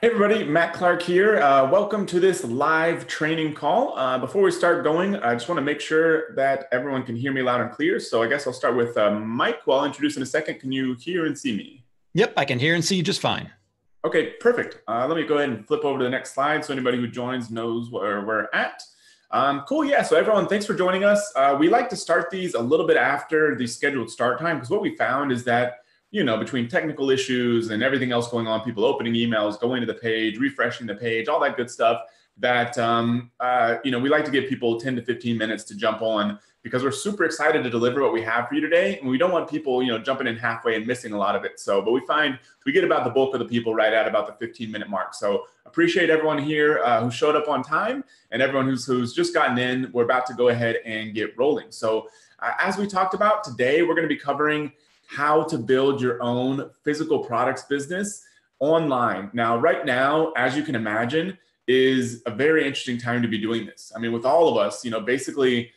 Hey everybody, Matt Clark here. Welcome to this live training call. Before we start going, I just want to make sure that everyone can hear me loud and clear. So I guess I'll start with Mike, who I'll introduce in a second. Can you hear and see me? Yep, I can hear and see you just fine. Okay, perfect. Let me go ahead and flip over to the next slide so anybody who joins knows where we're at. Cool, yeah, so everyone, thanks for joining us. We like to start these a little bit after the scheduled start time because what we found is that between technical issues and everything else going on, people opening emails, going to the page, refreshing the page, all that good stuff that, we like to give people 10 to 15 minutes to jump on because we're super excited to deliver what we have for you today. And we don't want people, jumping in halfway and missing a lot of it. So, but we find we get about the bulk of the people right at about the 15-minute mark. So appreciate everyone here who showed up on time and everyone who's just gotten in. We're about to go ahead and get rolling. So as we talked about today, we're going to be covering how to build your own physical products business online. Now, right now, as you can imagine, is a very interesting time to be doing this. I mean, with all of us, basically,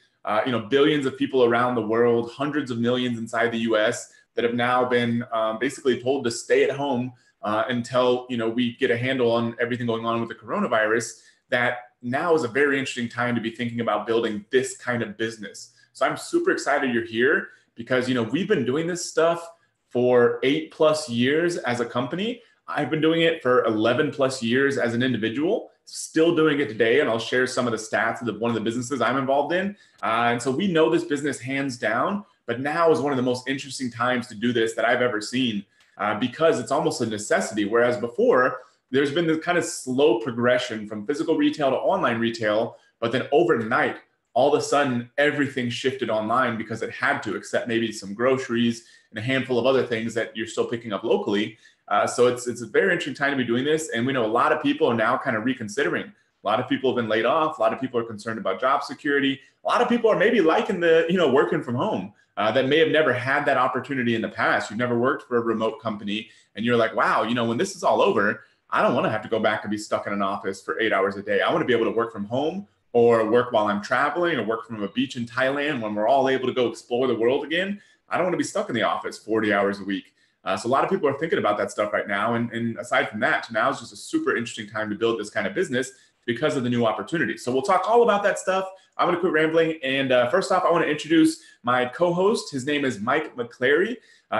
billions of people around the world, hundreds of millions inside the US that have now been basically told to stay at home until, we get a handle on everything going on with the coronavirus, that now is a very interesting time to be thinking about building this kind of business. So I'm super excited you're here. Because, we've been doing this stuff for 8+ years as a company. I've been doing it for 11+ years as an individual, still doing it today. And I'll share some of the stats of one of the businesses I'm involved in. And so we know this business hands down, but now is one of the most interesting times to do this that I've ever seen because it's almost a necessity. Whereas before, there's been this kind of slow progression from physical retail to online retail, but then overnight, all of a sudden, everything shifted online because it had to, except maybe some groceries and a handful of other things that you're still picking up locally. So it's a very interesting time to be doing this. And we know a lot of people are now kind of reconsidering. A lot of people have been laid off. A lot of people are concerned about job security. A lot of people are maybe liking the, working from home that may have never had that opportunity in the past. You've never worked for a remote company. And you're like, wow, when this is all over, I don't want to have to go back and be stuck in an office for 8 hours a day. I want to be able to work from home, or work while I'm traveling, or work from a beach in Thailand when we're all able to go explore the world again. I don't want to be stuck in the office 40 hours a week. So a lot of people are thinking about that stuff right now. And aside from that, now is just a super interesting time to build this kind of business because of the new opportunity. So we'll talk all about that stuff. I'm going to quit rambling. And first off, I want to introduce my co-host. His name is Mike McClary.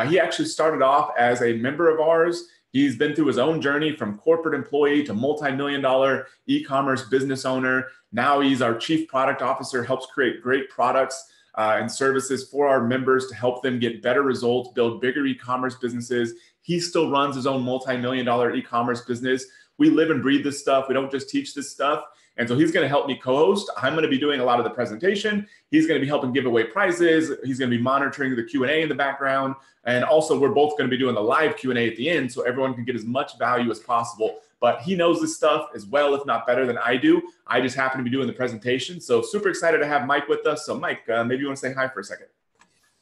He actually started off as a member of ours. He's been through his own journey from corporate employee to multi-million-dollar e-commerce business owner. Now he's our chief product officer, helps create great products and services for our members to help them get better results, build bigger e-commerce businesses. He still runs his own multi-million-dollar e-commerce business. We live and breathe this stuff. We don't just teach this stuff. And so he's going to help me co-host. I'm going to be doing a lot of the presentation. He's going to be helping give away prizes. He's going to be monitoring the Q&A in the background. And also, we're both going to be doing the live Q&A at the end so everyone can get as much value as possible. But he knows this stuff as well, if not better than I do. I just happen to be doing the presentation. So super excited to have Mike with us. So Mike, maybe you want to say hi for a second.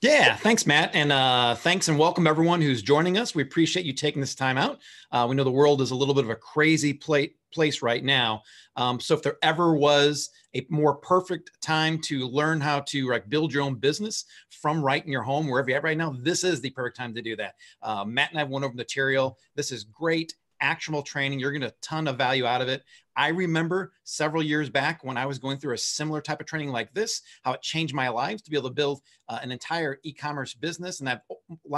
Yeah, thanks, Matt. And thanks and welcome everyone who's joining us. We appreciate you taking this time out. We know the world is a little bit of a crazy place right now. So if there ever was a more perfect time to learn how to build your own business from right in your home, wherever you're at right now, this is the perfect time to do that. Matt and I went over the material. This is great, actionable training. You're going to get a ton of value out of it. I remember several years back when I was going through a similar type of training like this, how it changed my lives to be able to build an entire e-commerce business. And I've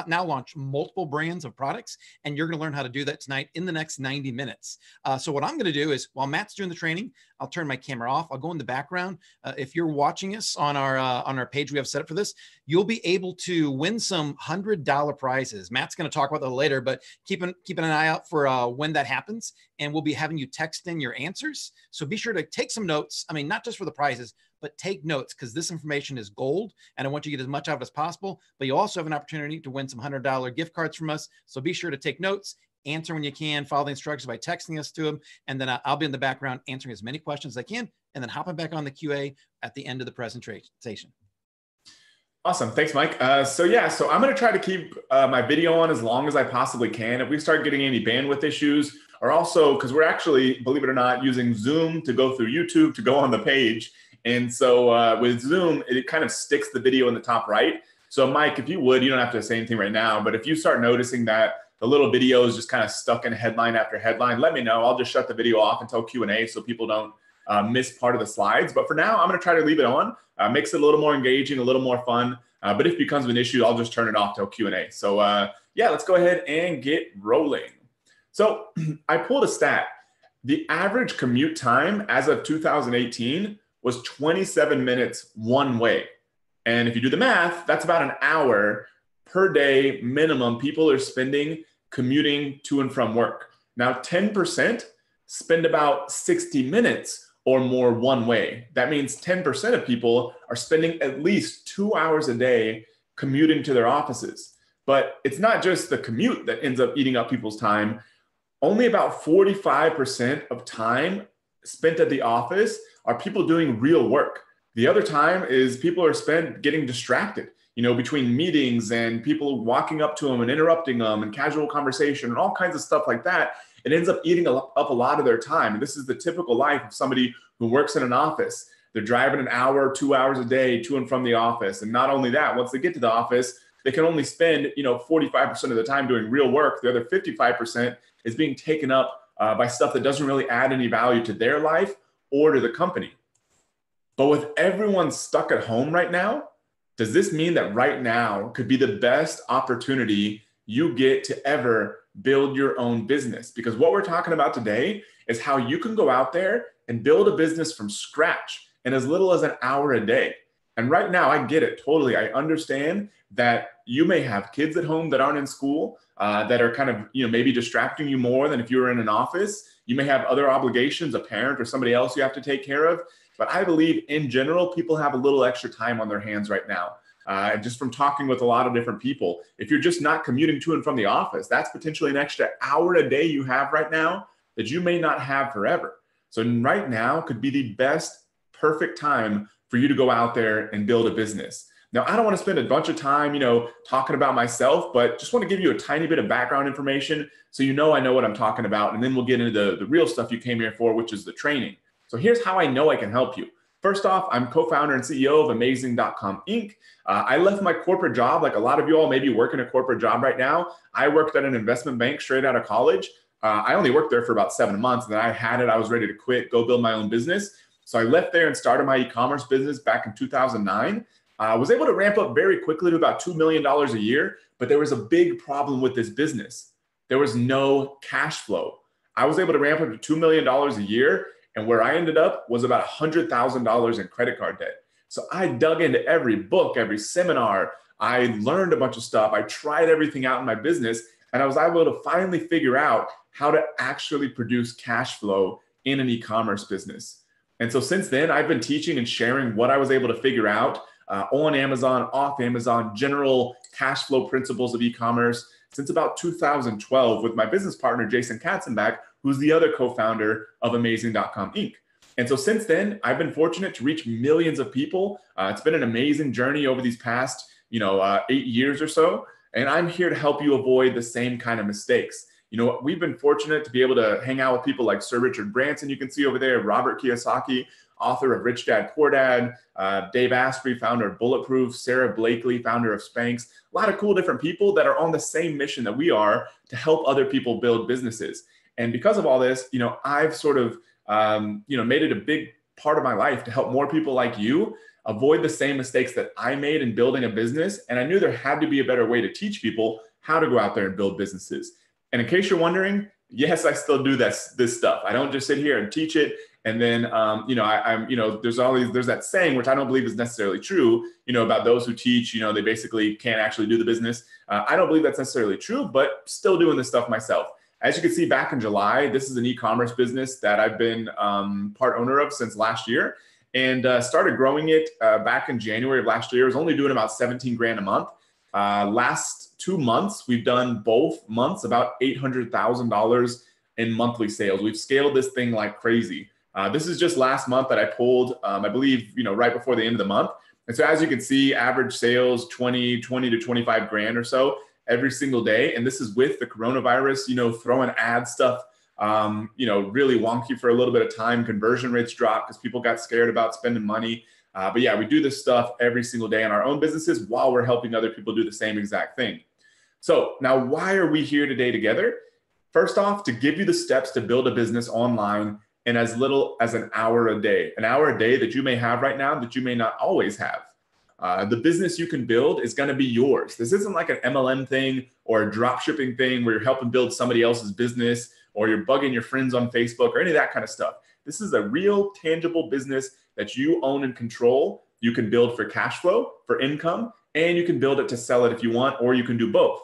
now launched multiple brands of products. And you're going to learn how to do that tonight in the next 90 minutes. So what I'm going to do is while Matt's doing the training, I'll turn my camera off. I'll go in the background. If you're watching us on our page we have set up for this, you'll be able to win some $100 prizes. Matt's going to talk about that later, but keeping an eye out for when that happens. And we'll be having you text in your answers. So be sure to take some notes. I mean, not just for the prizes, but take notes because this information is gold and I want you to get as much out of it as possible. But you also have an opportunity to win some $100 gift cards from us. So be sure to take notes, answer when you can, follow the instructions by texting us to them. And then I'll be in the background answering as many questions as I can and then hopping back on the QA at the end of the presentation. Awesome. Thanks, Mike. So I'm going to try to keep my video on as long as I possibly can. If we start getting any bandwidth issues, or also because we're actually, believe it or not, using Zoom to go through YouTube to go on the page. And so with Zoom, it kind of sticks the video in the top right. So Mike, if you would, you don't have to say anything right now, but if you start noticing that the little videos just kind of stuck in headline after headline, let me know. I'll just shut the video off until Q&A so people don't miss part of the slides. But for now, I'm going to try to leave it on. Makes it a little more engaging, a little more fun. But if it becomes an issue, I'll just turn it off till Q&A. So yeah, let's go ahead and get rolling. So I pulled a stat. The average commute time as of 2018 was 27 minutes one way. And if you do the math, that's about an hour per day minimum people are spending commuting to and from work. Now, 10% spend about 60 minutes or more one way. That means 10% of people are spending at least 2 hours a day commuting to their offices. But it's not just the commute that ends up eating up people's time. Only about 45% of time spent at the office are people doing real work. The other time is people are spent getting distracted, you know, between meetings and people walking up to them and interrupting them and casual conversation and all kinds of stuff like that. It ends up eating up a lot of their time. And this is the typical life of somebody who works in an office. They're driving an hour, 2 hours a day to and from the office. And not only that, once they get to the office, they can only spend, you know, 45% of the time doing real work. The other 55% is being taken up by stuff that doesn't really add any value to their life or to the company. But with everyone stuck at home right now, does this mean that right now could be the best opportunity you get to ever build your own business? Because what we're talking about today is how you can go out there and build a business from scratch in as little as an hour a day. And right now, I get it totally. I understand that you may have kids at home that aren't in school, that are kind of, you know, maybe distracting you more than if you were in an office. You may have other obligations, a parent or somebody else you have to take care of. But I believe in general, people have a little extra time on their hands right now. And just from talking with a lot of different people, if you're just not commuting to and from the office, that's potentially an extra hour a day you have right now that you may not have forever. So right now could be the best, perfect time for you to go out there and build a business. Now, I don't want to spend a bunch of time, you know, talking about myself, but just want to give you a tiny bit of background information so you know I know what I'm talking about. And then we'll get into the real stuff you came here for, which is the training. So here's how I know I can help you. First off, I'm co-founder and CEO of Amazing.com Inc. I left my corporate job, like a lot of you all maybe work in a corporate job right now. I worked at an investment bank straight out of college. I only worked there for about 7 months, and then I had it. I was ready to quit, go build my own business. So I left there and started my e-commerce business back in 2009. I was able to ramp up very quickly to about $2 million a year, but there was a big problem with this business. There was no cash flow. I was able to ramp up to $2 million a year, and where I ended up was about $100,000 in credit card debt. So I dug into every book, every seminar. I learned a bunch of stuff. I tried everything out in my business, and I was able to finally figure out how to actually produce cash flow in an e-commerce business. And so since then, I've been teaching and sharing what I was able to figure out on Amazon, off Amazon, general cash flow principles of e-commerce since about 2012 with my business partner, Jason Katzenbach, who's the other co-founder of Amazing.com Inc. And so since then, I've been fortunate to reach millions of people. It's been an amazing journey over these past 8 years or so. And I'm here to help you avoid the same kind of mistakes. You know, we've been fortunate to be able to hang out with people like Sir Richard Branson, you can see over there, Robert Kiyosaki, author of Rich Dad, Poor Dad, Dave Asprey, founder of Bulletproof, Sarah Blakely, founder of Spanx, a lot of cool different people that are on the same mission that we are to help other people build businesses. And because of all this, you know, I've sort of, made it a big part of my life to help more people like you avoid the same mistakes that I made in building a business. And I knew there had to be a better way to teach people how to go out there and build businesses. And in case you're wondering, yes, I still do this stuff. I don't just sit here and teach it. And then, there's that saying, which I don't believe is necessarily true, you know, about those who teach, you know, they basically can't actually do the business. I don't believe that's necessarily true, but still doing this stuff myself. As you can see, back in July, this is an e-commerce business that I've been part owner of since last year, and started growing it back in January of last year. I was only doing about 17 grand a month. Last 2 months, we've done both months about $800,000 in monthly sales. We've scaled this thing like crazy. This is just last month that I pulled, I believe, you know, right before the end of the month. And so as you can see, average sales, 20 to 25 grand or so every single day. And this is with the coronavirus, you know, throwing ad stuff, really wonky for a little bit of time. Conversion rates dropped because people got scared about spending money. But yeah, we do this stuff every single day in our own businesses while we're helping other people do the same exact thing. So now, why are we here today together? First off, to give you the steps to build a business online in as little as an hour a day that you may have right now that you may not always have. The business you can build is going to be yours. This isn't like an MLM thing or a drop shipping thing where you're helping build somebody else's business or you're bugging your friends on Facebook or any of that kind of stuff. This is a real tangible business that you own and control. You can build for cash flow, for income, and you can build it to sell it if you want, or you can do both.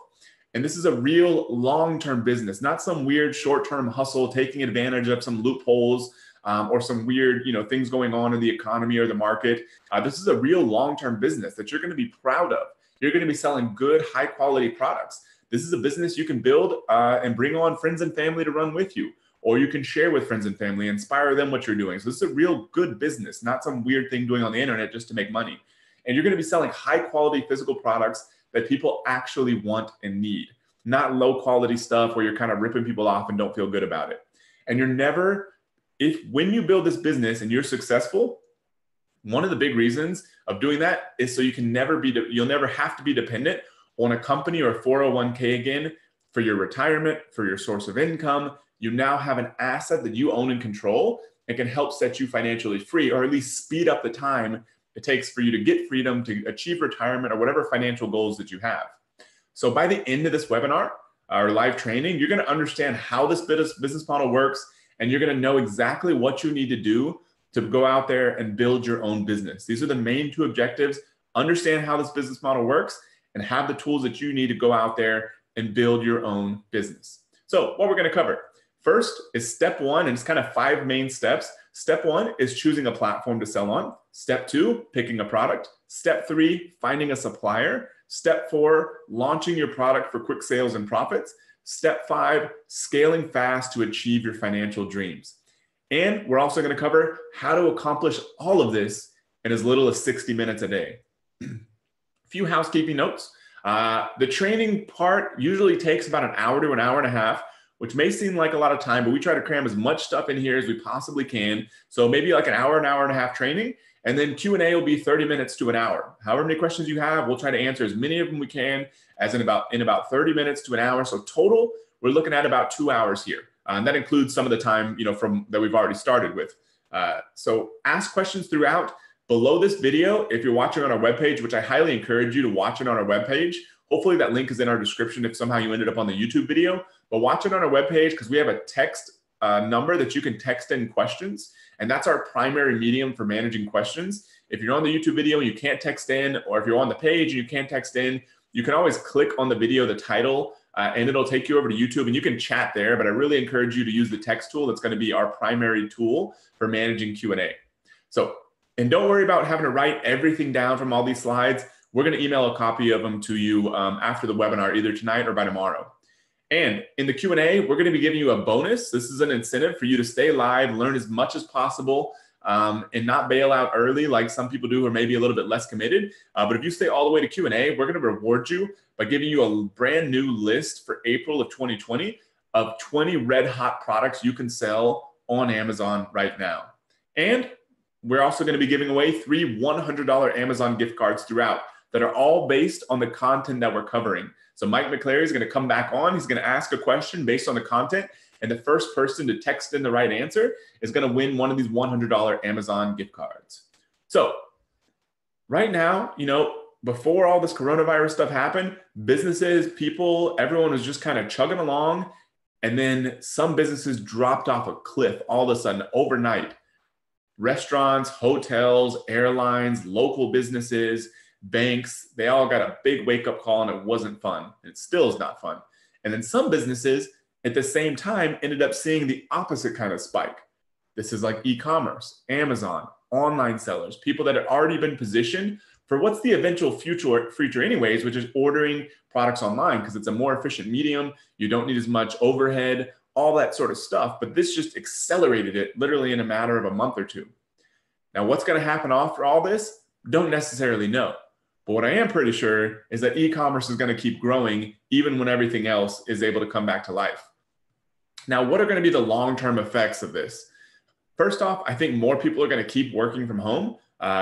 And this is a real long-term business, not some weird short-term hustle, taking advantage of some loopholes or some weird, things going on in the economy or the market. This is a real long-term business that you're going to be proud of. You're going to be selling good, high-quality products. This is a business you can build and bring on friends and family to run with you, or you can share with friends and family, inspire them what you're doing. So this is a real good business, not some weird thing doing on the internet just to make money. And you're going to be selling high-quality physical products that people actually want and need, not low quality stuff where you're kind of ripping people off and don't feel good about it. And you're never, when you build this business and you're successful, one of the big reasons of doing that is so you can never be, you'll never have to be dependent on a company or a 401k again for your retirement, for your source of income. You now have an asset that you own and control and can help set you financially free, or at least speed up the time it takes for you to get freedom, to achieve retirement, or whatever financial goals that you have. So by the end of this webinar or live training, you're going to understand how this business model works, and you're going to know exactly what you need to do to go out there and build your own business. These are the main two objectives: understand how this business model works and have the tools that you need to go out there and build your own business. So what we're going to cover first is step one, and it's kind of five main steps. Step one is choosing a platform to sell on. Step two, picking a product. Step three, finding a supplier. Step four, launching your product for quick sales and profits. Step five, scaling fast to achieve your financial dreams. And we're also going to cover how to accomplish all of this in as little as 60 minutes a day. A few housekeeping notes. The training part usually takes about an hour to an hour and a half, which may seem like a lot of time, but we try to cram as much stuff in here as we possibly can. So maybe like an hour and a half training, and then Q&A will be 30 minutes to an hour. However many questions you have, we'll try to answer as many of them we can as in about 30 minutes to an hour. So total, we're looking at about 2 hours here. And that includes some of the time, from that we've already started with. So ask questions throughout. Below this video, if you're watching on our webpage, which I highly encourage you to watch it on our webpage, hopefully that link is in our description if somehow you ended up on the YouTube video, but watch it on our webpage because we have a text number that you can text in questions. And that's our primary medium for managing questions. If you're on the YouTube video and you can't text in, or if you're on the page and you can't text in, you can always click on the video, the title, and it'll take you over to YouTube and you can chat there. But I really encourage you to use the text tool. That's going to be our primary tool for managing Q&A. And don't worry about having to write everything down from all these slides. We're going to email a copy of them to you after the webinar, either tonight or by tomorrow. And in the Q&A, we're going to be giving you a bonus. This is an incentive for you to stay live, learn as much as possible, and not bail out early like some people do who are maybe a little bit less committed. But if you stay all the way to Q&A, we're going to reward you by giving you a brand new list for April of 2020 of 20 red hot products you can sell on Amazon right now. And we're also going to be giving away 3 $100 Amazon gift cards throughout, that are all based on the content that we're covering. So Mike McClary is going to come back on. He's going to ask a question based on the content, and the first person to text in the right answer is going to win one of these $100 Amazon gift cards. So right now, before all this coronavirus stuff happened, businesses, people, everyone was just kind of chugging along. And then some businesses dropped off a cliff all of a sudden overnight. Restaurants, hotels, airlines, local businesses, banks, they all got a big wake-up call, and it wasn't fun. It still is not fun. And then some businesses at the same time ended up seeing the opposite kind of spike. This is like e-commerce, Amazon, online sellers, people that had already been positioned for what's the eventual future anyways, which is ordering products online because it's a more efficient medium. You don't need as much overhead, all that sort of stuff. But this just accelerated it literally in a matter of a month or two. Now, what's going to happen after all this? Don't necessarily know. But what I am pretty sure is that e-commerce is going to keep growing even when everything else is able to come back to life. Now, what are going to be the long-term effects of this? First off, I think more people are going to keep working from home.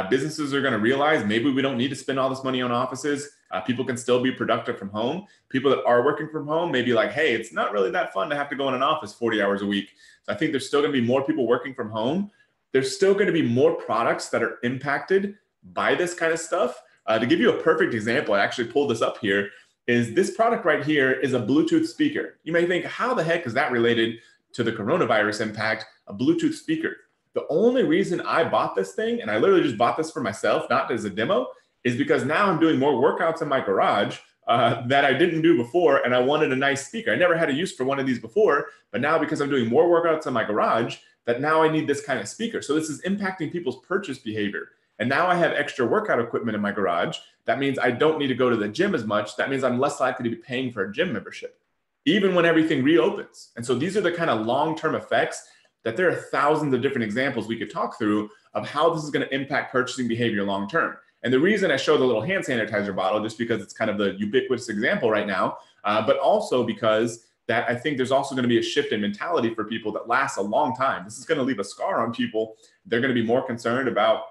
Businesses are going to realize maybe we don't need to spend all this money on offices. People can still be productive from home. People that are working from home may be like, hey, it's not really that fun to have to go in an office 40 hours a week. So I think there's still going to be more people working from home. There's still going to be more products that are impacted by this kind of stuff. To give you a perfect example, I actually pulled this up here, is this product right here is a Bluetooth speaker. You may think, how the heck is that related to the coronavirus impact, a Bluetooth speaker? The only reason I bought this thing, and I literally just bought this for myself, not as a demo, is because now I'm doing more workouts in my garage that I didn't do before, and I wanted a nice speaker. I never had a use for one of these before, but now because I'm doing more workouts in my garage, that now I need this kind of speaker. So this is impacting people's purchase behavior. And now I have extra workout equipment in my garage. That means I don't need to go to the gym as much. That means I'm less likely to be paying for a gym membership, even when everything reopens. And so these are the kind of long-term effects that there are thousands of different examples we could talk through of how this is going to impact purchasing behavior long-term. And the reason I show the little hand sanitizer bottle, just because it's kind of the ubiquitous example right now, but also because that I think there's also going to be a shift in mentality for people that lasts a long time. This is going to leave a scar on people. They're going to be more concerned about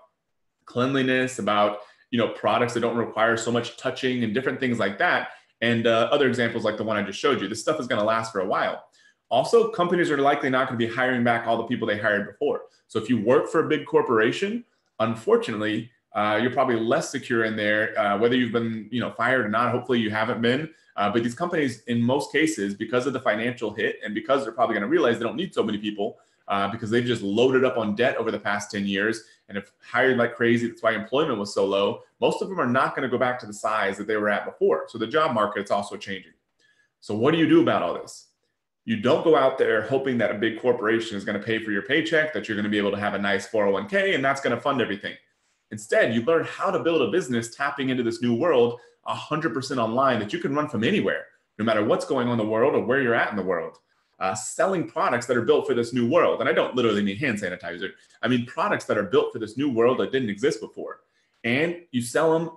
cleanliness, about, you know, products that don't require so much touching and different things like that. And other examples like the one I just showed you, this stuff is going to last for a while. Also, companies are likely not going to be hiring back all the people they hired before. So if you work for a big corporation, unfortunately, you're probably less secure in there, whether you've been, you know, fired or not. Hopefully you haven't been. But these companies, in most cases, because of the financial hit and because they're probably going to realize they don't need so many people because they've just loaded up on debt over the past 10 years and have hired like crazy. That's why employment was so low. Most of them are not going to go back to the size that they were at before. So the job market's also changing. So what do you do about all this? You don't go out there hoping that a big corporation is going to pay for your paycheck, that you're going to be able to have a nice 401k, and that's going to fund everything. Instead, you learn how to build a business tapping into this new world 100% online that you can run from anywhere, no matter what's going on in the world or where you're at in the world. Selling products that are built for this new world. And I don't literally mean hand sanitizer. I mean products that are built for this new world that didn't exist before. And you sell them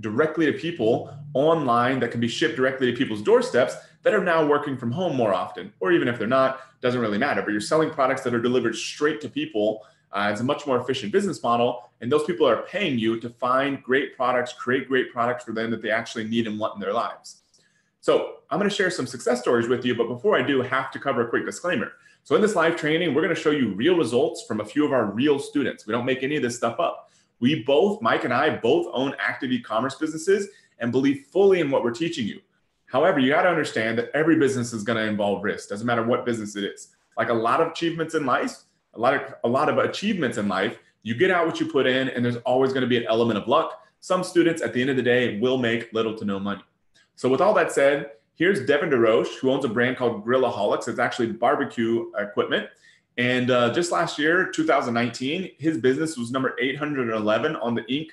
directly to people online that can be shipped directly to people's doorsteps that are now working from home more often, or even if they're not, doesn't really matter. But you're selling products that are delivered straight to people. It's a much more efficient business model. And those people are paying you to find great products, create great products for them that they actually need and want in their lives. So I'm going to share some success stories with you. But before I do, I have to cover a quick disclaimer. So in this live training, we're going to show you real results from a few of our real students. We don't make any of this stuff up. We both, Mike and I, both own active e-commerce businesses and believe fully in what we're teaching you. However, you got to understand that every business is going to involve risk. Doesn't matter what business it is. Like a lot of achievements in life, you get out what you put in, and there's always going to be an element of luck. Some students at the end of the day will make little to no money. So with all that said, here's Devin DeRoche, who owns a brand called Grillaholics. It's actually barbecue equipment. And just last year, 2019, his business was number 811 on the Inc.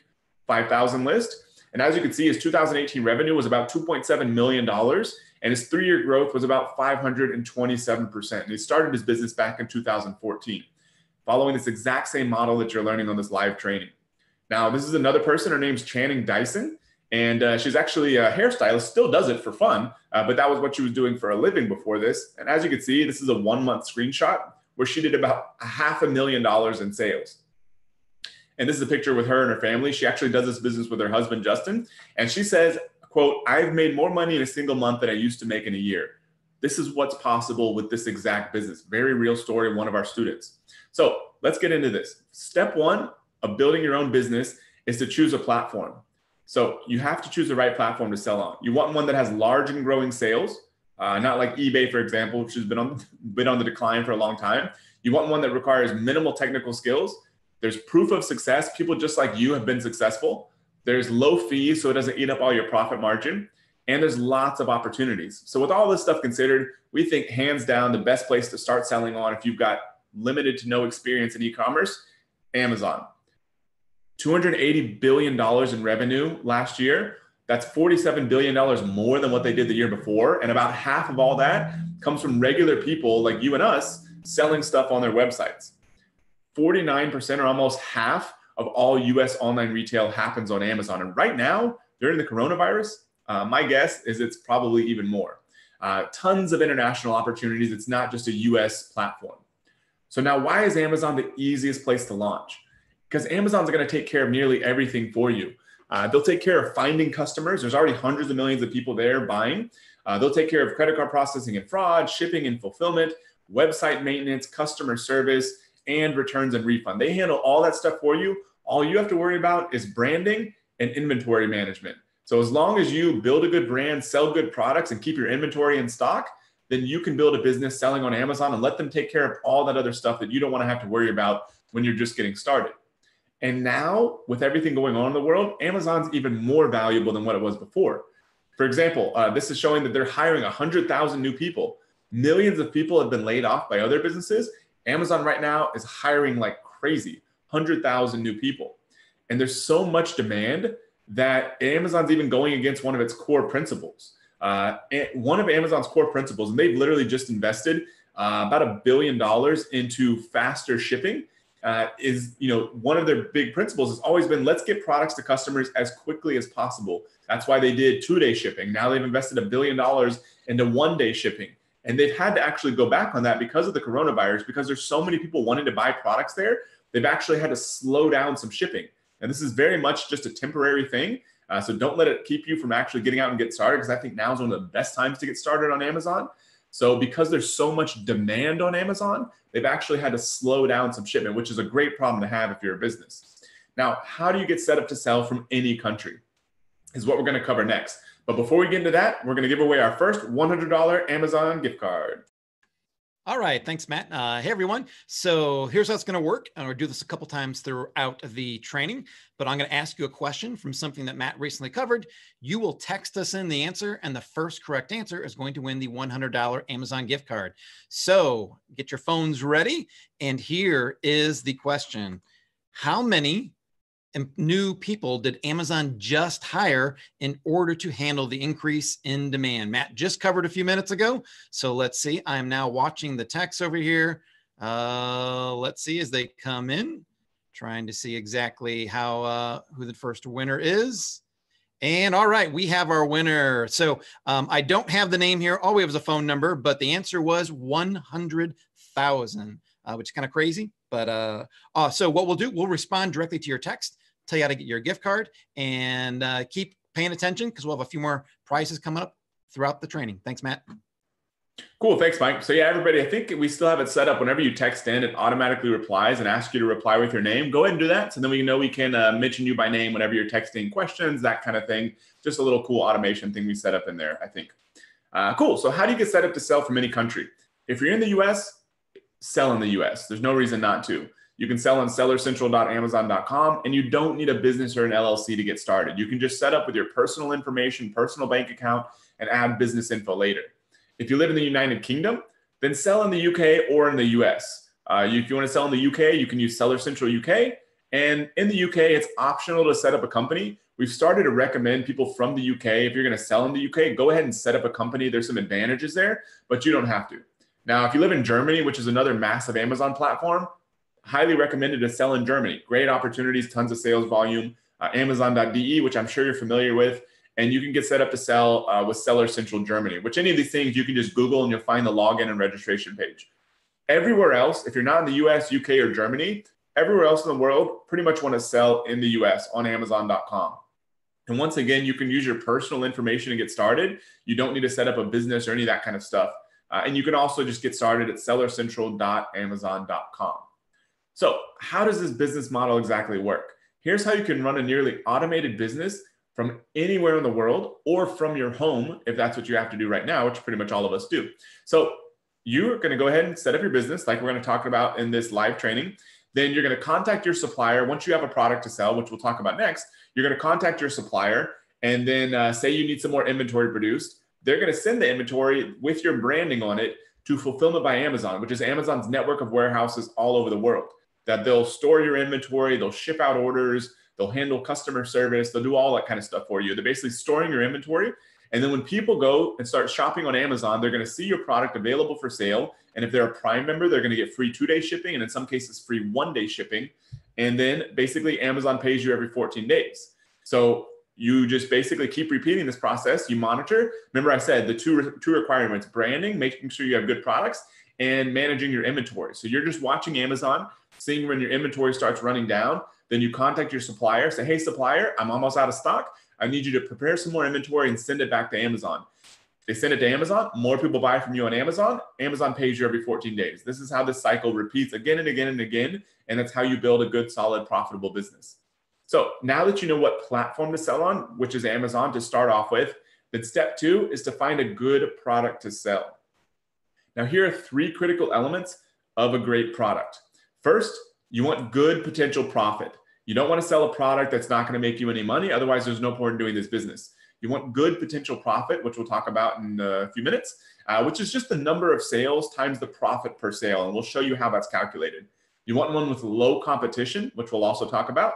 5,000 list. And as you can see, his 2018 revenue was about $2.7 million. And his three-year growth was about 527%. And he started his business back in 2014, following this exact same model that you're learning on this live training. Now, this is another person. Her name's Channing Dyson. And she's actually a hairstylist, still does it for fun. But that was what she was doing for a living before this. And as you can see, this is a one-month screenshot where she did about $500,000 in sales. And this is a picture with her and her family. She actually does this business with her husband, Justin. And she says, quote, "I've made more money in a single month than I used to make in a year. This is what's possible with this exact business." Very real story, one of our students. So let's get into this. Step one of building your own business is to choose a platform. So you have to choose the right platform to sell on. You want one that has large and growing sales, not like eBay, for example, which has been on the decline for a long time. You want one that requires minimal technical skills. There's proof of success. People just like you have been successful. There's low fees, so it doesn't eat up all your profit margin. And there's lots of opportunities. So with all this stuff considered, we think hands down the best place to start selling on if you've got limited to no experience in e-commerce, Amazon. $280 billion in revenue last year. That's $47 billion more than what they did the year before. And about half of all that comes from regular people like you and us selling stuff on their websites. 49% or almost half of all US online retail happens on Amazon. And right now, during the coronavirus, my guess is it's probably even more. Tons of international opportunities. It's not just a US platform. So now why is Amazon the easiest place to launch? Because Amazon's going to take care of nearly everything for you. They'll take care of finding customers. There's already hundreds of millions of people there buying. They'll take care of credit card processing and fraud, shipping and fulfillment, website maintenance, customer service, and returns and refund. They handle all that stuff for you. All you have to worry about is branding and inventory management. So as long as you build a good brand, sell good products, and keep your inventory in stock, then you can build a business selling on Amazon and let them take care of all that other stuff that you don't want to have to worry about when you're just getting started. And now, with everything going on in the world, Amazon's even more valuable than what it was before. For example, this is showing that they're hiring 100,000 new people. Millions of people have been laid off by other businesses. Amazon right now is hiring like crazy, 100,000 new people. And there's so much demand that Amazon's even going against one of its core principles. One of Amazon's core principles, and they've literally just invested about $1 billion into faster shipping, is, you know, one of their big principles has always been, let's get products to customers as quickly as possible. That's why they did two-day shipping. Now they've invested $1 billion into one-day shipping. And they've had to actually go back on that because of the coronavirus, because there's so many people wanting to buy products there. They've actually had to slow down some shipping. And this is very much just a temporary thing. So don't let it keep you from actually getting out and get started, because I think now is one of the best times to get started on Amazon. So because there's so much demand on Amazon, they've actually had to slow down some shipment, which is a great problem to have if you're a business. Now, how do you get set up to sell from any country is what we're going to cover next. But before we get into that, we're going to give away our first $100 Amazon gift card. All right. Thanks, Matt. Hey, everyone. So here's how it's going to work. I'm going to do this a couple times throughout the training, but I'm going to ask you a question from something that Matt recently covered. You will text us in the answer, and the first correct answer is going to win the $100 Amazon gift card. So get your phones ready. And here is the question. How many new people did Amazon just hire in order to handle the increase in demand? Matt just covered a few minutes ago. So let's see. I'm now watching the text over here. Let's see as they come in, trying to see exactly how who the first winner is. And all right, we have our winner. So I don't have the name here. All we have is a phone number, but the answer was 100,000, which is kind of crazy. But so what we'll do, we'll respond directly to your text, tell you how to get your gift card, and keep paying attention because we'll have a few more prizes coming up throughout the training. Thanks, Matt. Cool. Thanks, Mike. So yeah, everybody, I think we still have it set up. Whenever you text in, it automatically replies and asks you to reply with your name. Go ahead and do that. So then we know we can mention you by name whenever you're texting questions, that kind of thing. Just a little cool automation thing we set up in there, I think. Cool. So how do you get set up to sell from any country? If you're in the U.S., sell in the US. There's no reason not to. You can sell on sellercentral.amazon.com, and you don't need a business or an LLC to get started. You can just set up with your personal information, personal bank account, and add business info later. If you live in the United Kingdom, then sell in the UK or in the US. If you want to sell in the UK, you can use Seller Central UK. And in the UK, it's optional to set up a company. We've started to recommend people from the UK, if you're going to sell in the UK, go ahead and set up a company. There's some advantages there, but you don't have to. Now, if you live in Germany, which is another massive Amazon platform, highly recommended to sell in Germany. Great opportunities, tons of sales volume, Amazon.de, which I'm sure you're familiar with, and you can get set up to sell with Seller Central Germany, which any of these things you can just Google and you'll find the login and registration page. Everywhere else, if you're not in the US, UK, or Germany, everywhere else in the world, pretty much want to sell in the US on Amazon.com. And once again, you can use your personal information to get started. You don't need to set up a business or any of that kind of stuff. And you can also just get started at sellercentral.amazon.com. So how does this business model exactly work? Here's how you can run a nearly automated business from anywhere in the world or from your home, if that's what you have to do right now, which pretty much all of us do. So you're going to go ahead and set up your business like we're going to talk about in this live training. Then you're going to contact your supplier. Once you have a product to sell, which we'll talk about next, you're going to contact your supplier and then say you need some more inventory produced. They're going to send the inventory with your branding on it to Fulfillment by Amazon, which is Amazon's network of warehouses all over the world. That they'll store your inventory, they'll ship out orders, they'll handle customer service, they'll do all that kind of stuff for you. They're basically storing your inventory. And then when people go and start shopping on Amazon, they're going to see your product available for sale. And if they're a Prime member, they're going to get free two-day shipping and in some cases free one-day shipping. And then basically Amazon pays you every 14 days. So you just basically keep repeating this process. You monitor. Remember I said the two requirements, branding, making sure you have good products, and managing your inventory. So you're just watching Amazon, seeing when your inventory starts running down. Then you contact your supplier, say, hey, supplier, I'm almost out of stock. I need you to prepare some more inventory and send it back to Amazon. They send it to Amazon. More people buy from you on Amazon. Amazon pays you every 14 days. This is how this cycle repeats again and again and again. And that's how you build a good, solid, profitable business. So now that you know what platform to sell on, which is Amazon to start off with, then step two is to find a good product to sell. Now, here are three critical elements of a great product. First, you want good potential profit. You don't want to sell a product that's not going to make you any money. Otherwise, there's no point in doing this business. You want good potential profit, which we'll talk about in a few minutes, which is just the number of sales times the profit per sale. And we'll show you how that's calculated. You want one with low competition, which we'll also talk about.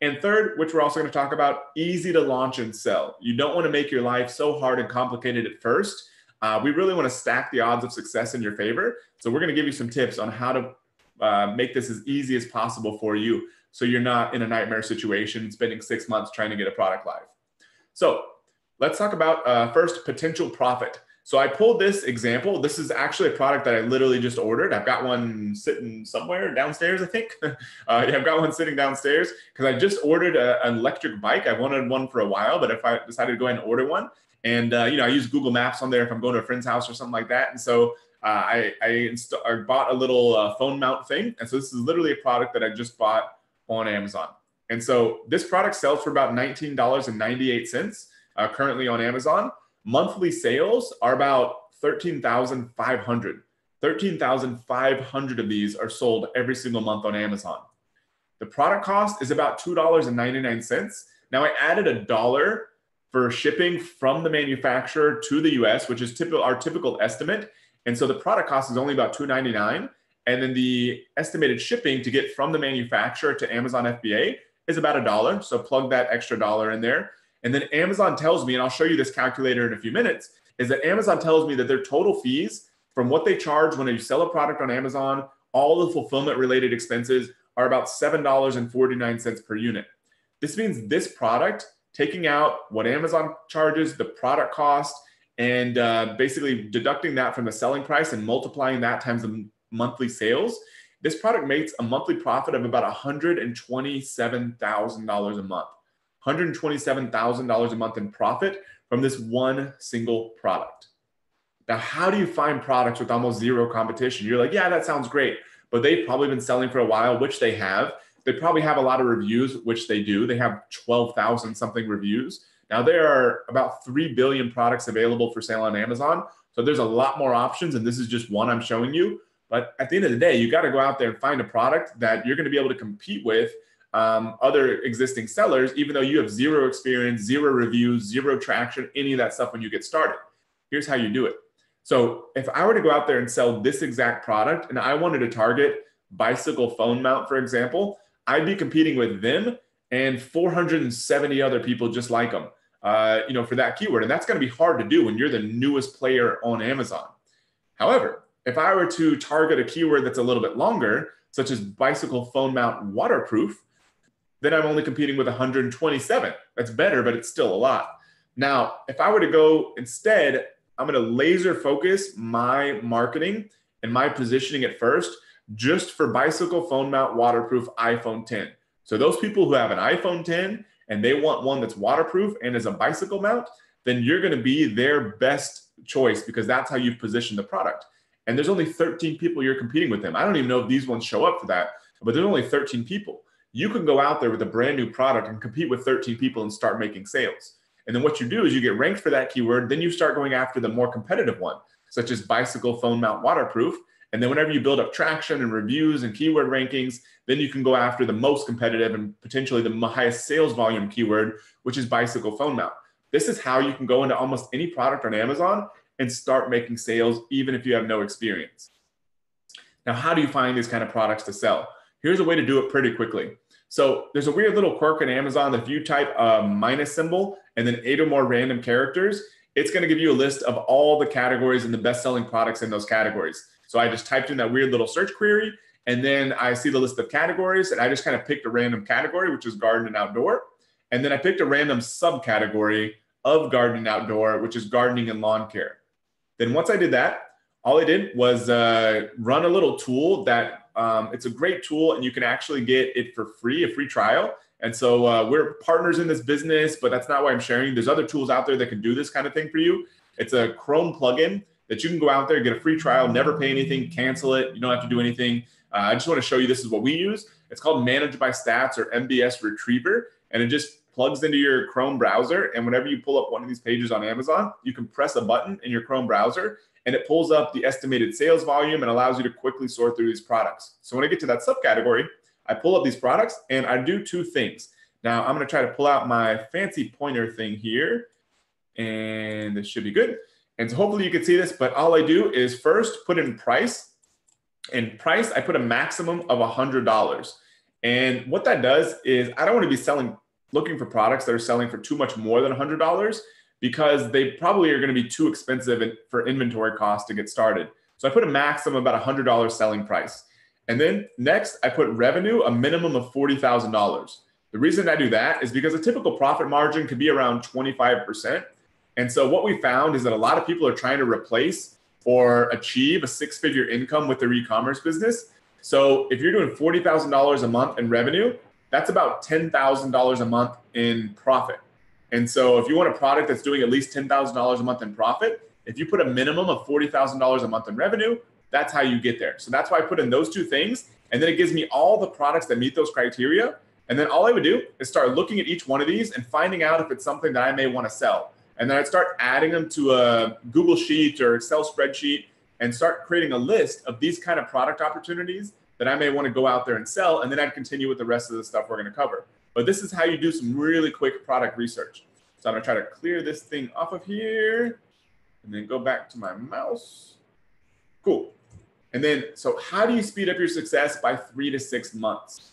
And third, which we're also going to talk about, easy to launch and sell. You don't want to make your life so hard and complicated at first. We really want to stack the odds of success in your favor. So we're going to give you some tips on how to make this as easy as possible for you, so you're not in a nightmare situation spending 6 months trying to get a product live. So let's talk about first, potential profit. So I pulled this example. This is actually a product that I literally just ordered. I've got one sitting somewhere downstairs, I think. I've got one sitting downstairs because I just ordered an electric bike. I wanted one for a while, but if I decided to go ahead and order one, and I use Google Maps on there if I'm going to a friend's house or something like that. And so I bought a little phone mount thing. And so this is literally a product that I just bought on Amazon. And so this product sells for about $19.98 currently on Amazon. Monthly sales are about 13,500. 13,500 of these are sold every single month on Amazon. The product cost is about $2.99. Now I added $1 for shipping from the manufacturer to the US, which is our typical estimate. And so the product cost is only about $2.99. And then the estimated shipping to get from the manufacturer to Amazon FBA is about $1. So plug that extra $1 in there. And then Amazon tells me, and I'll show you this calculator in a few minutes, is that Amazon tells me that their total fees from what they charge when you sell a product on Amazon, all the fulfillment related expenses are about $7.49 per unit. This means this product, taking out what Amazon charges, the product cost, and basically deducting that from the selling price and multiplying that times the monthly sales, this product makes a monthly profit of about $127,000 a month. $127,000 a month in profit from this one single product. Now, how do you find products with almost zero competition? You're like, yeah, that sounds great, but they've probably been selling for a while, which they have. They probably have a lot of reviews, which they do. They have 12,000 something reviews. Now, there are about 3 billion products available for sale on Amazon. So there's a lot more options, and this is just one I'm showing you. But at the end of the day, you got to go out there and find a product that you're going to be able to compete with other existing sellers, even though you have zero experience, zero reviews, zero traction, any of that stuff when you get started. Here's how you do it. So if I were to go out there and sell this exact product, and I wanted to target bicycle phone mount, for example, I'd be competing with them and 470 other people just like them, for that keyword. And that's going to be hard to do when you're the newest player on Amazon. However, if I were to target a keyword that's a little bit longer, such as bicycle phone mount waterproof, then I'm only competing with 127. That's better, but it's still a lot. Now, if I were to go instead, I'm going to laser focus my marketing and my positioning at first just for bicycle phone mount waterproof iPhone 10. So those people who have an iPhone 10 and they want one that's waterproof and is a bicycle mount, then you're going to be their best choice because that's how you've positioned the product. And there's only 13 people you're competing with them. I don't even know if these ones show up for that, but there's only 13 people. You can go out there with a brand new product and compete with 13 people and start making sales. And then what you do is you get ranked for that keyword. Then you start going after the more competitive one, such as bicycle phone mount waterproof. And then whenever you build up traction and reviews and keyword rankings, then you can go after the most competitive and potentially the highest sales volume keyword, which is bicycle phone mount. This is how you can go into almost any product on Amazon and start making sales, even if you have no experience. Now, how do you find these kind of products to sell? Here's a way to do it pretty quickly. So there's a weird little quirk in Amazon that if you type a minus symbol and then 8 or more random characters, it's going to give you a list of all the categories and the best-selling products in those categories. So I just typed in that weird little search query, and then I see the list of categories, and I just kind of picked a random category, which is garden and outdoor. And then I picked a random subcategory of garden and outdoor, which is gardening and lawn care. Then once I did that, all I did was run a little tool that It's a great tool, and you can actually get it for free, a free trial. And so we're partners in this business, but that's not why I'm sharing. There's other tools out there that can do this kind of thing for you. It's a Chrome plugin that you can go out there, get a free trial, never pay anything, cancel it. You don't have to do anything. I just want to show you, this is what we use. It's called Manage by Stats or MBS Retriever. And it just plugs into your Chrome browser. And whenever you pull up one of these pages on Amazon, you can press a button in your Chrome browser, and it pulls up the estimated sales volume and allows you to quickly sort through these products. So when I get to that subcategory, I pull up these products and I do two things. Now I'm going to try to pull out my fancy pointer thing here, and this should be good. And so hopefully you can see this, but all I do is first put in price. In price, I put a maximum of $100. And what that does is, I don't want to be looking for products that are selling for too much more than $100, because they probably are going to be too expensive for inventory costs to get started. So I put a maximum about $100 selling price. And then next, I put revenue, a minimum of $40,000. The reason I do that is because a typical profit margin could be around 25%. And so what we found is that a lot of people are trying to replace or achieve a six-figure income with their e-commerce business. So if you're doing $40,000 a month in revenue, that's about $10,000 a month in profit. And so if you want a product that's doing at least $10,000 a month in profit, if you put a minimum of $40,000 a month in revenue, that's how you get there. So that's why I put in those two things. And then it gives me all the products that meet those criteria. And then all I would do is start looking at each one of these and finding out if it's something that I may want to sell. And then I'd start adding them to a Google Sheet or Excel spreadsheet and start creating a list of these kind of product opportunities that I may want to go out there and sell. And then I'd continue with the rest of the stuff we're going to cover. But this is how you do some really quick product research. So I'm going to try to clear this thing off of here and then go back to my mouse. Cool. And then, so how do you speed up your success by 3 to 6 months?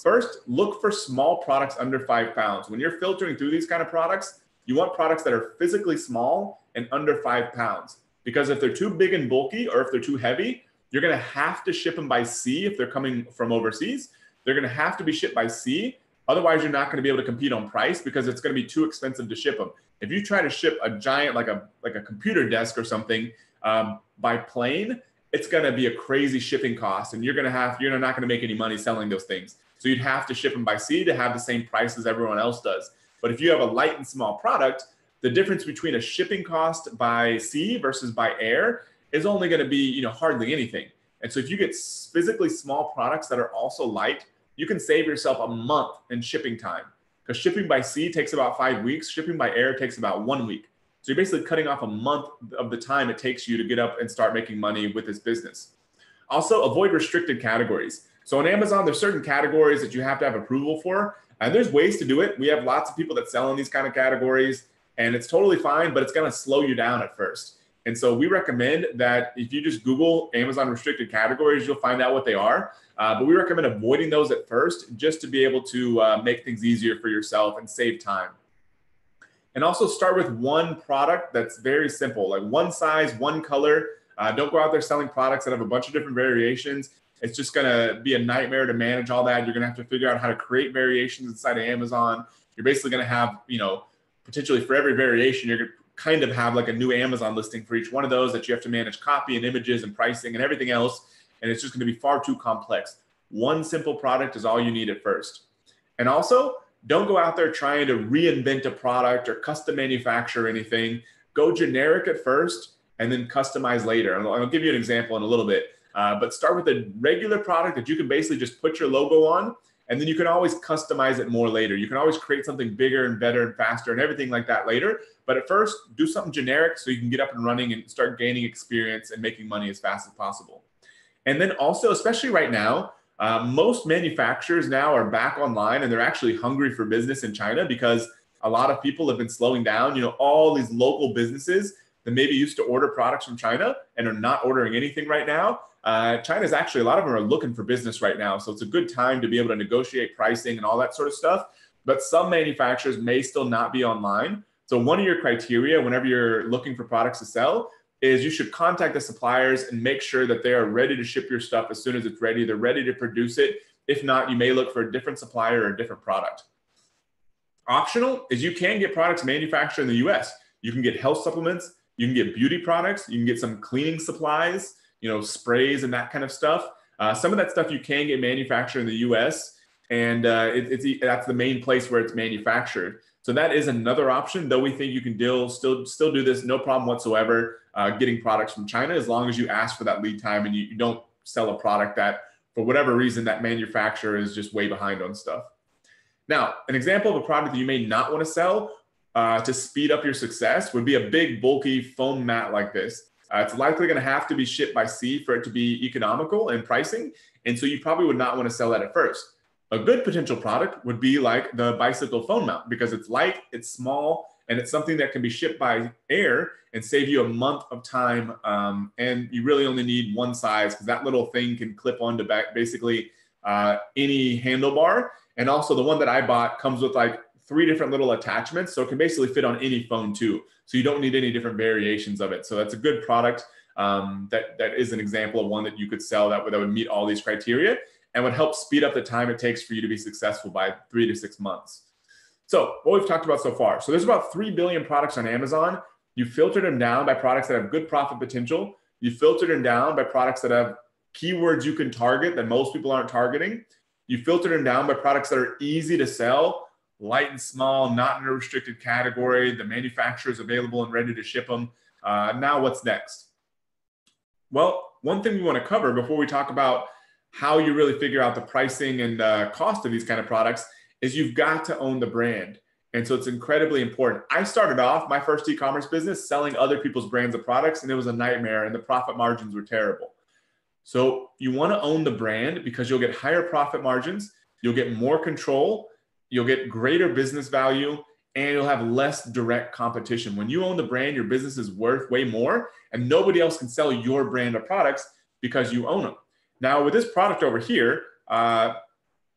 First, look for small products under 5 pounds. When you're filtering through these kind of products, you want products that are physically small and under 5 pounds, because if they're too big and bulky, or if they're too heavy, you're going to have to ship them by sea. If they're coming from overseas, they're going to have to be shipped by sea. Otherwise, you're not going to be able to compete on price because it's going to be too expensive to ship them. If you try to ship a giant, like a computer desk or something by plane, it's going to be a crazy shipping cost, and you're not going to make any money selling those things. So you'd have to ship them by sea to have the same price as everyone else does. But if you have a light and small product, the difference between a shipping cost by sea versus by air is only going to be, hardly anything. And so if you get physically small products that are also light, you can save yourself a month in shipping time, because shipping by sea takes about 5 weeks. Shipping by air takes about 1 week. So you're basically cutting off a month of the time it takes you to get up and start making money with this business. Also, avoid restricted categories. So on Amazon, there's certain categories that you have to have approval for, and there's ways to do it. We have lots of people that sell in these kind of categories, and it's totally fine, but it's going to slow you down at first. And so we recommend that if you just Google Amazon restricted categories, you'll find out what they are. But we recommend avoiding those at first, just to be able to make things easier for yourself and save time. And also start with one product that's very simple, like one size, one color. Don't go out there selling products that have a bunch of different variations. It's just going to be a nightmare to manage all that. You're going to have to figure out how to create variations inside of Amazon. You're basically going to have, potentially for every variation, you're going to kind of have like a new Amazon listing for each one of those that you have to manage copy and images and pricing and everything else. And it's just going to be far too complex. One simple product is all you need at first. And also, don't go out there trying to reinvent a product or custom manufacture anything. Go generic at first and then customize later. And I'll give you an example in a little bit. But start with a regular product that you can basically just put your logo on, and then you can always customize it more later. You can always create something bigger and better and faster and everything like that later. But at first, do something generic so you can get up and running and start gaining experience and making money as fast as possible. And then also, especially right now, most manufacturers now are back online, and they're actually hungry for business in China because a lot of people have been slowing down. All these local businesses that maybe used to order products from China and are not ordering anything right now. China's actually, a lot of them are looking for business right now. So it's a good time to be able to negotiate pricing and all that sort of stuff. But some manufacturers may still not be online. So one of your criteria whenever you're looking for products to sell is you should contact the suppliers and make sure that they are ready to ship your stuff as soon as it's ready. They're ready to produce it. If not, you may look for a different supplier or a different product. Optional is you can get products manufactured in the US. You can get health supplements. You can get beauty products. You can get some cleaning supplies, sprays and that kind of stuff. Some of that stuff you can get manufactured in the US, and that's the main place where it's manufactured. So that is another option, though we think you can still do this, no problem whatsoever, getting products from China, as long as you ask for that lead time and you don't sell a product that, for whatever reason, that manufacturer is just way behind on stuff. Now, an example of a product that you may not want to sell to speed up your success would be a big, bulky foam mat like this. It's likely going to have to be shipped by sea for it to be economical in pricing, and so you probably would not want to sell that at first. A good potential product would be like the bicycle phone mount, because it's light, it's small, and it's something that can be shipped by air and save you a month of time. And you really only need one size, because that little thing can clip onto back basically any handlebar. And also the one that I bought comes with like 3 different little attachments, so it can basically fit on any phone too. So you don't need any different variations of it. So that's a good product that is an example of one that you could sell that would meet all these criteria and would help speed up the time it takes for you to be successful by 3 to 6 months. So what we've talked about so far. So there's about 3 billion products on Amazon. You filtered them down by products that have good profit potential. You filtered them down by products that have keywords you can target that most people aren't targeting. You filtered them down by products that are easy to sell, light and small, not in a restricted category. The manufacturer is available and ready to ship them. Now what's next? Well, one thing we want to cover before we talk about how you really figure out the pricing and cost of these kind of products is you've got to own the brand. And so it's incredibly important. I started off my first e-commerce business selling other people's brands of products, and it was a nightmare, and the profit margins were terrible. So you want to own the brand, because you'll get higher profit margins, you'll get more control, you'll get greater business value, and you'll have less direct competition. When you own the brand, your business is worth way more, and nobody else can sell your brand of products because you own them. Now with this product over here,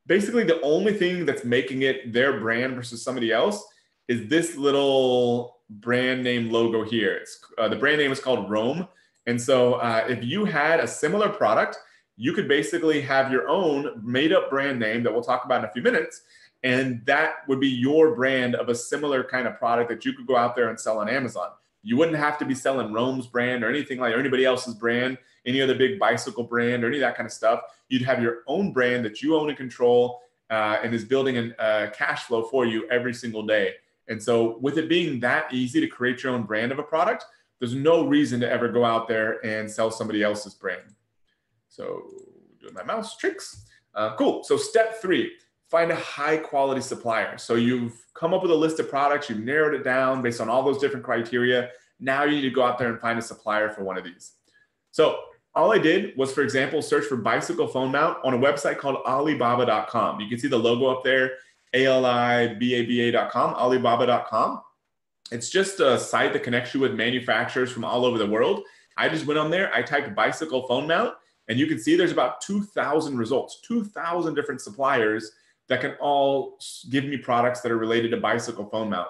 basically the only thing that's making it their brand versus somebody else is this little brand name logo here. It's, the brand name is called Rome. And so if you had a similar product, you could basically have your own made up brand name that we'll talk about in a few minutes. And that would be your brand of a similar kind of product that you could go out there and sell on Amazon. You wouldn't have to be selling Rome's brand or anything like, or anybody else's brand, any other big bicycle brand or any of that kind of stuff. You'd have your own brand that you own and control and is building a cash flow for you every single day. And so with it being that easy to create your own brand of a product, there's no reason to ever go out there and sell somebody else's brand. So doing my mouse tricks. Cool. So step 3. Find a high quality supplier. So you've come up with a list of products, you've narrowed it down based on all those different criteria. Now you need to go out there and find a supplier for one of these. So all I did was, for example, search for bicycle phone mount on a website called Alibaba.com. You can see the logo up there, A-L-I-B-A-B-A.com, Alibaba.com. It's just a site that connects you with manufacturers from all over the world. I just went on there, I typed bicycle phone mount, and you can see there's about 2,000 results, 2,000 different suppliers that can all give me products that are related to bicycle phone mount.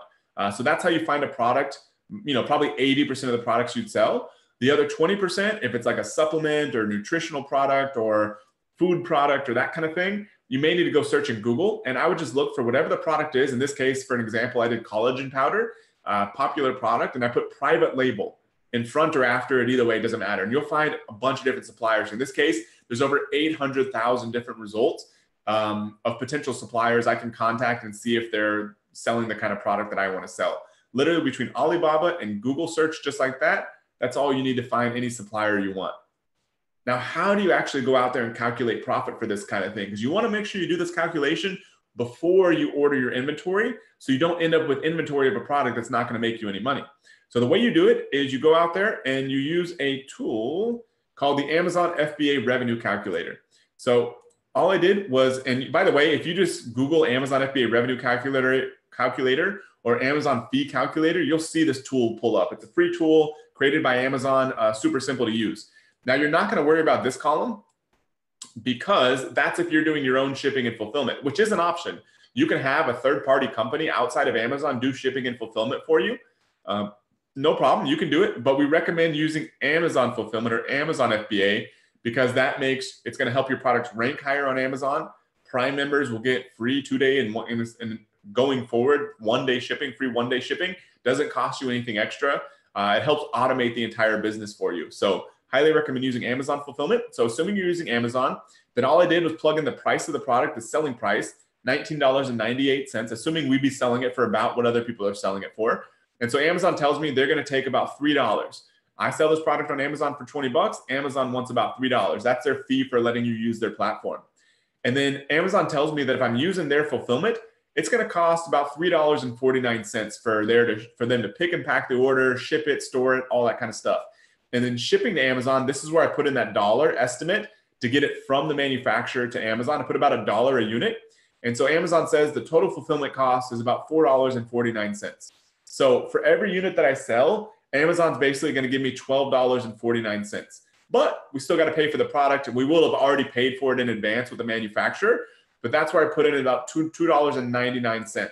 So that's how you find a product, you know, probably 80% of the products you'd sell. The other 20%, if it's like a supplement or nutritional product or food product or that kind of thing, you may need to go search in Google. And I would just look for whatever the product is. In this case, for an example, I did collagen powder, popular product, and I put private label in front or after it, either way, it doesn't matter. And you'll find a bunch of different suppliers. In this case, there's over 800,000 different results of potential suppliers I can contact and see if they're selling the kind of product that I want to sell. Literally between Alibaba and Google search, just like that, that's all you need to find any supplier you want. Now, how do you actually go out there and calculate profit for this kind of thing? Because you want to make sure you do this calculation before you order your inventory, so you don't end up with inventory of a product that's not going to make you any money. So the way you do it is you go out there and you use a tool called the Amazon FBA Revenue Calculator. So all I did was, and by the way, if you just Google Amazon FBA Revenue Calculator or Amazon Fee Calculator, you'll see this tool pull up. It's a free tool created by Amazon, super simple to use. Now, you're not going to worry about this column, because that's if you're doing your own shipping and fulfillment, which is an option. You can have a third-party company outside of Amazon do shipping and fulfillment for you. No problem. You can do it, but we recommend using Amazon Fulfillment or Amazon FBA, because that makes, it's going to help your products rank higher on Amazon. Prime members will get free 2-day and going forward, free one-day shipping. Doesn't cost you anything extra. It helps automate the entire business for you. So highly recommend using Amazon Fulfillment. So assuming you're using Amazon, then all I did was plug in the price of the product, the selling price, $19.98, assuming we'd be selling it for about what other people are selling it for. And so Amazon tells me they're going to take about $3. I sell this product on Amazon for 20 bucks. Amazon wants about $3. That's their fee for letting you use their platform. And then Amazon tells me that if I'm using their fulfillment, it's going to cost about $3.49 for them to pick and pack the order, ship it, store it, all that kind of stuff. And then shipping to Amazon, this is where I put in that dollar estimate to get it from the manufacturer to Amazon. I put about $1 a unit. And so Amazon says the total fulfillment cost is about $4.49. So for every unit that I sell, Amazon's basically going to give me $12.49. But we still got to pay for the product, and we will have already paid for it in advance with the manufacturer. But that's where I put in about $2.99.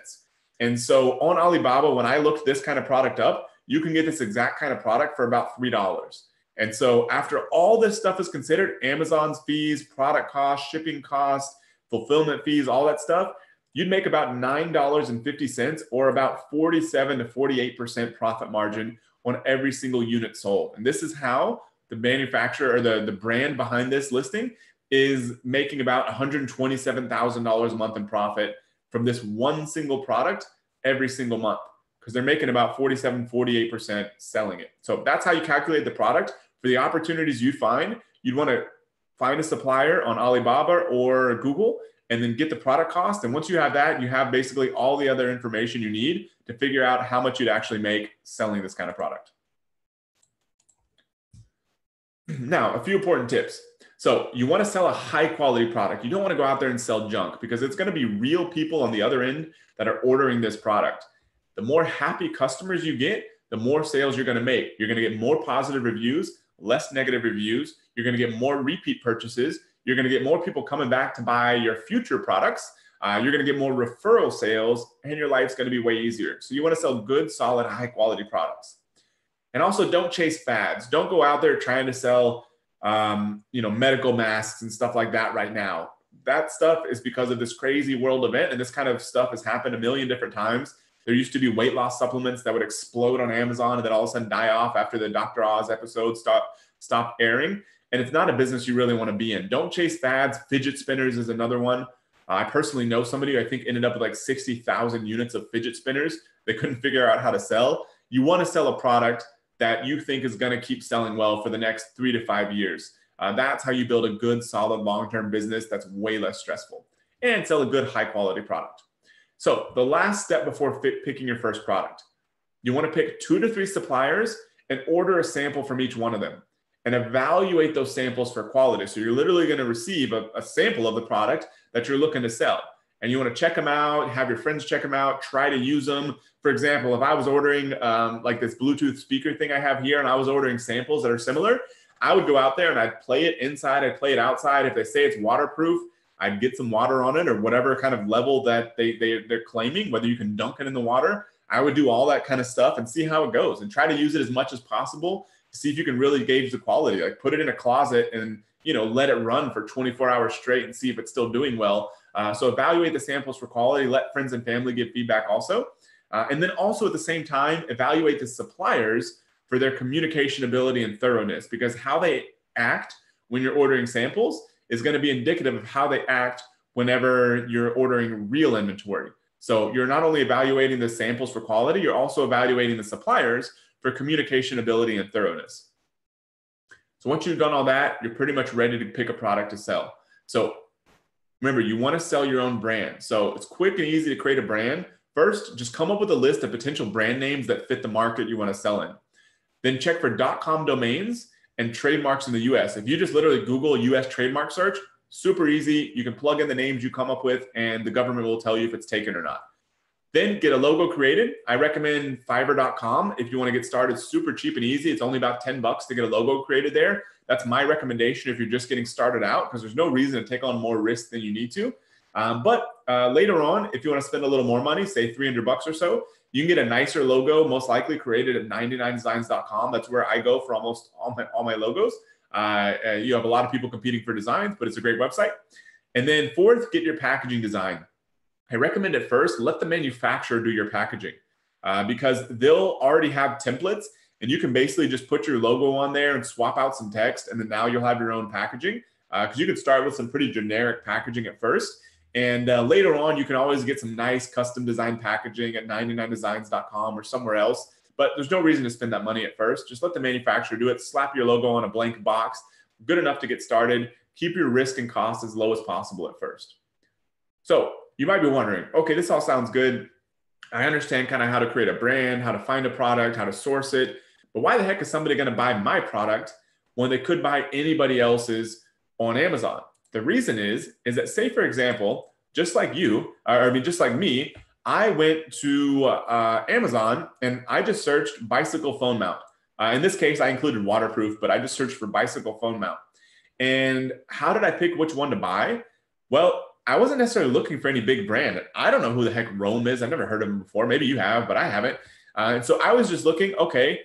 And so on Alibaba, when I looked this kind of product up, you can get this exact kind of product for about $3. And so after all this stuff is considered, Amazon's fees, product cost, shipping cost, fulfillment fees, all that stuff, you'd make about $9.50 or about 47 to 48% profit margin on every single unit sold. And this is how the manufacturer or the brand behind this listing is making about $127,000 a month in profit from this one single product every single month, because they're making about 47, 48% selling it. So that's how you calculate the product. For the opportunities you find, you'd want to find a supplier on Alibaba or Google and then get the product cost. And once you have that, you have basically all the other information you need to figure out how much you'd actually make selling this kind of product. Now, a few important tips. So you want to sell a high quality product. You don't want to go out there and sell junk, because it's going to be real people on the other end that are ordering this product. The more happy customers you get, the more sales you're going to make. You're going to get more positive reviews, less negative reviews. You're going to get more repeat purchases. You're going to get more people coming back to buy your future products. You're going to get more referral sales, and your life's going to be way easier. So you want to sell good, solid, high quality products. And also don't chase fads. Don't go out there trying to sell medical masks and stuff like that right now. That stuff is because of this crazy world event, and this kind of stuff has happened a million different times. There used to be weight loss supplements that would explode on Amazon and then all of a sudden die off after the Dr. Oz episode stopped airing. And it's not a business you really want to be in. Don't chase fads. Fidget spinners is another one. I personally know somebody who I think ended up with like 60,000 units of fidget spinners. They couldn't figure out how to sell. You want to sell a product that you think is going to keep selling well for the next 3 to 5 years. That's how you build a good, solid, long-term business that's way less stressful, and sell a good, high-quality product. So the last step before picking your first product, you want to pick 2 to 3 suppliers and order a sample from each one of them and evaluate those samples for quality. So you're literally going to receive a sample of the product that you're looking to sell. And you want to check them out, have your friends check them out, try to use them. For example, if I was ordering like this Bluetooth speaker thing I have here, and I was ordering samples that are similar, I would go out there and I'd play it inside, I'd play it outside. If they say it's waterproof, I'd get some water on it, or whatever kind of level that they're claiming, whether you can dunk it in the water. I would do all that kind of stuff and see how it goes, and try to use it as much as possible to see if you can really gauge the quality. Like put it in a closet and let it run for 24 hours straight and see if it's still doing well. So evaluate the samples for quality, let friends and family give feedback also. And then also at the same time, evaluate the suppliers for their communication ability and thoroughness, because how they act when you're ordering samples is going to be indicative of how they act whenever you're ordering real inventory. So you're not only evaluating the samples for quality, you're also evaluating the suppliers for communication ability and thoroughness. So once you've done all that, you're pretty much ready to pick a product to sell. So remember, you want to sell your own brand. So it's quick and easy to create a brand. First, just come up with a list of potential brand names that fit the market you want to sell in. Then check for .com domains and trademarks in the US. If you just literally Google US trademark search, super easy. You can plug in the names you come up with, and the government will tell you if it's taken or not. Then get a logo created. I recommend Fiverr.com if you want to get started. Super cheap and easy. It's only about 10 bucks to get a logo created there. That's my recommendation if you're just getting started out, because there's no reason to take on more risk than you need to. But later on, if you want to spend a little more money, say 300 bucks or so, you can get a nicer logo, most likely created at 99designs.com. That's where I go for almost all my logos. You have a lot of people competing for designs, but it's a great website. And then fourth, get your packaging design. I recommend at first, let the manufacturer do your packaging because they'll already have templates And you can basically just put your logo on there and swap out some text. And then now you'll have your own packaging, because you could start with some pretty generic packaging at first. And later on, you can always get some nice custom design packaging at 99designs.com or somewhere else. But there's no reason to spend that money at first. Just let the manufacturer do it. Slap your logo on a blank box. Good enough to get started. Keep your risk and cost as low as possible at first. So you might be wondering, okay, this all sounds good. I understand kind of how to create a brand, how to find a product, how to source it. But why the heck is somebody going to buy my product when they could buy anybody else's on Amazon? The reason is that, say, for example, just like me, I went to Amazon and I just searched bicycle phone mount. In this case, I included waterproof, but I just searched for bicycle phone mount. And how did I pick which one to buy? Well, I wasn't necessarily looking for any big brand. I don't know who the heck Rome is. I've never heard of them before. Maybe you have, but I haven't. And so I was just looking, okay,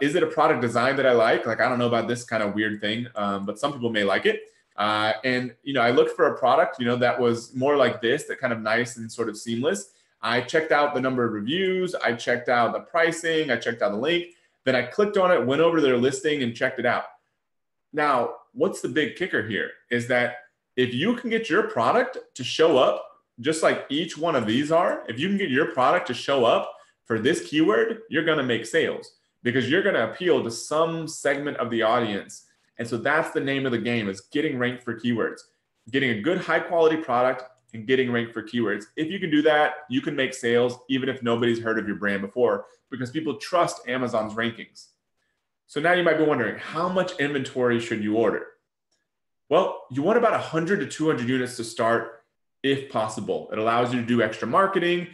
is it a product design that I like? Like, I don't know about this kind of weird thing, but some people may like it. And, you know, I looked for a product, you know, that was more like this, that kind of nice and sort of seamless. I checked out the number of reviews. I checked out the pricing. I checked out the link. Then I clicked on it, went over to their listing and checked it out. Now, what's the big kicker here is that if you can get your product to show up, just like each one of these are, if you can get your product to show up for this keyword, you're going to make sales because you're going to appeal to some segment of the audience. And so that's the name of the game, is getting ranked for keywords, getting a good high quality product and getting ranked for keywords. If you can do that, you can make sales even if nobody's heard of your brand before, because people trust Amazon's rankings. So now you might be wondering, how much inventory should you order? Well, you want about 100 to 200 units to start if possible. It allows you to do extra marketing,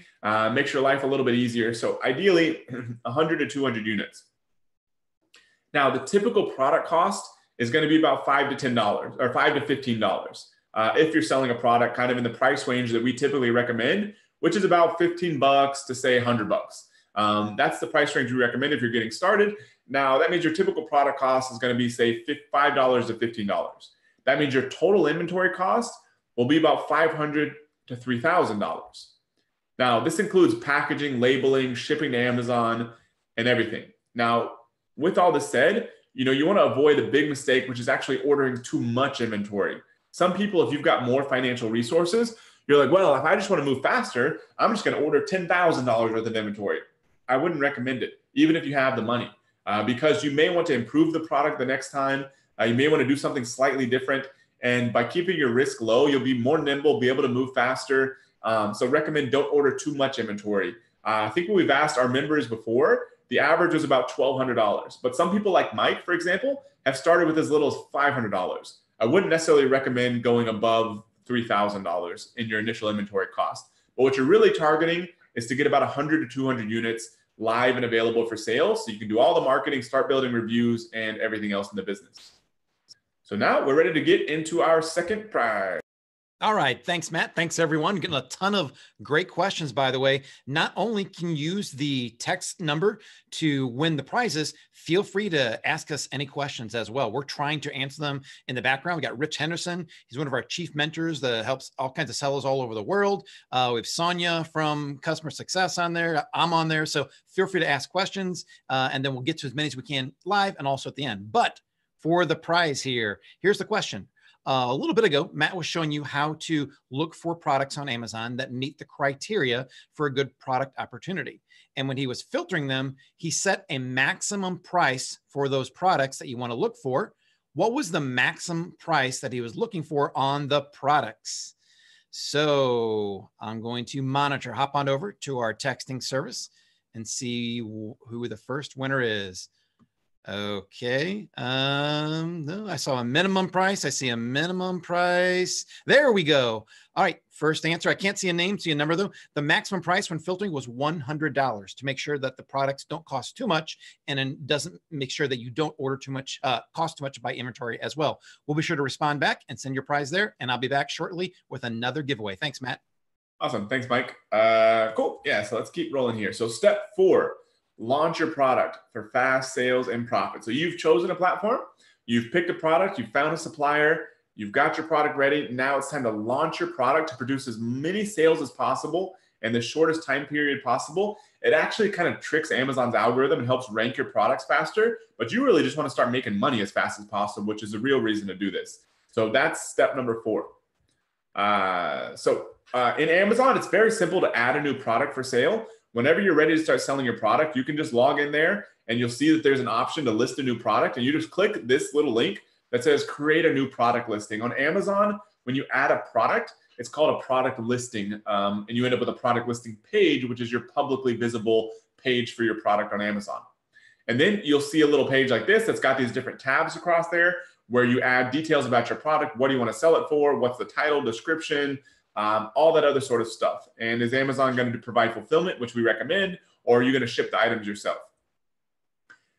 makes your life a little bit easier. So ideally 100 to 200 units. Now the typical product cost is going to be about $5 to $10 or $5 to $15 if you're selling a product kind of in the price range that we typically recommend, which is about $15 to say $100. That's the price range we recommend if you're getting started. Now, that means your typical product cost is going to be, say, $5 to $15. That means your total inventory cost will be about $500 to $3,000. Now, this includes packaging, labeling, shipping to Amazon, and everything. Now, with all this said, you know, you want to avoid the big mistake, which is actually ordering too much inventory. Some people, if you've got more financial resources, you're like, well, if I just want to move faster, I'm just going to order $10,000 worth of inventory. I wouldn't recommend it, even if you have the money, because you may want to improve the product the next time. You may want to do something slightly different. And by keeping your risk low, you'll be more nimble, be able to move faster. So recommend don't order too much inventory. I think what we've asked our members before, the average was about $1,200, but some people like Mike, for example, have started with as little as $500. I wouldn't necessarily recommend going above $3,000 in your initial inventory cost, but what you're really targeting is to get about 100 to 200 units live and available for sale. So you can do all the marketing, start building reviews and everything else in the business. So now we're ready to get into our second prize. All right. Thanks, Matt. Thanks, everyone. Getting a ton of great questions, by the way. Not only can you use the text number to win the prizes, feel free to ask us any questions as well. We're trying to answer them in the background. We got Rich Henderson. He's one of our chief mentors that helps all kinds of sellers all over the world. We have Sonia from Customer Success on there. I'm on there. So feel free to ask questions, and then we'll get to as many as we can live and also at the end. But for the prize here, here's the question. A little bit ago, Matt was showing you how to look for products on Amazon that meet the criteria for a good product opportunity. And when he was filtering them, he set a maximum price for those products that you want to look for. What was the maximum price that he was looking for on the products? So I'm going to monitor, hop on over to our texting service and see who the first winner is. Okay. No, I saw a minimum price. I see a minimum price. There we go. All right. First answer. I can't see a name, see a number though. The maximum price when filtering was $100 to make sure that the products don't cost too much and it doesn't make sure that you don't order too much, cost too much to buy inventory as well. We'll be sure to respond back and send your prize there. And I'll be back shortly with another giveaway. Thanks, Matt. Awesome. Thanks, Mike. Cool. Yeah. So let's keep rolling here. So step four. Launch your product for fast sales and profit. So you've chosen a platform, you've picked a product, you've found a supplier, you've got your product ready. Now it's time to launch your product to produce as many sales as possible in the shortest time period possible, it actually kind of tricks Amazon's algorithm and helps rank your products faster. But you really just want to start making money as fast as possible, which is the real reason to do this. So that's step number 4. In Amazon, it's very simple to add a new product for sale. Whenever you're ready to start selling your product, you can just log in there and you'll see that there's an option to list a new product. And you just click this little link that says create a new product listing. On Amazon, when you add a product, it's called a product listing. And you end up with a product listing page, which is your publicly visible page for your product on Amazon. And then you'll see a little page like this that's got these different tabs across there where you add details about your product. What do you want to sell it for? What's the title, description, all that other sort of stuff. And is Amazon going to provide fulfillment, which we recommend, or are you going to ship the items yourself?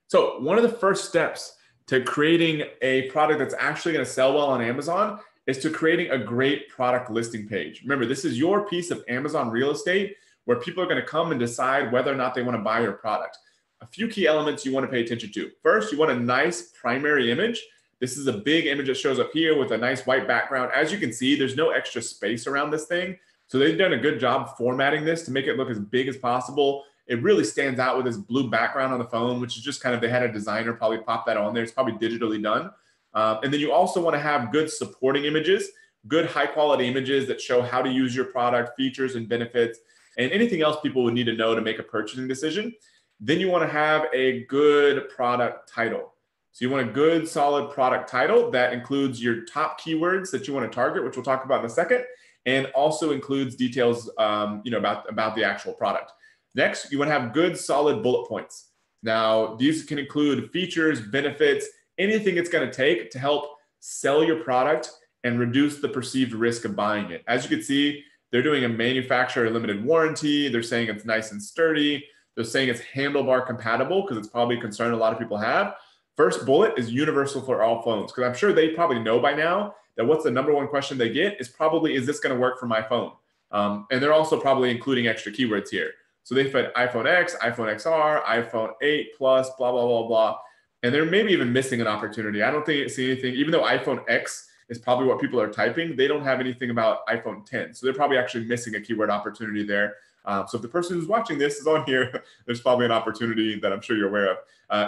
So one of the first steps to creating a product that's actually going to sell well on Amazon is to creating a great product listing page. Remember, this is your piece of Amazon real estate where people are going to come and decide whether or not they want to buy your product. A few key elements you want to pay attention to. First, you want a nice primary image. This is a big image that shows up here with a nice white background. As you can see, there's no extra space around this thing. So they've done a good job formatting this to make it look as big as possible. It really stands out with this blue background on the phone, which is just kind of, they had a designer probably pop that on there. It's probably digitally done. And then you also want to have good supporting images, good high quality images that show how to use your product, features and benefits, and anything else people would need to know to make a purchasing decision. Then you want to have a good product title. So you want a good, solid product title that includes your top keywords that you want to target, which we'll talk about in a second, and also includes details about the actual product. Next, you want to have good, solid bullet points. Now, these can include features, benefits, anything it's going to take to help sell your product and reduce the perceived risk of buying it. As you can see, they're doing a manufacturer limited warranty. They're saying it's nice and sturdy. They're saying it's handlebar compatible because it's probably a concern a lot of people have. First bullet is universal for all phones, because I'm sure they probably know by now that what's the number one question they get is probably, is this going to work for my phone? And they're also probably including extra keywords here. So they fed iPhone X, iPhone XR, iPhone 8 Plus, blah, blah, blah, blah. And they're maybe even missing an opportunity. I don't think it's anything, even though iPhone X is probably what people are typing, they don't have anything about iPhone 10. So they're probably actually missing a keyword opportunity there. So if the person who's watching this is on here, there's probably an opportunity that I'm sure you're aware of.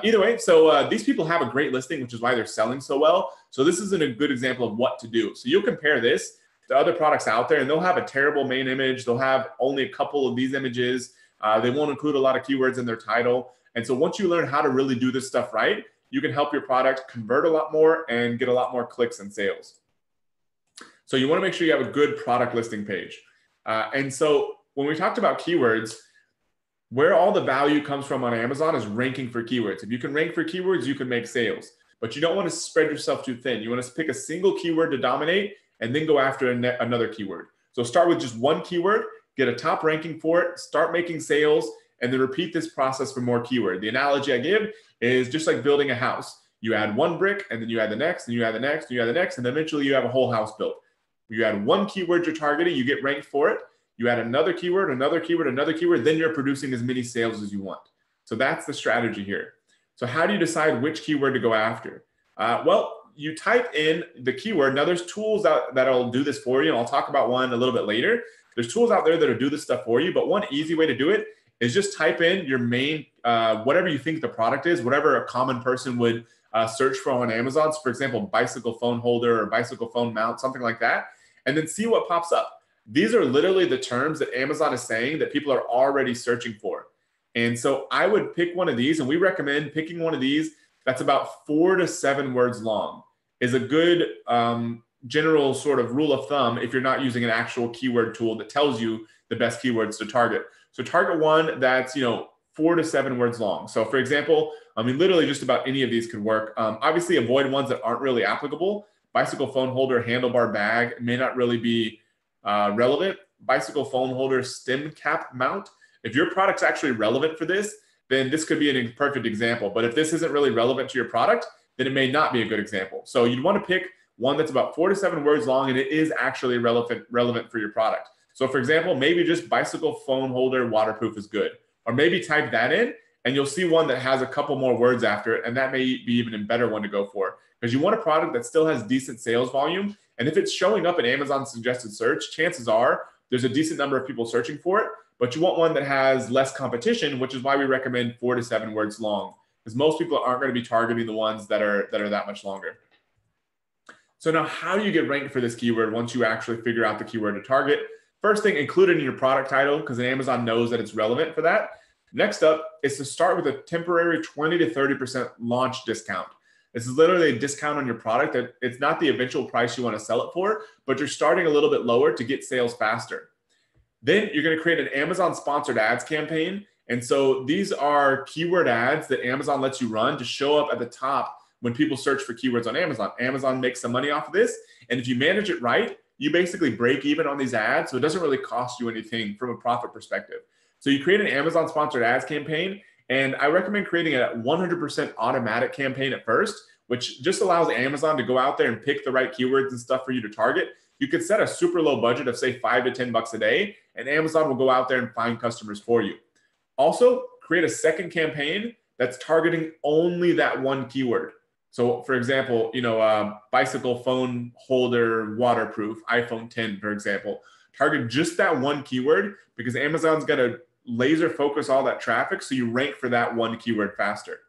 Either way, so these people have a great listing, which is why they're selling so well. So this isn't a good example of what to do. So you'll compare this to other products out there, and they'll have a terrible main image. They'll have only a couple of these images. They won't include a lot of keywords in their title. And so once you learn how to really do this stuff right, you can help your product convert a lot more and get a lot more clicks and sales. So you want to make sure you have a good product listing page. And so when we talked about keywords, where all the value comes from on Amazon is ranking for keywords. If you can rank for keywords, you can make sales, but you don't want to spread yourself too thin. You want to pick a single keyword to dominate and then go after another keyword. So start with just one keyword, get a top ranking for it, start making sales, and then repeat this process for more keywords. The analogy I give is just like building a house. You add one brick and then you add the next and you add the next and you add the next, and eventually you have a whole house built. You add one keyword you're targeting, you get ranked for it. You add another keyword, another keyword, another keyword, then you're producing as many sales as you want. So that's the strategy here. So how do you decide which keyword to go after? Well, you type in the keyword. Now there's tools out that'll do this for you, and I'll talk about one a little bit later. There's tools out there that'll do this stuff for you, but one easy way to do it is just type in your main, whatever you think the product is, whatever a common person would search for on Amazon. So for example, bicycle phone holder or bicycle phone mount, something like that, and then see what pops up. These are literally the terms that Amazon is saying that people are already searching for. And so I would pick one of these, and we recommend picking one of these that's about 4 to 7 words long is a good general sort of rule of thumb if you're not using an actual keyword tool that tells you the best keywords to target. So target one that's 4 to 7 words long. So for example, I mean, literally just about any of these could work. Obviously avoid ones that aren't really applicable. Bicycle phone holder, handlebar bag may not really be relevant. Bicycle phone holder stem cap mount. If your product's actually relevant for this, then this could be an perfect example. But if this isn't really relevant to your product, then it may not be a good example. So you'd want to pick one that's about 4 to 7 words long and it is actually relevant for your product. So for example, maybe just bicycle phone holder waterproof is good, or maybe type that in and you'll see one that has a couple more words after it. And that may be even a better one to go for, because you want a product that still has decent sales volume. And if it's showing up in Amazon suggested search, chances are there's a decent number of people searching for it. But you want one that has less competition, which is why we recommend 4 to 7 words long, because most people aren't going to be targeting the ones that are that much longer. So now how do you get ranked for this keyword once you actually figure out the keyword to target? First thing, include it in your product title, because Amazon knows that it's relevant for that. Next up is to start with a temporary 20 to 30% launch discount. This is literally a discount on your product. That it's not the eventual price you want to sell it for, but you're starting a little bit lower to get sales faster. Then you're going to create an Amazon sponsored ads campaign. And so these are keyword ads that Amazon lets you run to show up at the top when people search for keywords on Amazon. Amazon makes some money off of this. And if you manage it right, you basically break even on these ads. So it doesn't really cost you anything from a profit perspective. So you create an Amazon sponsored ads campaign. And I recommend creating a 100% automatic campaign at first, which just allows Amazon to go out there and pick the right keywords and stuff for you to target. You could set a super low budget of say $5 to $10 a day, and Amazon will go out there and find customers for you. Also, create a second campaign that's targeting only that one keyword. So for example, bicycle phone holder, waterproof, iPhone 10, for example, target just that one keyword, because Amazon's going to laser focus all that traffic. So you rank for that one keyword faster.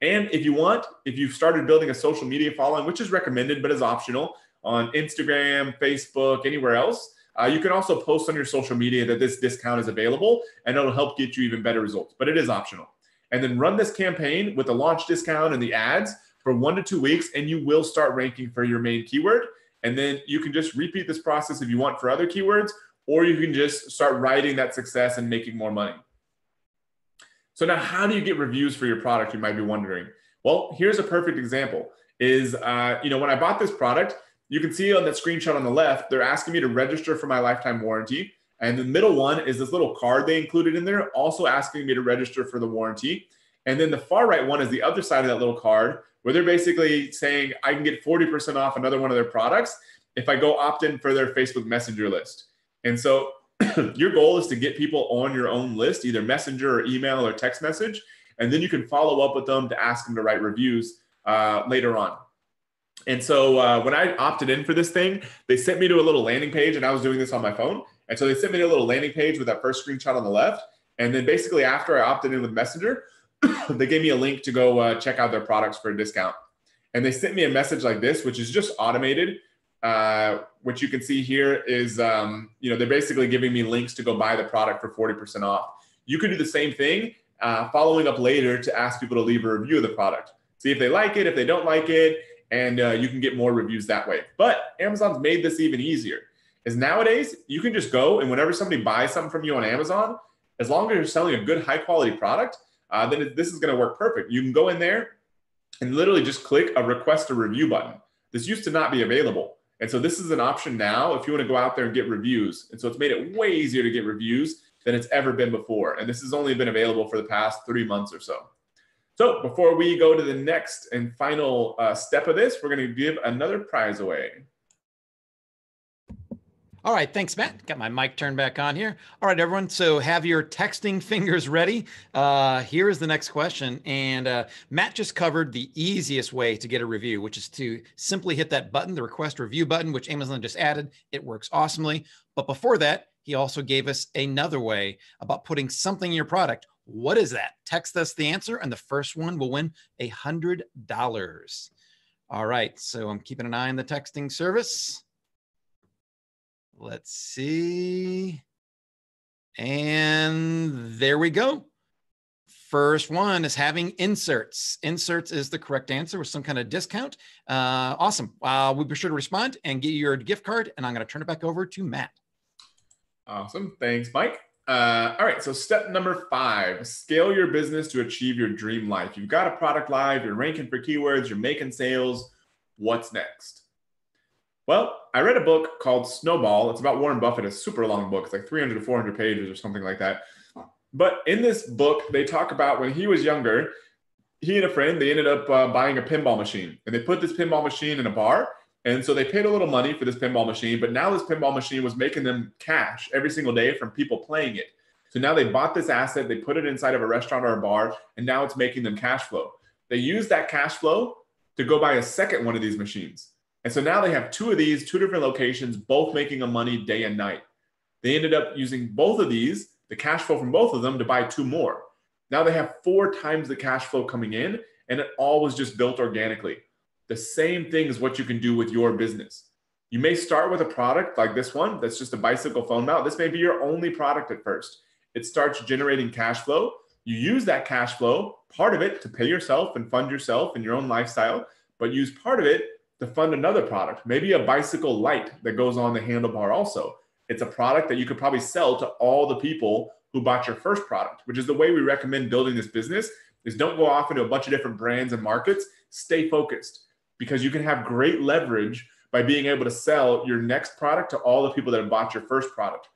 And if you want, if you've started building a social media following, which is recommended, but is optional, on Instagram, Facebook, anywhere else, you can also post on your social media that this discount is available, and it'll help get you even better results, but it is optional. And then run this campaign with the launch discount and the ads for 1 to 2 weeks, and you will start ranking for your main keyword. And then you can just repeat this process if you want for other keywords, or you can just start riding that success and making more money. So now how do you get reviews for your product, you might be wondering. Well, here's a perfect example is, when I bought this product, you can see on that screenshot on the left, they're asking me to register for my lifetime warranty. And the middle one is this little card they included in there, also asking me to register for the warranty. And then the far right one is the other side of that little card, where they're basically saying I can get 40% off another one of their products if I go opt in for their Facebook Messenger list. And so your goal is to get people on your own list, either Messenger or email or text message. And then you can follow up with them to ask them to write reviews later on. And so when I opted in for this thing, they sent me to a little landing page, and I was doing this on my phone. And so they sent me to a little landing page with that first screenshot on the left. And then basically after I opted in with Messenger, they gave me a link to go check out their products for a discount. And they sent me a message like this, which is just automated. What you can see here is, they're basically giving me links to go buy the product for 40% off. You could do the same thing, following up later to ask people to leave a review of the product. See if they like it, if they don't like it. And you can get more reviews that way. But Amazon's made this even easier. Is nowadays, you can just go and whenever somebody buys something from you on Amazon, as long as you're selling a good high quality product, then this is gonna work perfect. You can go in there and literally just click a request a review button. This used to not be available. And so this is an option now if you wanna go out there and get reviews. And so it's made it way easier to get reviews than it's ever been before. And this has only been available for the past 3 months or so. So before we go to the next and final step of this, we're going to give another prize away. All right. Thanks, Matt. Got my mic turned back on here. All right, everyone. So have your texting fingers ready. Here is the next question. And Matt just covered the easiest way to get a review, which is to simply hit that button, the request review button, which Amazon just added. It works awesomely. But before that, he also gave us another way about putting something in your product. What is that? Text us the answer, and the first one will win $100. All right, so I'm keeping an eye on the texting service. Let's see. And there we go. First one is having inserts. Inserts is the correct answer with some kind of discount. Awesome. We'll be sure to respond and get your gift card, and I'm going to turn it back over to Matt. Awesome. Thanks, Mike. All right, so step number 5, scale your business to achieve your dream life. You've got a product live, you're ranking for keywords, you're making sales. What's next? Well, I read a book called Snowball. It's about Warren Buffett, a super long book. It's like 300 to 400 pages or something like that. But in this book, they talk about when he was younger, he and a friend, they ended up buying a pinball machine. And they put this pinball machine in a bar. And so they paid a little money for this pinball machine, but now this pinball machine was making them cash every single day from people playing it. So now they bought this asset, they put it inside of a restaurant or a bar, and now it's making them cash flow. They use that cash flow to go buy a second one of these machines. And so now they have two of these, two different locations, both making them money day and night. They ended up using both of these. the cash flow from both of them to buy two more. Now they have 4 times the cash flow coming in, and it all was just built organically. The same thing is what you can do with your business. You may start with a product like this one that's just a bicycle phone mount. This may be your only product at first. It starts generating cash flow. You use that cash flow, part of it to pay yourself and fund yourself and your own lifestyle, but use part of it to fund another product, maybe a bicycle light that goes on the handlebar also. It's a product that you could probably sell to all the people who bought your first product, which is the way we recommend building this business is don't go off into a bunch of different brands and markets. Stay focused because you can have great leverage by being able to sell your next product to all the people that have bought your first product.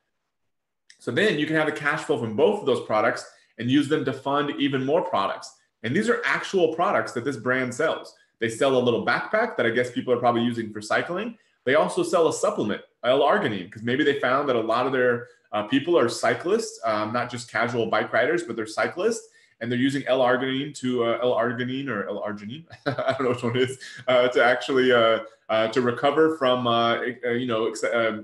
So then you can have the cash flow from both of those products and use them to fund even more products. And these are actual products that this brand sells. They sell a little backpack that I guess people are probably using for cycling. They also sell a supplement, L-arginine, because maybe they found that a lot of their people are cyclists, not just casual bike riders, but they're cyclists, and they're using L-arginine to I don't know which one it is, to actually to recover from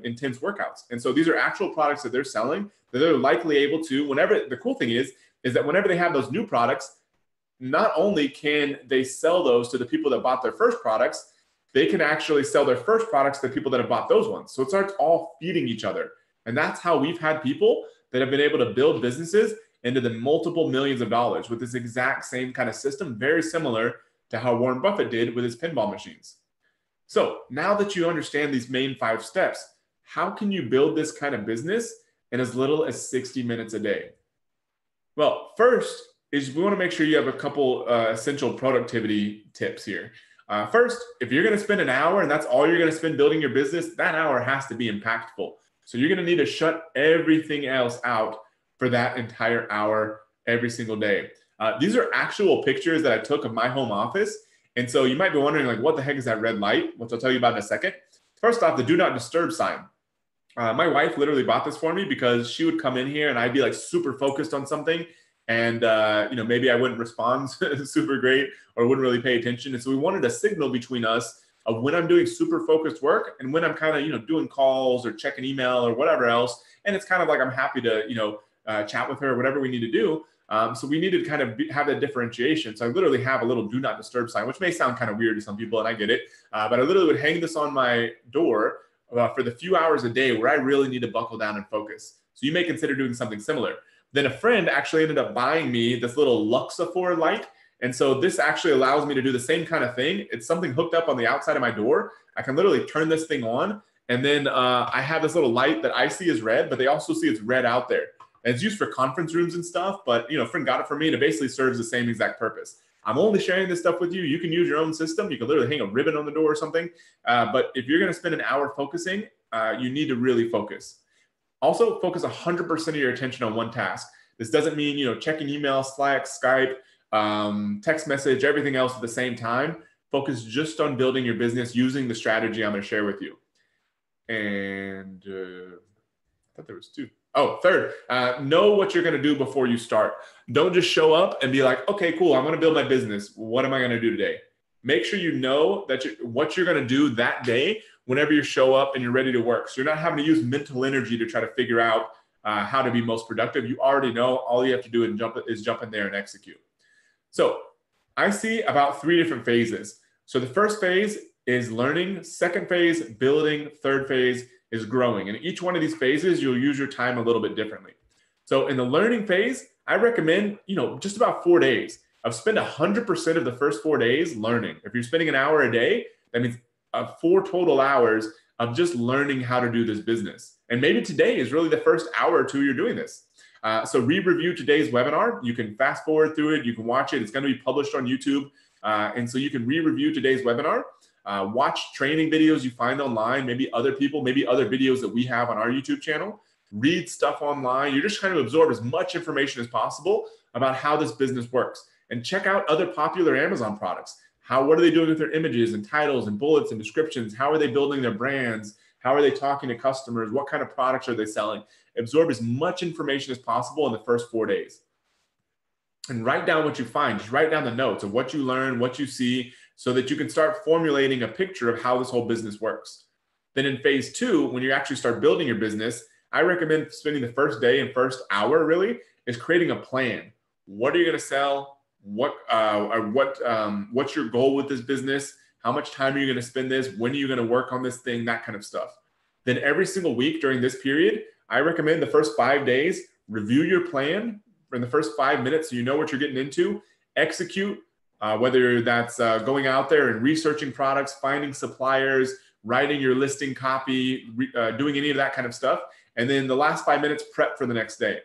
intense workouts. And so these are actual products that they're selling that they're likely able to. Whenever the cool thing is that whenever they have those new products, not only can they sell those to the people that bought their first products, they can actually sell their first products to people that have bought those ones. So it starts all feeding each other. And that's how we've had people that have been able to build businesses into the multiple millions of dollars with this exact same kind of system, very similar to how Warren Buffett did with his pinball machines. So now that you understand these main 5 steps, how can you build this kind of business in as little as 60 minutes a day? Well, first is we want to make sure you have a couple essential productivity tips here. First, if you're going to spend an hour and that's all you're going to spend building your business, that hour has to be impactful. So you're going to need to shut everything else out for that entire hour every single day. These are actual pictures that I took of my home office. And so you might be wondering, like, what the heck is that red light? Which I'll tell you about in a second. First off, the do not disturb sign. My wife literally bought this for me because she would come in here and I'd be like super focused on something. And, maybe I wouldn't respond super great or wouldn't really pay attention. And so we wanted a signal between us of when I'm doing super focused work and when I'm kind of, doing calls or checking email or whatever else. And it's kind of like I'm happy to, chat with her or whatever we need to do. So we needed to kind of have that differentiation. So I literally have a little do not disturb sign, which may sound kind of weird to some people, and I get it. But I literally would hang this on my door for the few hours a day where I really need to buckle down and focus. So you may consider doing something similar. Then a friend actually ended up buying me this little Luxafor light. And so this actually allows me to do the same kind of thing. It's something hooked up on the outside of my door. I can literally turn this thing on. And then I have this little light that I see is red, but they also see it's red out there. And it's used for conference rooms and stuff, but a friend got it for me and it basically serves the same exact purpose. I'm only sharing this stuff with you. You can use your own system. You can literally hang a ribbon on the door or something. But if you're gonna spend an hour focusing, you need to really focus. Also, focus 100% of your attention on one task. This doesn't mean, checking email, Slack, Skype, text message, everything else at the same time. Focus just on building your business using the strategy I'm going to share with you. And I thought there was 2. Oh, third, know what you're going to do before you start. Don't just show up and be like, okay, cool, I'm going to build my business. What am I going to do today? Make sure you know that what you're going to do that day whenever you show up and you're ready to work. So you're not having to use mental energy to try to figure out how to be most productive. You already know. All you have to do is jump in there and execute. So I see about 3 different phases. So the first phase is learning. Second phase, building. Third phase is growing. And in each one of these phases, you'll use your time a little bit differently. So in the learning phase, I recommend, just about 4 days. I've spent 100% of the first 4 days learning. If you're spending an hour a day, that means 4 total hours of just learning how to do this business. And maybe today is really the first hour or 2 you're doing this. So re-review today's webinar. You can fast forward through it. You can watch it. It's going to be published on YouTube. And so you can re-review today's webinar. Watch training videos you find online, maybe other people, maybe other videos that we have on our YouTube channel. Read stuff online. You're just trying to absorb as much information as possible about how this business works. And check out other popular Amazon products. What are they doing with their images and titles and bullets and descriptions? How are they building their brands? How are they talking to customers? What kind of products are they selling? Absorb as much information as possible in the first 4 days. And write down what you find. Just write down the notes of what you learn, what you see, so that you can start formulating a picture of how this whole business works. Then in phase 2, when you actually start building your business, I recommend spending the first day and first hour really is creating a plan. What are you going to sell? What's your goal with this business? How much time are you going to spend this? When are you going to work on this thing? That kind of stuff. Then every single week during this period, I recommend the first 5 days, review your plan in the first 5 minutes so you know what you're getting into, execute, whether that's going out there and researching products, finding suppliers, writing your listing copy, doing any of that kind of stuff. And then the last 5 minutes, prep for the next day.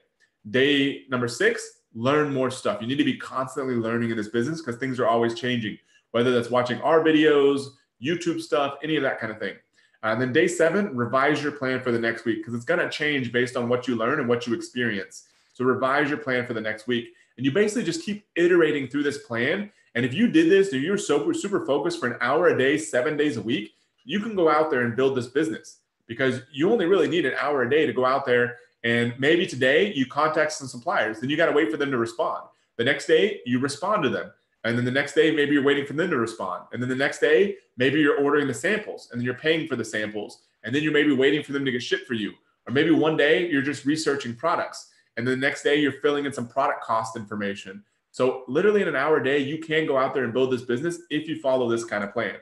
Day number 6, learn more stuff. You need to be constantly learning in this business because things are always changing, whether that's watching our videos, YouTube stuff, any of that kind of thing. And then day 7, revise your plan for the next week because it's going to change based on what you learn and what you experience. So revise your plan for the next week. And you basically just keep iterating through this plan. And if you did this, if you're super, super focused for an hour a day, 7 days a week, you can go out there and build this business because you only really need an hour a day to go out there. And maybe today you contact some suppliers, then you got to wait for them to respond. The next day you respond to them. And then the next day, maybe you're waiting for them to respond. And then the next day, maybe you're ordering the samples and then you're paying for the samples. And then you're maybe waiting for them to get shipped for you. Or maybe one day you're just researching products. And then the next day you're filling in some product cost information. So literally in an hour a day, you can go out there and build this business if you follow this kind of plan.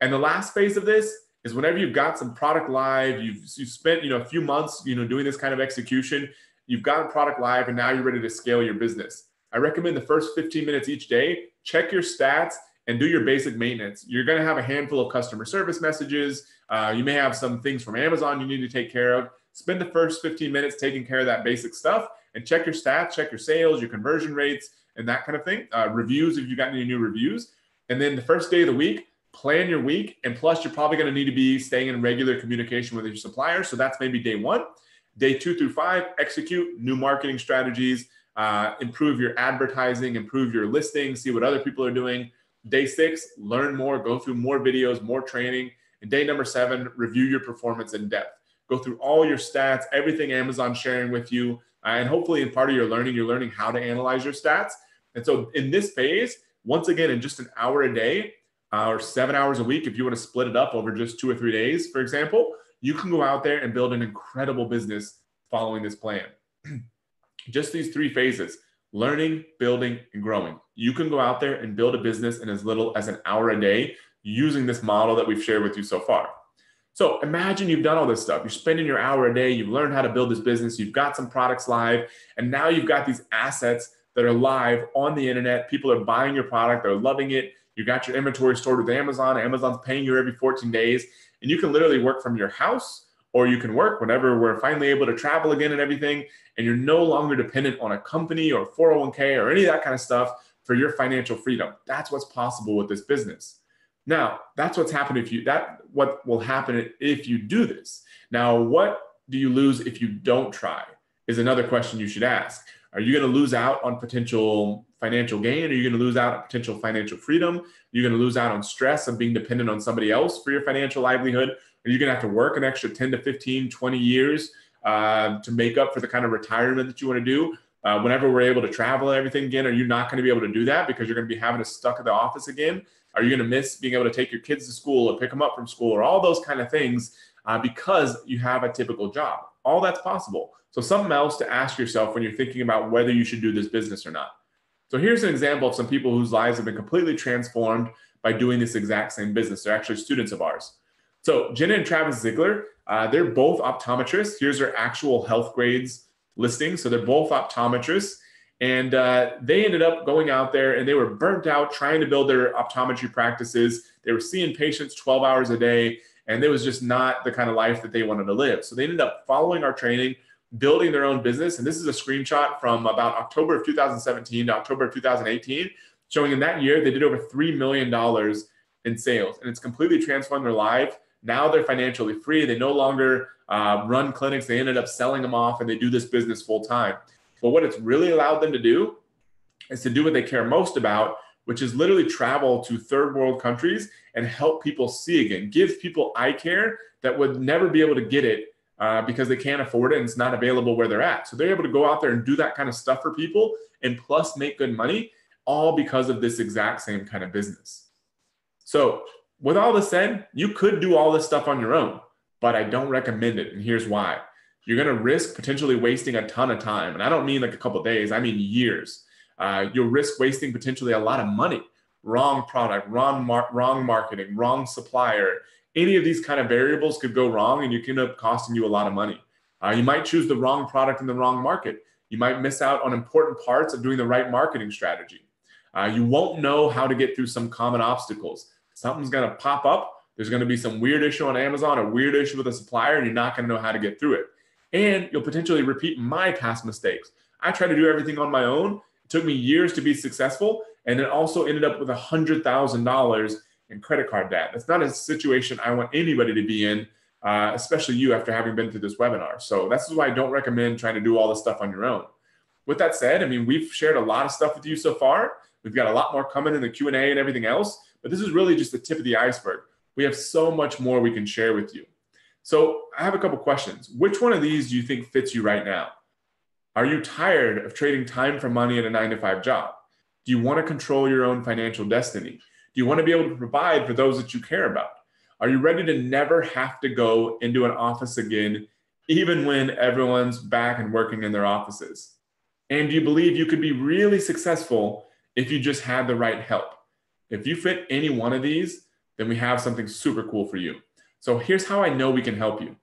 And the last phase of this is whenever you've got some product live, you've spent a few months doing this kind of execution, you've got product live and now you're ready to scale your business. I recommend the first 15 minutes each day, check your stats and do your basic maintenance. You're going to have a handful of customer service messages. You may have some things from Amazon you need to take care of. Spend the first 15 minutes taking care of that basic stuff and check your stats, check your sales, your conversion rates, and that kind of thing. Reviews, if you've got any new reviews. And then the first day of the week, plan your week. And plus, you're probably going to need to be staying in regular communication with your supplier. So that's maybe day 1. Day 2 through 5, execute new marketing strategies. Improve your advertising, improve your listing, see what other people are doing. Day 6, learn more, go through more videos, more training. And day number 7, review your performance in depth. Go through all your stats, everything Amazon's sharing with you. And hopefully in part of your learning, you're learning how to analyze your stats. And so in this phase, once again, in just an hour a day or 7 hours a week, if you want to split it up over just 2 or 3 days, for example, you can go out there and build an incredible business following this plan. Just these 3 phases, learning, building, and growing. You can go out there and build a business in as little as an hour a day using this model that we've shared with you so far. So imagine you've done all this stuff. You're spending your hour a day. You've learned how to build this business. You've got some products live. And now you've got these assets that are live on the internet. People are buying your product. They're loving it. You've got your inventory stored with Amazon. Amazon's paying you every 14 days. And you can literally work from your house, or you can work whenever we're finally able to travel again and everything, and you're no longer dependent on a company or 401k or any of that kind of stuff for your financial freedom. That's what's possible with this business. Now, that's what's happened if you, that what will happen if you do this. Now, what do you lose if you don't try is another question you should ask. Are you going to lose out on potential financial gain? Are you going to lose out on potential financial freedom? You're going to lose out on stress of being dependent on somebody else for your financial livelihood. Are you going to have to work an extra 10 to 15, 20 years to make up for the kind of retirement that you want to do? Whenever we're able to travel and everything again, are you not going to be able to do that because you're going to be having us stuck at the office again? Are you going to miss being able to take your kids to school or pick them up from school or all those kind of things because you have a typical job? All that's possible. So something else to ask yourself when you're thinking about whether you should do this business or not. So here's an example of some people whose lives have been completely transformed by doing this exact same business. They're actually students of ours. So Jenna and Travis Ziegler, they're both optometrists. Here's their actual health grades listing. So they're both optometrists. And they ended up going out there and they were burnt out trying to build their optometry practices. They were seeing patients 12 hours a day. And it was just not the kind of life that they wanted to live. So they ended up following our training, building their own business. And this is a screenshot from about October of 2017 to October of 2018, showing in that year, they did over $3 million in sales. And it's completely transformed their life. Now they're financially free. They no longer run clinics. They ended up selling them off and they do this business full time. But what it's really allowed them to do is to do what they care most about, which is literally travel to third world countries and help people see again, give people eye care that would never be able to get it because they can't afford it and it's not available where they're at. So they're able to go out there and do that kind of stuff for people and plus make good money, all because of this exact same kind of business. So with all this said, you could do all this stuff on your own, but I don't recommend it. And here's why. you're going to risk potentially wasting a ton of time. And I don't mean like a couple of days, I mean years. You'll risk wasting potentially a lot of money. Wrong product, wrong marketing, wrong supplier. Any of these kind of variables could go wrong and you can end up costing you a lot of money. You might choose the wrong product in the wrong market. You might miss out on important parts of doing the right marketing strategy. You won't know how to get through some common obstacles. Something's going to pop up. There's going to be some weird issue on Amazon, a weird issue with a supplier, and you're not going to know how to get through it. And you'll potentially repeat my past mistakes. I tried to do everything on my own. It took me years to be successful, and then also ended up with $100,000 in credit card debt. That's not a situation I want anybody to be in, especially you after having been through this webinar. So that's why I don't recommend trying to do all this stuff on your own. With that said, I mean, we've shared a lot of stuff with you so far. We've got a lot more coming in the Q&A and everything else, but this is really just the tip of the iceberg. We have so much more we can share with you. So I have a couple questions. Which one of these do you think fits you right now? Are you tired of trading time for money at a 9-to-5 job? Do you want to control your own financial destiny? Do you want to be able to provide for those that you care about? Are you ready to never have to go into an office again, even when everyone's back and working in their offices? And do you believe you could be really successful if you just had the right help? If you fit any one of these, then we have something super cool for you. So here's how I know we can help you.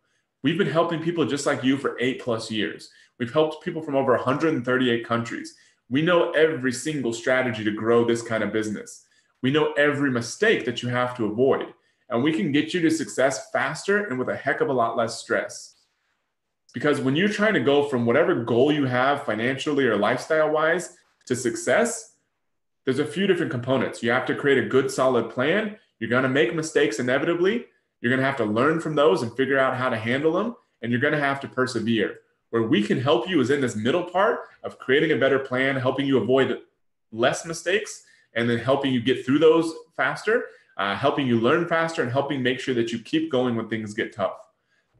We've been helping people just like you for 8+ years. We've helped people from over 138 countries. We know every single strategy to grow this kind of business. We know every mistake that you have to avoid, and we can get you to success faster and with a heck of a lot less stress. Because when you're trying to go from whatever goal you have financially or lifestyle-wise to success, there's a few different components. You have to create a good, solid plan. You're going to make mistakes inevitably. You're going to have to learn from those and figure out how to handle them, and you're going to have to persevere. Where we can help you is in this middle part of creating a better plan, helping you avoid less mistakes, and then helping you get through those faster, helping you learn faster, and helping make sure that you keep going when things get tough.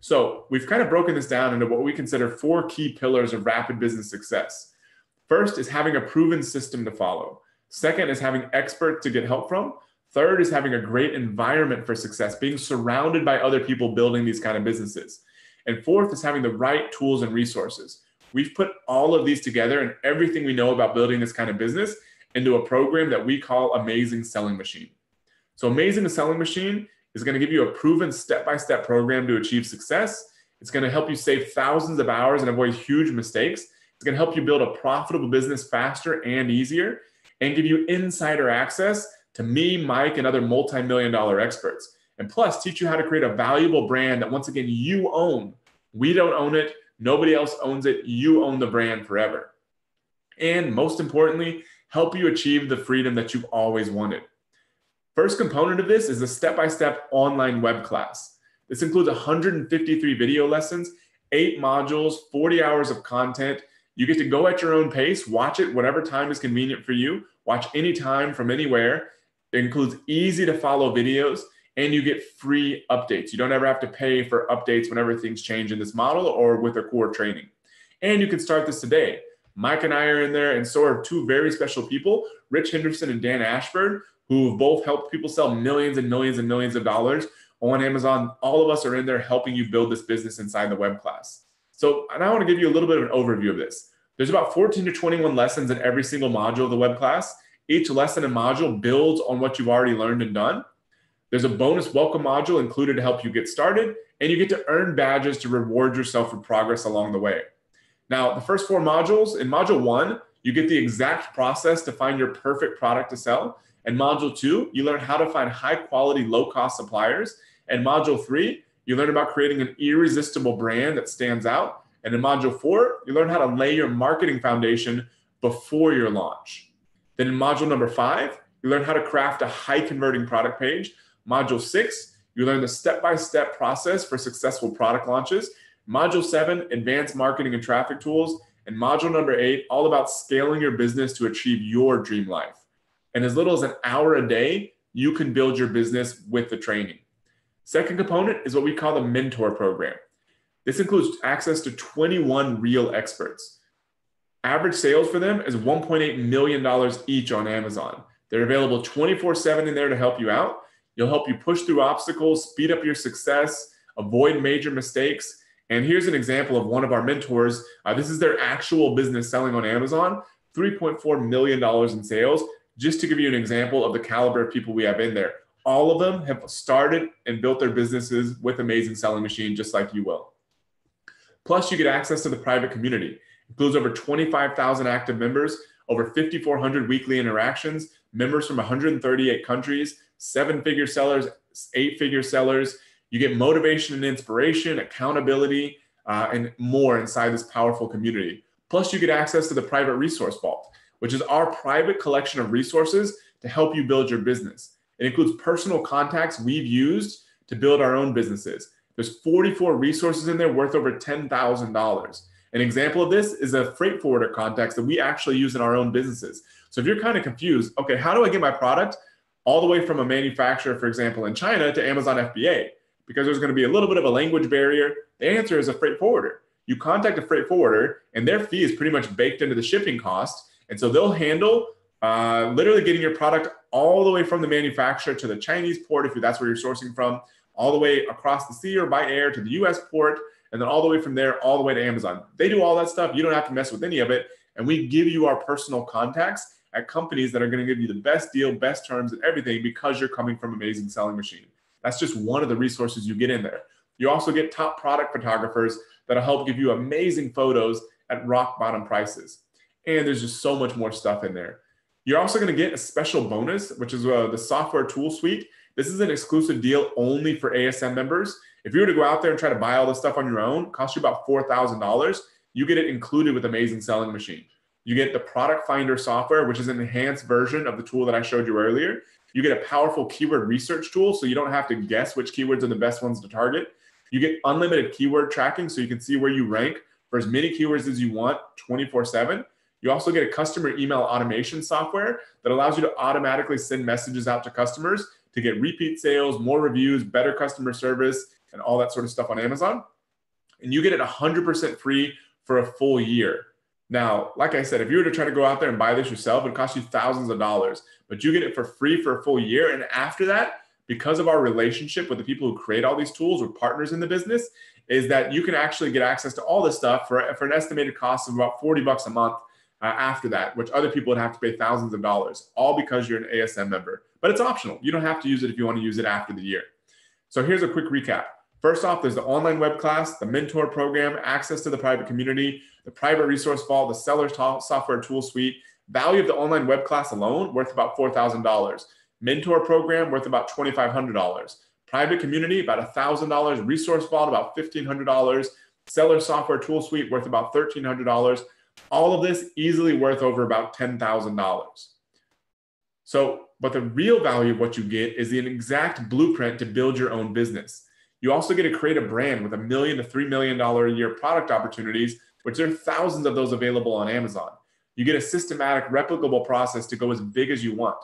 So we've kind of broken this down into what we consider 4 key pillars of rapid business success. First is having a proven system to follow. Second is having experts to get help from. Third is having a great environment for success, being surrounded by other people building these kind of businesses. And fourth is having the right tools and resources. We've put all of these together and everything we know about building this kind of business into a program that we call Amazing Selling Machine. So Amazing Selling Machine is going to give you a proven step-by-step program to achieve success. It's going to help you save thousands of hours and avoid huge mistakes. It's going to help you build a profitable business faster and easier, and give you insider access to me, Mike, and other multi-million-dollar experts. And plus, teach you how to create a valuable brand that, once again, you own. We don't own it. Nobody else owns it. You own the brand forever. And most importantly, help you achieve the freedom that you've always wanted. First component of this is the step-by-step online web class. This includes 153 video lessons, 8 modules, 40 hours of content. You get to go at your own pace, watch it whatever time is convenient for you, watch anytime from anywhere. It includes easy to follow videos, and you get free updates. You don't ever have to pay for updates whenever things change in this model or with our core training. And you can start this today. Mike and I are in there, and so are 2 very special people, Rich Henderson and Dan Ashford, who both helped people sell millions and millions and millions of dollars on Amazon. All of us are in there helping you build this business inside the web class. So, and I want to give you a little bit of an overview of this. There's about 14 to 21 lessons in every single module of the web class. Each lesson and module builds on what you've already learned and done. There's a bonus welcome module included to help you get started, and you get to earn badges to reward yourself for progress along the way. Now, the first 4 modules, in module 1, you get the exact process to find your perfect product to sell. In module 2, you learn how to find high quality, low cost suppliers. In module 3, you learn about creating an irresistible brand that stands out. And in module 4, you learn how to lay your marketing foundation before your launch. Then in module number 5, you learn how to craft a high converting product page. Module 6, you learn the step-by-step process for successful product launches. Module 7, advanced marketing and traffic tools. And module number 8, all about scaling your business to achieve your dream life. And as little as an hour a day, you can build your business with the training. Second component is what we call the mentor program. This includes access to 21 real experts. Average sales for them is $1.8 million each on Amazon. They're available 24/7 in there to help you out. You'll help you push through obstacles, speed up your success, avoid major mistakes, And here's an example of one of our mentors. This is their actual business selling on Amazon, $3.4 million in sales, just to give you an example of the caliber of people we have in there. All of them have started and built their businesses with Amazing Selling Machine, just like you will. Plus, you get access to the private community. It includes over 25,000 active members, over 5,400 weekly interactions, members from 138 countries, seven-figure sellers, eight-figure sellers. You get motivation and inspiration, accountability, and more inside this powerful community. Plus, you get access to the private resource vault, which is our private collection of resources to help you build your business. It includes personal contacts we've used to build our own businesses. There's 44 resources in there worth over $10,000. An example of this is a freight forwarder contact that we actually use in our own businesses. So if you're kind of confused, okay, how do I get my product all the way from a manufacturer, for example, in China to Amazon FBA? Because there's going to be a little bit of a language barrier. The answer is a freight forwarder. You contact a freight forwarder and their fee is pretty much baked into the shipping cost. And so they'll handle literally getting your product all the way from the manufacturer to the Chinese port, if that's where you're sourcing from, all the way across the sea or by air to the US port, and then all the way from there, all the way to Amazon. They do all that stuff. You don't have to mess with any of it. And we give you our personal contacts at companies that are going to give you the best deal, best terms and everything because you're coming from Amazing Selling Machine. That's just one of the resources you get in there. You also get top product photographers that'll help give you amazing photos at rock bottom prices. And there's just so much more stuff in there. You're also going to get a special bonus, which is the software tool suite. This is an exclusive deal only for ASM members. If you were to go out there and try to buy all this stuff on your own, cost you about $4,000. You get it included with Amazing Selling Machine. You get the Product Finder software, which is an enhanced version of the tool that I showed you earlier. You get a powerful keyword research tool, so you don't have to guess which keywords are the best ones to target. You get unlimited keyword tracking, so you can see where you rank for as many keywords as you want, 24/7. You also get a customer email automation software that allows you to automatically send messages out to customers to get repeat sales, more reviews, better customer service, and all that sort of stuff on Amazon. And you get it 100% free for a full year. Now, like I said, if you were to try to go out there and buy this yourself, it would cost you thousands of dollars, but you get it for free for a full year. And after that, because of our relationship with the people who create all these tools, we're partners in the business, is that you can actually get access to all this stuff for an estimated cost of about 40 bucks a month after that, which other people would have to pay thousands of dollars, all because you're an ASM member. But it's optional. You don't have to use it if you want to use it after the year. So here's a quick recap. First off, there's the online web class, the mentor program, access to the private community, the private resource vault, the seller software tool suite. Value of the online web class alone worth about $4,000. Mentor program worth about $2,500. Private community about $1,000. Resource vault about $1,500. Seller software tool suite worth about $1,300. All of this easily worth over about $10,000. So, but the real value of what you get is the exact blueprint to build your own business. You also get to create a brand with $1 million to $3 million a year product opportunities, which there are thousands of those available on Amazon. You get a systematic, replicable process to go as big as you want.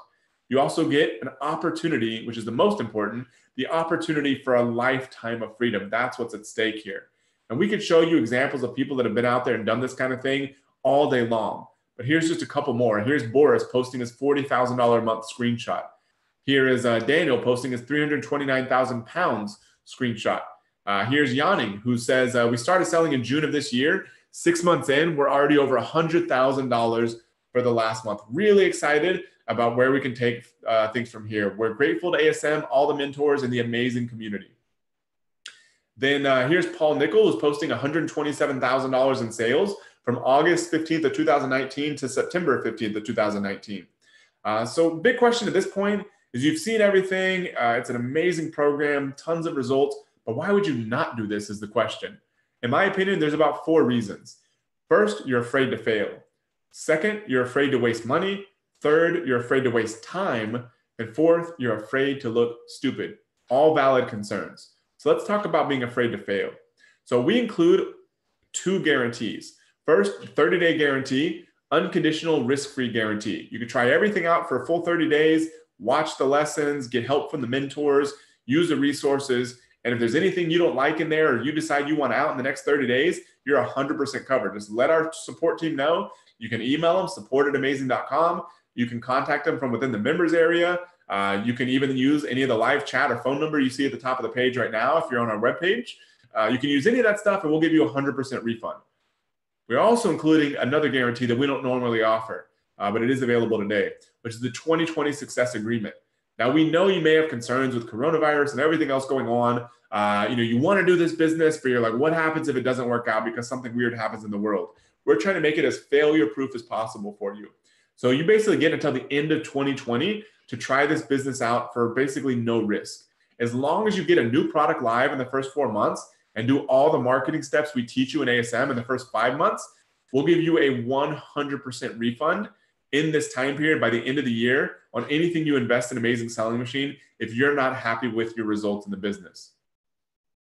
You also get an opportunity, which is the most important, the opportunity for a lifetime of freedom. That's what's at stake here. And we could show you examples of people that have been out there and done this kind of thing all day long. But here's just a couple more. Here's Boris posting his $40,000 a month screenshot. Here is Daniel posting his 329,000 pounds screenshot. Here's Yanning, who says, we started selling in June of this year. 6 months in, we're already over $100,000 for the last month. Really excited about where we can take things from here. We're grateful to ASM, all the mentors, and the amazing community. Then here's Paul Nichols posting $127,000 in sales from August 15th of 2019 to September 15th of 2019. So big question at this point is you've seen everything. It's an amazing program, tons of results, but why would you not do this is the question. In my opinion, there's about four reasons. First, you're afraid to fail. Second, you're afraid to waste money. Third, you're afraid to waste time. And fourth, you're afraid to look stupid. All valid concerns. So let's talk about being afraid to fail. So we include two guarantees. First, 30-day guarantee, unconditional risk-free guarantee. You can try everything out for a full 30 days, watch the lessons, get help from the mentors, use the resources. And if there's anything you don't like in there or you decide you want out in the next 30 days, you're 100% covered. Just let our support team know. You can email them, support@amazing.com. You can contact them from within the members area. You can even use any of the live chat or phone number you see at the top of the page right now if you're on our webpage. You can use any of that stuff and we'll give you a 100% refund. We're also including another guarantee that we don't normally offer, but it is available today, which is the 2020 Success Agreement. Now, we know you may have concerns with coronavirus and everything else going on. You want to do this business, but you're like, what happens if it doesn't work out because something weird happens in the world? We're trying to make it as failure-proof as possible for you. So you basically get until the end of 2020 to try this business out for basically no risk. As long as you get a new product live in the first 4 months and do all the marketing steps we teach you in ASM in the first 5 months, we'll give you a 100% refund in this time period by the end of the year on anything you invest in Amazing Selling Machine if you're not happy with your results in the business.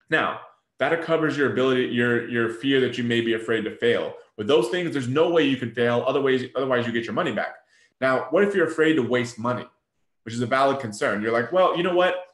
Now, that covers your ability, your fear that you may be afraid to fail. With those things, there's no way you can fail. Otherwise, you get your money back. Now, what if you're afraid to waste money, which is a valid concern? You're like, well, you know what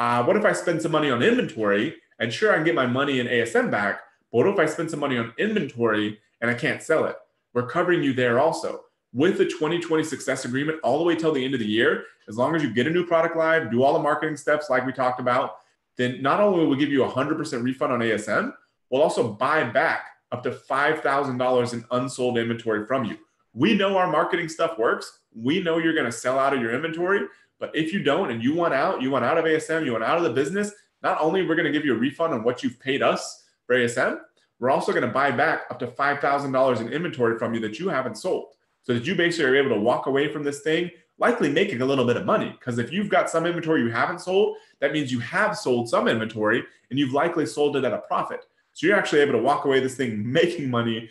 if I spend some money on inventory and sure, I can get my money in ASM back, but what if I spend some money on inventory and I can't sell it? We're covering you there also. With the 2020 Success Agreement all the way till the end of the year, as long as you get a new product live, do all the marketing steps like we talked about, then not only will we give you a 100% refund on ASM, we'll also buy back up to $5,000 in unsold inventory from you. We know our marketing stuff works. We know you're going to sell out of your inventory, but if you don't and you want out of ASM, you want out of the business, not only we're going to give you a refund on what you've paid us for ASM, we're also going to buy back up to $5,000 in inventory from you that you haven't sold, so that you basically are able to walk away from this thing likely making a little bit of money. Because if you've got some inventory you haven't sold, that means you have sold some inventory and you've likely sold it at a profit. So you're actually able to walk away this thing making money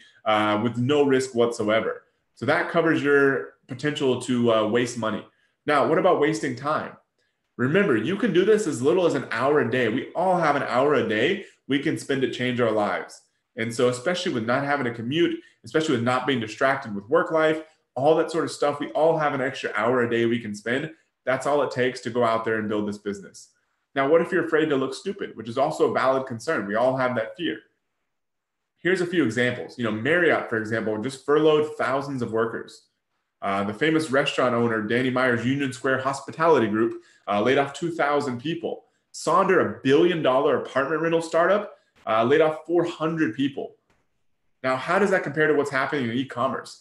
with no risk whatsoever. So that covers your potential to waste money. Now, what about wasting time? Remember, you can do this as little as an hour a day. We all have an hour a day we can spend to change our lives. And so especially with not having a commute, especially with not being distracted with work life, all that sort of stuff, we all have an extra hour a day we can spend. That's all it takes to go out there and build this business. Now, what if you're afraid to look stupid, which is also a valid concern? We all have that fear. Here's a few examples. Marriott, for example, just furloughed thousands of workers. The famous restaurant owner, Danny Meyer's Union Square Hospitality Group, laid off 2,000 people. Sonder, $1 billion apartment rental startup, laid off 400 people. Now, how does that compare to what's happening in e-commerce?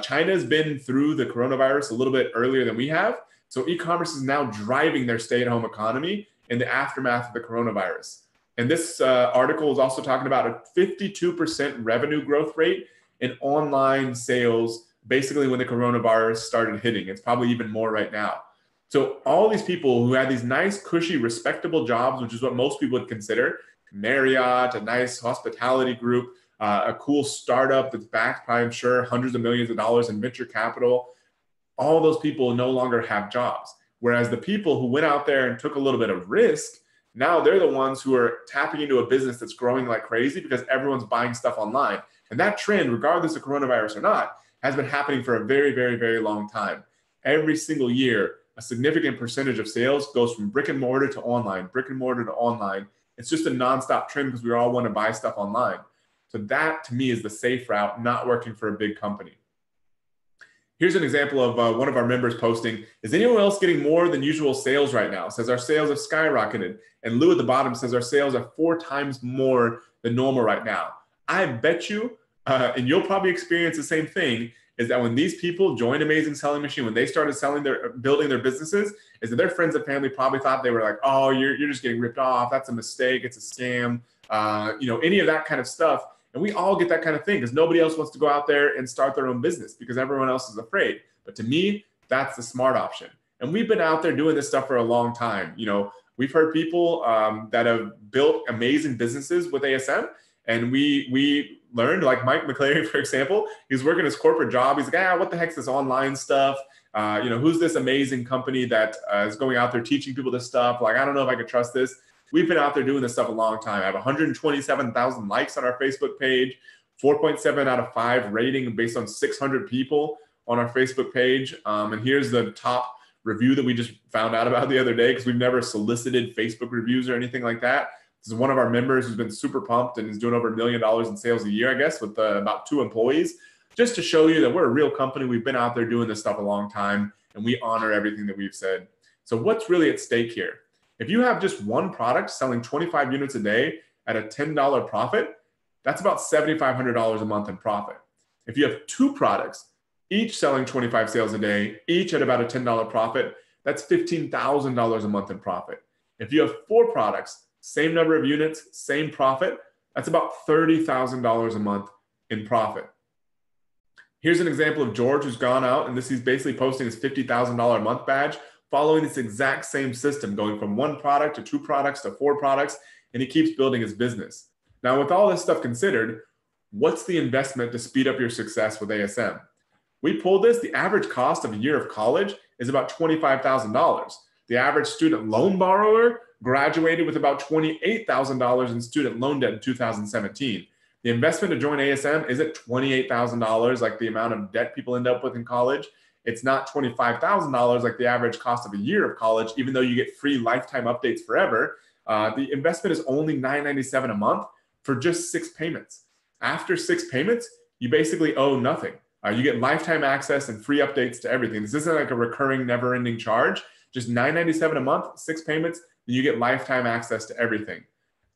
China has been through the coronavirus a little bit earlier than we have. So e-commerce is now driving their stay-at-home economy in the aftermath of the coronavirus. And this article is also talking about a 52% revenue growth rate in online sales, basically when the coronavirus started hitting. It's probably even more right now. So all these people who had these nice, cushy, respectable jobs, which is what most people would consider, Marriott, a nice hospitality group, a cool startup that's backed by, I'm sure, hundreds of millions of dollars in venture capital. All those people no longer have jobs. Whereas the people who went out there and took a little bit of risk, now they're the ones who are tapping into a business that's growing like crazy because everyone's buying stuff online. And that trend, regardless of coronavirus or not, has been happening for a very, very, very long time. Every single year, a significant percentage of sales goes from brick and mortar to online, brick and mortar to online. It's just a nonstop trend because we all want to buy stuff online. So that, to me, is the safe route, not working for a big company. Here's an example of one of our members posting, is anyone else getting more than usual sales right now? Says our sales have skyrocketed. And Lou at the bottom says our sales are 4 times more than normal right now. I bet you, and you'll probably experience the same thing, is that when these people joined Amazing Selling Machine, when they started selling building their businesses, is that their friends and family probably thought they were like, oh, you're just getting ripped off. That's a mistake. It's a scam. Any of that kind of stuff. And we all get that kind of thing because nobody else wants to go out there and start their own business because everyone else is afraid. But to me, that's the smart option. And we've been out there doing this stuff for a long time. We've heard people that have built amazing businesses with ASM. And we learned, like Mike McClary, for example, he's working his corporate job. He's like, what the heck's this online stuff? Who's this amazing company that is going out there teaching people this stuff? Like, I don't know if I could trust this. We've been out there doing this stuff a long time. I have 127,000 likes on our Facebook page, 4.7 out of 5 rating based on 600 people on our Facebook page. And here's the top review that we just found out about the other day because we've never solicited Facebook reviews or anything like that. This is one of our members who's been super pumped and is doing over $1 million in sales a year, I guess, with about 2 employees, just to show you that we're a real company. We've been out there doing this stuff a long time and we honor everything that we've said. So what's really at stake here? If you have just one product selling 25 units a day at a $10 profit, that's about $7,500 a month in profit. If you have two products, each selling 25 sales a day, each at about a $10 profit, that's $15,000 a month in profit. If you have four products, same number of units, same profit, that's about $30,000 a month in profit. Here's an example of George, who's gone out, and this he's basically posting his $50,000 a month badge, following this exact same system, going from one product to two products to four products, and he keeps building his business. Now, with all this stuff considered, what's the investment to speed up your success with ASM? We pulled this, the average cost of a year of college is about $25,000. The average student loan borrower graduated with about $28,000 in student loan debt in 2017. The investment to join ASM isn't $28,000, like the amount of debt people end up with in college. It's not $25,000, like the average cost of a year of college, even though you get free lifetime updates forever. The investment is only $997 a month for just 6 payments. After 6 payments, you basically owe nothing. You get lifetime access and free updates to everything. This isn't like a recurring, never-ending charge. Just $997 a month, 6 payments, and you get lifetime access to everything.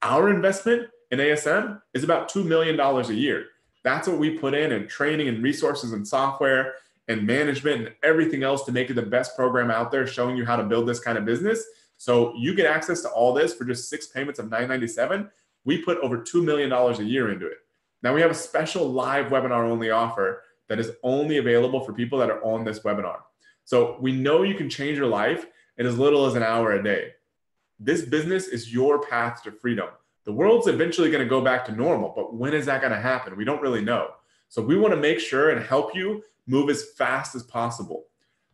Our investment in ASM is about $2 million a year. That's what we put in training and resources and software and management and everything else to make it the best program out there, showing you how to build this kind of business. So you get access to all this for just 6 payments of $997. We put over $2 million a year into it. Now we have a special live webinar only offer that is only available for people that are on this webinar. So we know you can change your life in as little as an hour a day. This business is your path to freedom. The world's eventually going to go back to normal, but when is that going to happen? We don't really know. So we want to make sure and help you move as fast as possible.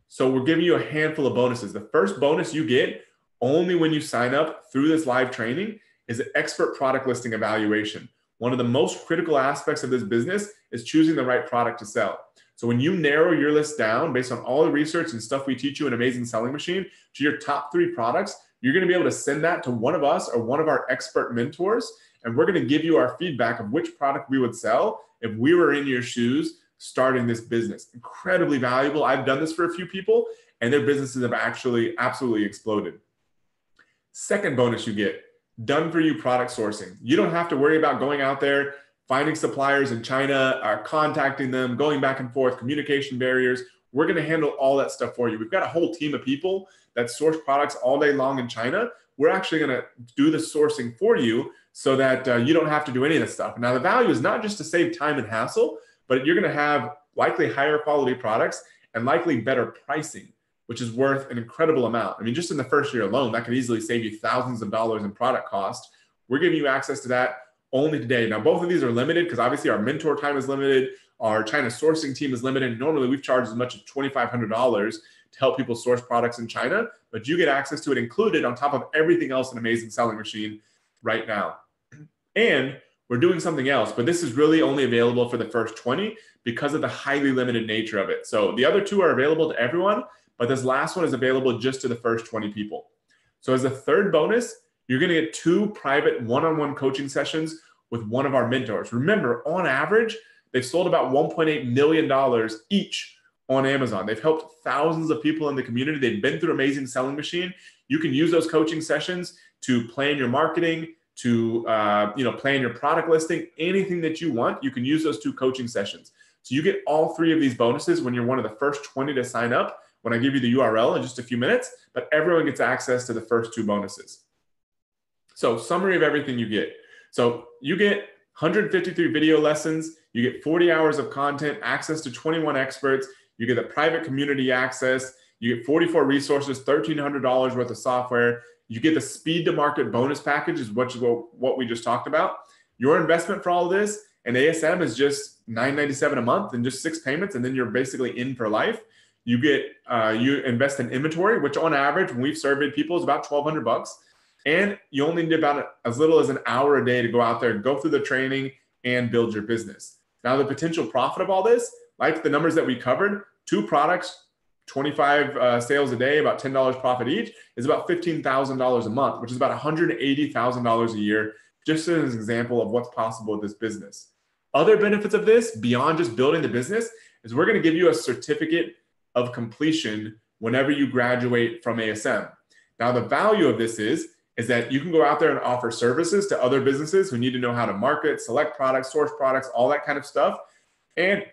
So we're giving you a handful of bonuses. The first bonus you get only when you sign up through this live training is an expert product listing evaluation. One of the most critical aspects of this business is choosing the right product to sell. So when you narrow your list down based on all the research and stuff we teach you in Amazing Selling Machine to your top 3 products, you're going to be able to send that to one of us or one of our expert mentors, and we're going to give you our feedback of which product we would sell if we were in your shoes starting this business. Incredibly valuable. I've done this for a few people, and their businesses have actually absolutely exploded. Second bonus you get, done-for-you product sourcing. You don't have to worry about going out there, finding suppliers in China, or contacting them, going back and forth, communication barriers. We're going to handle all that stuff for you. We've got a whole team of people that source products all day long in China. We're actually going to do the sourcing for you so that you don't have to do any of this stuff. Now, the value is not just to save time and hassle, but you're going to have likely higher quality products and likely better pricing, which is worth an incredible amount. I mean, just in the first year alone, that could easily save you thousands of dollars in product cost. We're giving you access to that only today. Now, both of these are limited because obviously our mentor time is limited. Our China sourcing team is limited. Normally, we've charged as much as $2,500 to help people source products in China, but you get access to it included on top of everything else in Amazing Selling Machine right now. And we're doing something else, but this is really only available for the first 20 because of the highly limited nature of it. So the other two are available to everyone, but this last one is available just to the first 20 people. So as a third bonus, you're going to get 2 private one-on-one coaching sessions with one of our mentors. Remember, on average, they've sold about $1.8 million each on Amazon. They've helped thousands of people in the community. They've been through Amazing Selling Machine. You can use those coaching sessions to plan your marketing, to plan your product listing, anything that you want. You can use those 2 coaching sessions. So you get all 3 of these bonuses when you're one of the first 20 to sign up, when I give you the URL in just a few minutes, but everyone gets access to the first 2 bonuses. So summary of everything you get. So you get 153 video lessons, you get 40 hours of content, access to 21 experts, you get the private community access, you get 44 resources, $1,300 worth of software, you get the speed to market bonus package, which is what we just talked about. Your investment for all this and ASM is just $997 a month and just 6 payments, and then you're basically in for life. You get, you invest in inventory, which on average, when we've surveyed people, is about $1,200. And you only need about as little as an hour a day to go out there and go through the training and build your business. Now, the potential profit of all this, like the numbers that we covered, 2 products, 25 sales a day, about $10 profit each, is about $15,000 a month, which is about $180,000 a year, just as an example of what's possible with this business. Other benefits of this, beyond just building the business, is we're going to give you a certificate of completion whenever you graduate from ASM. Now, the value of this is is that you can go out there and offer services to other businesses who need to know how to market, select products, source products, all that kind of stuff. And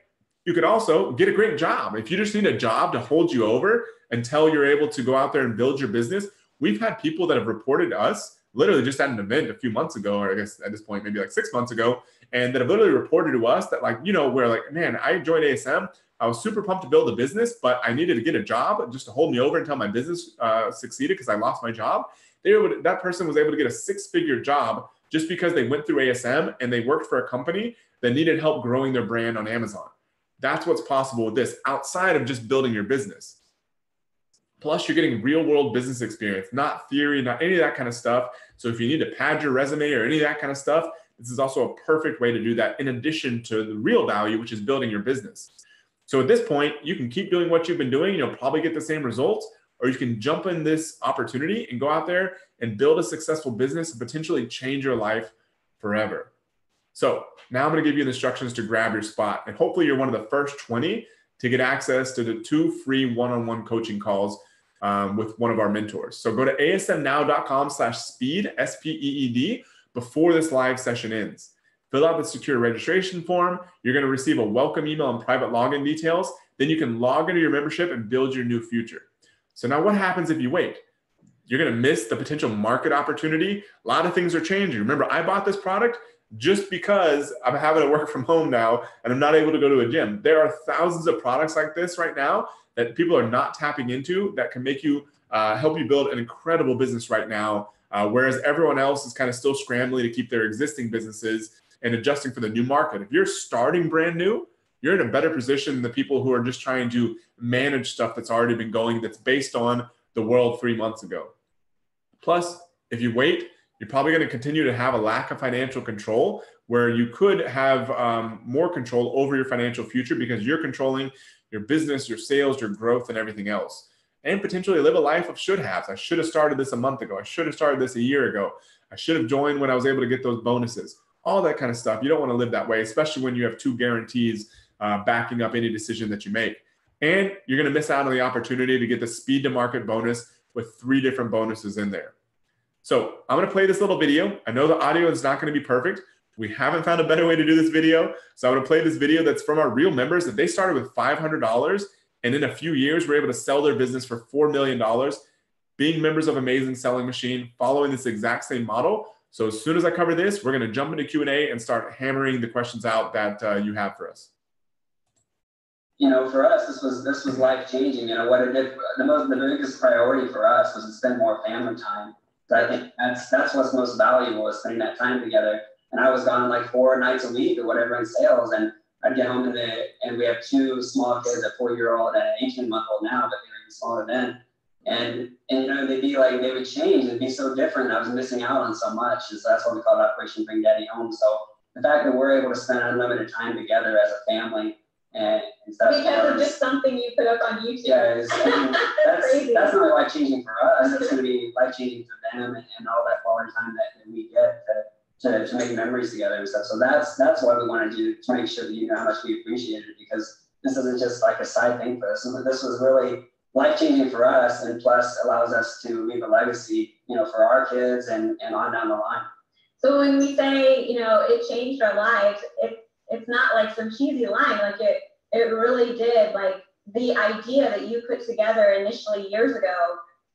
you could also get a great job. If you just need a job to hold you over until you're able to go out there and build your business, we've had people that have reported to us literally just at an event a few months ago, or I guess at this point, maybe like 6 months ago, and that have literally reported to us that, like, you know, we're like, man, I joined ASM. I was super pumped to build a business, but I needed to get a job just to hold me over until my business succeeded because I lost my job. That person was able to get a 6-figure job just because they went through ASM and they worked for a company that needed help growing their brand on Amazon. That's what's possible with this outside of just building your business. Plus, you're getting real-world business experience, not theory, not any of that kind of stuff. So if you need to pad your resume or any of that kind of stuff, this is also a perfect way to do that in addition to the real value, which is building your business. So at this point, you can keep doing what you've been doing. You'll probably get the same results, or you can jump in this opportunity and go out there and build a successful business and potentially change your life forever. So now I'm going to give you the instructions to grab your spot. And hopefully you're one of the first 20 to get access to the 2 free one-on-one coaching calls with one of our mentors. So go to asmnow.com/speed, S-P-E-E-D, before this live session ends. Fill out the secure registration form. You're going to receive a welcome email and private login details. Then you can log into your membership and build your new future. So now what happens if you wait? You're going to miss the potential market opportunity. A lot of things are changing. Remember, I bought this product just because I'm having to work from home now and I'm not able to go to a gym. There are thousands of products like this right now that people are not tapping into that can make you help you build an incredible business right now. Whereas everyone else is kind of still scrambling to keep their existing businesses and adjusting for the new market. If you're starting brand new, you're in a better position than the people who are just trying to manage stuff that's already been going, that's based on the world 3 months ago. Plus, if you wait, you're probably going to continue to have a lack of financial control, where you could have more control over your financial future because you're controlling your business, your sales, your growth, and everything else. And potentially live a life of should-haves. I should have started this a month ago. I should have started this a year ago. I should have joined when I was able to get those bonuses. All that kind of stuff. You don't want to live that way, especially when you have 2 guarantees backing up any decision that you make. And you're going to miss out on the opportunity to get the speed to market bonus with 3 different bonuses in there. So I'm going to play this little video. I know the audio is not going to be perfect. We haven't found a better way to do this video. So I'm going to play this video that's from our real members that they started with $500 and in a few years were able to sell their business for $4 million, being members of Amazing Selling Machine, following this exact same model. So as soon as I cover this, we're going to jump into Q&A and start hammering the questions out that you have for us. You know, for us, this was life-changing. You know, what it did, the biggest priority for us was to spend more family time. So I think that's what's most valuable, is spending that time together. And I was gone like 4 nights a week or whatever in sales, and I'd get home and we have 2 small kids, a 4-year-old and an 18-month-old now, but they were even smaller then. And you know, they'd be like, they would change, it'd be so different. I was missing out on so much, and so that's what we call Operation Bring Daddy Home. So the fact that we're able to spend unlimited time together as a family. And stuff because of just something you put up on YouTube. Yeah, that's not life changing for us. It's going to be life changing for them, and all that quality time that we get to make memories together and stuff. So that's what we want to do, to make sure that you know how much we appreciate it, because this isn't just like a side thing for us. This was really life changing for us, and plus allows us to leave a legacy, you know, for our kids and on down the line. So when we say, you know, it changed our lives, it's not like some cheesy line. Like it really did. Like the idea that you put together initially years ago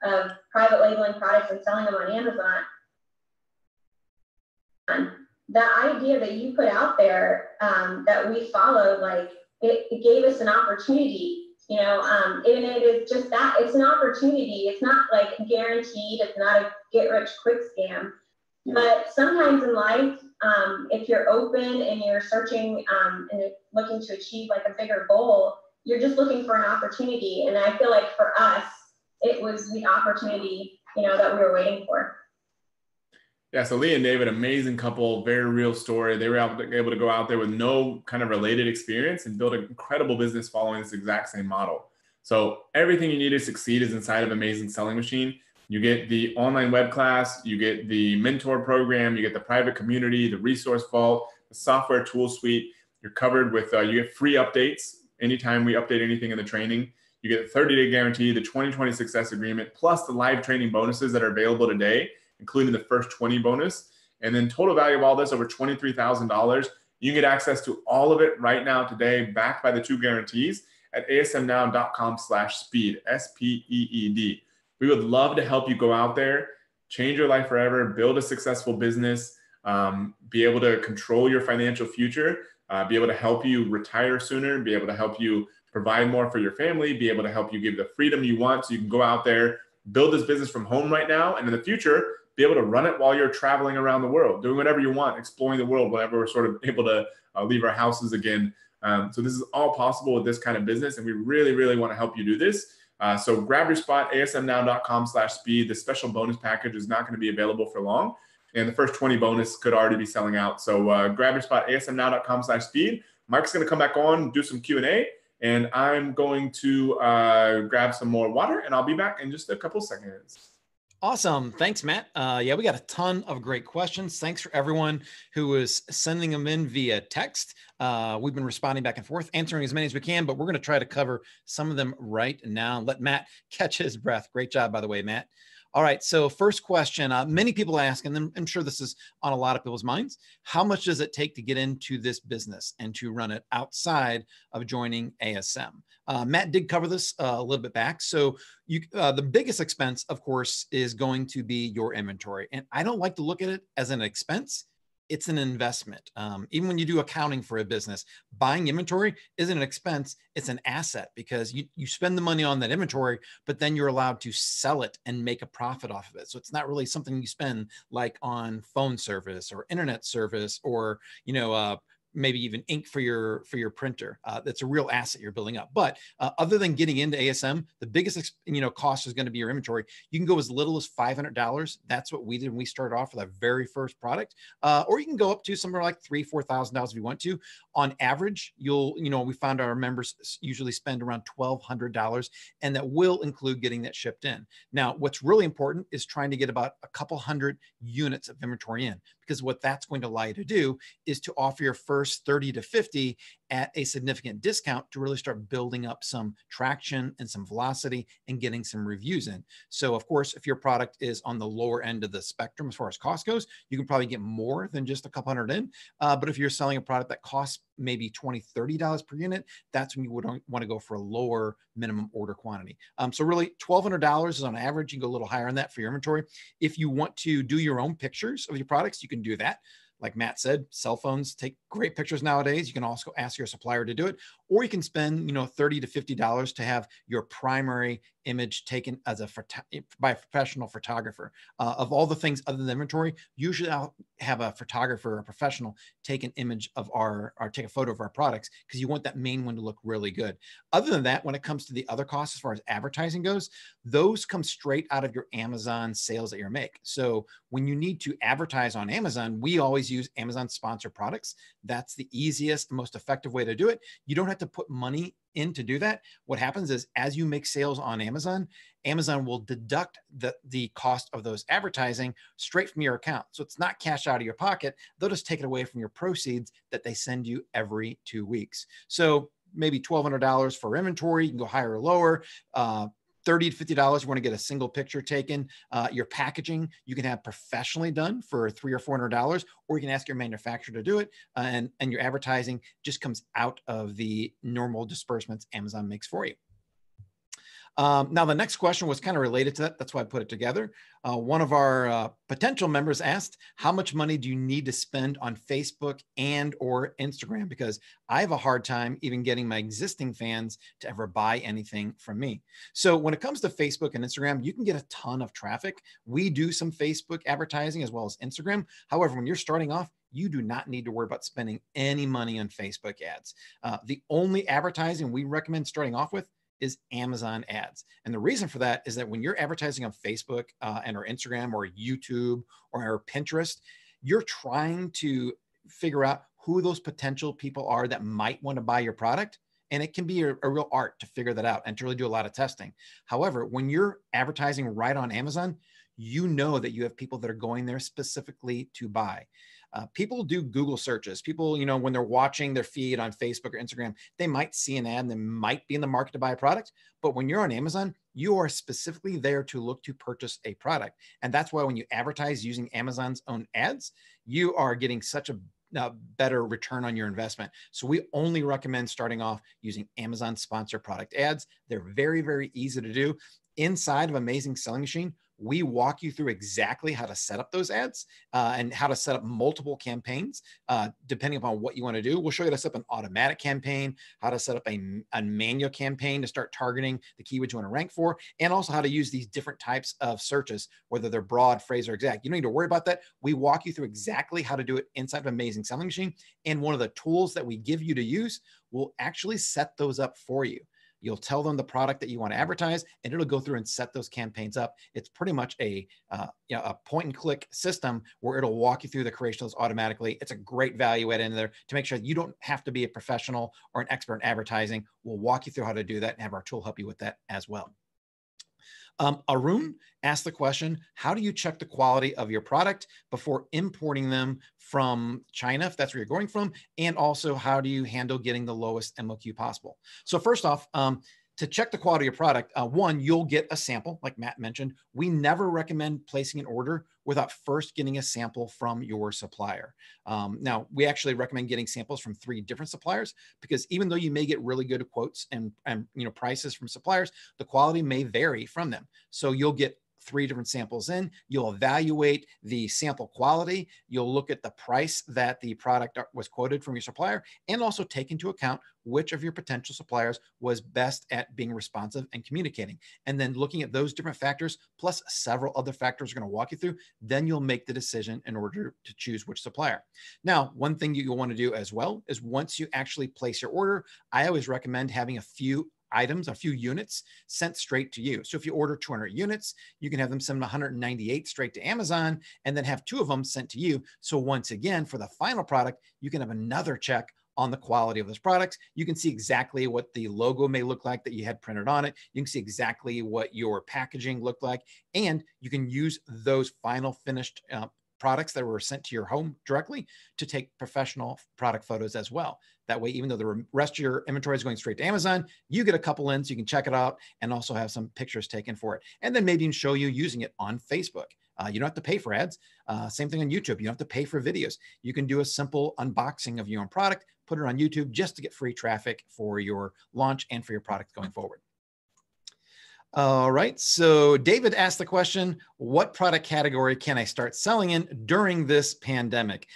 of private labeling products and selling them on Amazon, the idea that you put out there that we followed, like it gave us an opportunity, you know, and it is just that it's an opportunity. It's not like guaranteed. It's not a get rich quick scam, but sometimes in life, if you're open and you're searching and looking to achieve like a bigger goal, you're just looking for an opportunity. And I feel like for us, it was the opportunity, you know, that we were waiting for. Yeah. So Lee and David, amazing couple, very real story. They were able to go out there with no kind of related experience and build an incredible business following this exact same model. So everything you need to succeed is inside of Amazing Selling Machine. You get the online web class, you get the mentor program, you get the private community, the resource vault, the software tool suite. You're covered with, you get free updates anytime we update anything in the training. You get a 30-day guarantee, the 2020 success agreement, plus the live training bonuses that are available today. including the first 20 bonus. And then total value of all this, over $23,000. You can get access to all of it right now today, backed by the two guarantees at asmnow.com/speed, S-P-E-E-D. We would love to help you go out there, change your life forever, build a successful business, be able to control your financial future, be able to help you retire sooner, be able to help you provide more for your family, be able to help you give the freedom you want so you can go out there, build this business from home right now, and in the future, be able to run it while you're traveling around the world, doing whatever you want, exploring the world, whenever we're sort of able to leave our houses again. So this is all possible with this kind of business, and we really, really want to help you do this. So grab your spot, asmnow.com/speed. The special bonus package is not going to be available for long, and the first 20 bonus could already be selling out. So grab your spot, asmnow.com/speed. Mike's going to come back on, do some Q&A, and I'm going to grab some more water, and I'll be back in just a couple seconds. Awesome. Thanks, Matt. Yeah, we got a ton of great questions. Thanks for everyone who is sending them in via text. We've been responding back and forth, answering as many as we can, but we're going to try to cover some of them right now. Let Matt catch his breath. Great job, by the way, Matt. All right. So first question, many people ask, and I'm sure this is on a lot of people's minds, how much does it take to get into this business and to run it outside of joining ASM? Matt did cover this a little bit back. So you, the biggest expense, of course, is going to be your inventory. And I don't like to look at it as an expense. It's an investment. Even when you do accounting for a business, buying inventory isn't an expense, it's an asset, because you spend the money on that inventory, but then you're allowed to sell it and make a profit off of it. So it's not really something you spend like on phone service or internet service, or, you know, maybe even ink for your printer. That's a real asset you're building up. But other than getting into ASM, the biggest cost is going to be your inventory. You can go as little as $500. That's what we did when we started off with our very first product. Or you can go up to somewhere like $3,000-$4,000 if you want to. On average, we found our members usually spend around $1,200, and that will include getting that shipped in. Now, what's really important is trying to get about a couple hundred units of inventory in, because what that's going to allow you to do is to offer your first 30 to 50 at a significant discount to really start building up some traction and some velocity and getting some reviews in. So of course, if your product is on the lower end of the spectrum as far as cost goes, you can probably get more than just a couple hundred in. But if you're selling a product that costs maybe $20, $30 per unit, that's when you would want to go for a lower minimum order quantity. So really $1,200 is on average. You can go a little higher on that for your inventory. If you want to do your own pictures of your products, you can do that. Like Matt said, cell phones take great pictures nowadays. You can also ask your supplier to do it, or you can spend, $30 to $50 to have your primary image taken as by a professional photographer. Of all the things other than inventory, usually I'll have a photographer or a professional take an image of take a photo of our products, because you want that main one to look really good. Other than that, when it comes to the other costs, as far as advertising goes, those come straight out of your Amazon sales that you make. So when you need to advertise on Amazon, we always use Amazon sponsored products. That's the easiest, most effective way to do it. You don't have to put money in to do that. What happens is, as you make sales on Amazon, Amazon will deduct the cost of those advertising straight from your account. So it's not cash out of your pocket. They'll just take it away from your proceeds that they send you every 2 weeks. So maybe $1,200 for inventory. You can go higher or lower. $30 to $50, you want to get a single picture taken. Your packaging, you can have professionally done for $300 or $400, or you can ask your manufacturer to do it. And your advertising just comes out of the normal disbursements Amazon makes for you. Now, the next question was kind of related to that. That's why I put it together. One of our potential members asked, how much money do you need to spend on Facebook and or Instagram? Because I have a hard time even getting my existing fans to ever buy anything from me. So when it comes to Facebook and Instagram, you can get a ton of traffic. We do some Facebook advertising as well as Instagram. However, when you're starting off, you do not need to worry about spending any money on Facebook ads. The only advertising we recommend starting off with is Amazon ads. And the reason for that is that when you're advertising on Facebook and or Instagram or YouTube or Pinterest, you're trying to figure out who those potential people are that might want to buy your product. And it can be a real art to figure that out and to really do a lot of testing. However, when you're advertising right on Amazon, you know that you have people that are going there specifically to buy. People do Google searches. People, you know, when they're watching their feed on Facebook or Instagram, they might see an ad and they might be in the market to buy a product. But when you're on Amazon, you are specifically there to look to purchase a product. And that's why when you advertise using Amazon's own ads, you are getting such a better return on your investment. So we only recommend starting off using Amazon sponsored product ads. They're very, very easy to do. Inside of Amazing Selling Machine, we walk you through exactly how to set up those ads and how to set up multiple campaigns, depending upon what you want to do. We'll show you how to set up an automatic campaign, how to set up a manual campaign to start targeting the keywords you want to rank for, and also how to use these different types of searches, whether they're broad, phrase, or exact. You don't need to worry about that. We walk you through exactly how to do it inside of Amazing Selling Machine. And one of the tools that we give you to use will actually set those up for you. You'll tell them the product that you want to advertise, and it'll go through and set those campaigns up. It's pretty much a point-and-click system where it'll walk you through the creation of those automatically. It's a great value add in there to make sure that you don't have to be a professional or an expert in advertising. We'll walk you through how to do that and have our tool help you with that as well. Arun asked the question, how do you check the quality of your product before importing them from China, if that's where you're going from? And also, how do you handle getting the lowest MOQ possible? So first off, to check the quality of your product, one, you'll get a sample, like Matt mentioned. We never recommend placing an order without first getting a sample from your supplier. Now, we actually recommend getting samples from 3 different suppliers, because even though you may get really good quotes and prices from suppliers, the quality may vary from them. So you'll get 3 different samples in, you'll evaluate the sample quality, you'll look at the price that the product was quoted from your supplier, and also take into account which of your potential suppliers was best at being responsive and communicating. And then looking at those different factors, plus several other factors we're going to walk you through, then you'll make the decision in order to choose which supplier. Now, one thing you'll want to do as well is once you actually place your order, I always recommend having a few items, a few units sent straight to you. So if you order 200 units, you can have them send 198 straight to Amazon and then have 2 of them sent to you. So once again, for the final product, you can have another check on the quality of those products. You can see exactly what the logo may look like that you had printed on it. You can see exactly what your packaging looked like, and you can use those final finished products that were sent to your home directly to take professional product photos as well. That way, even though the rest of your inventory is going straight to Amazon, you get a couple in so you can check it out and also have some pictures taken for it. And then maybe even show you using it on Facebook. You don't have to pay for ads. Same thing on YouTube. You don't have to pay for videos. You can do a simple unboxing of your own product, put it on YouTube just to get free traffic for your launch and for your product going forward. All right. So David asked the question, what product category can I start selling in during this pandemic?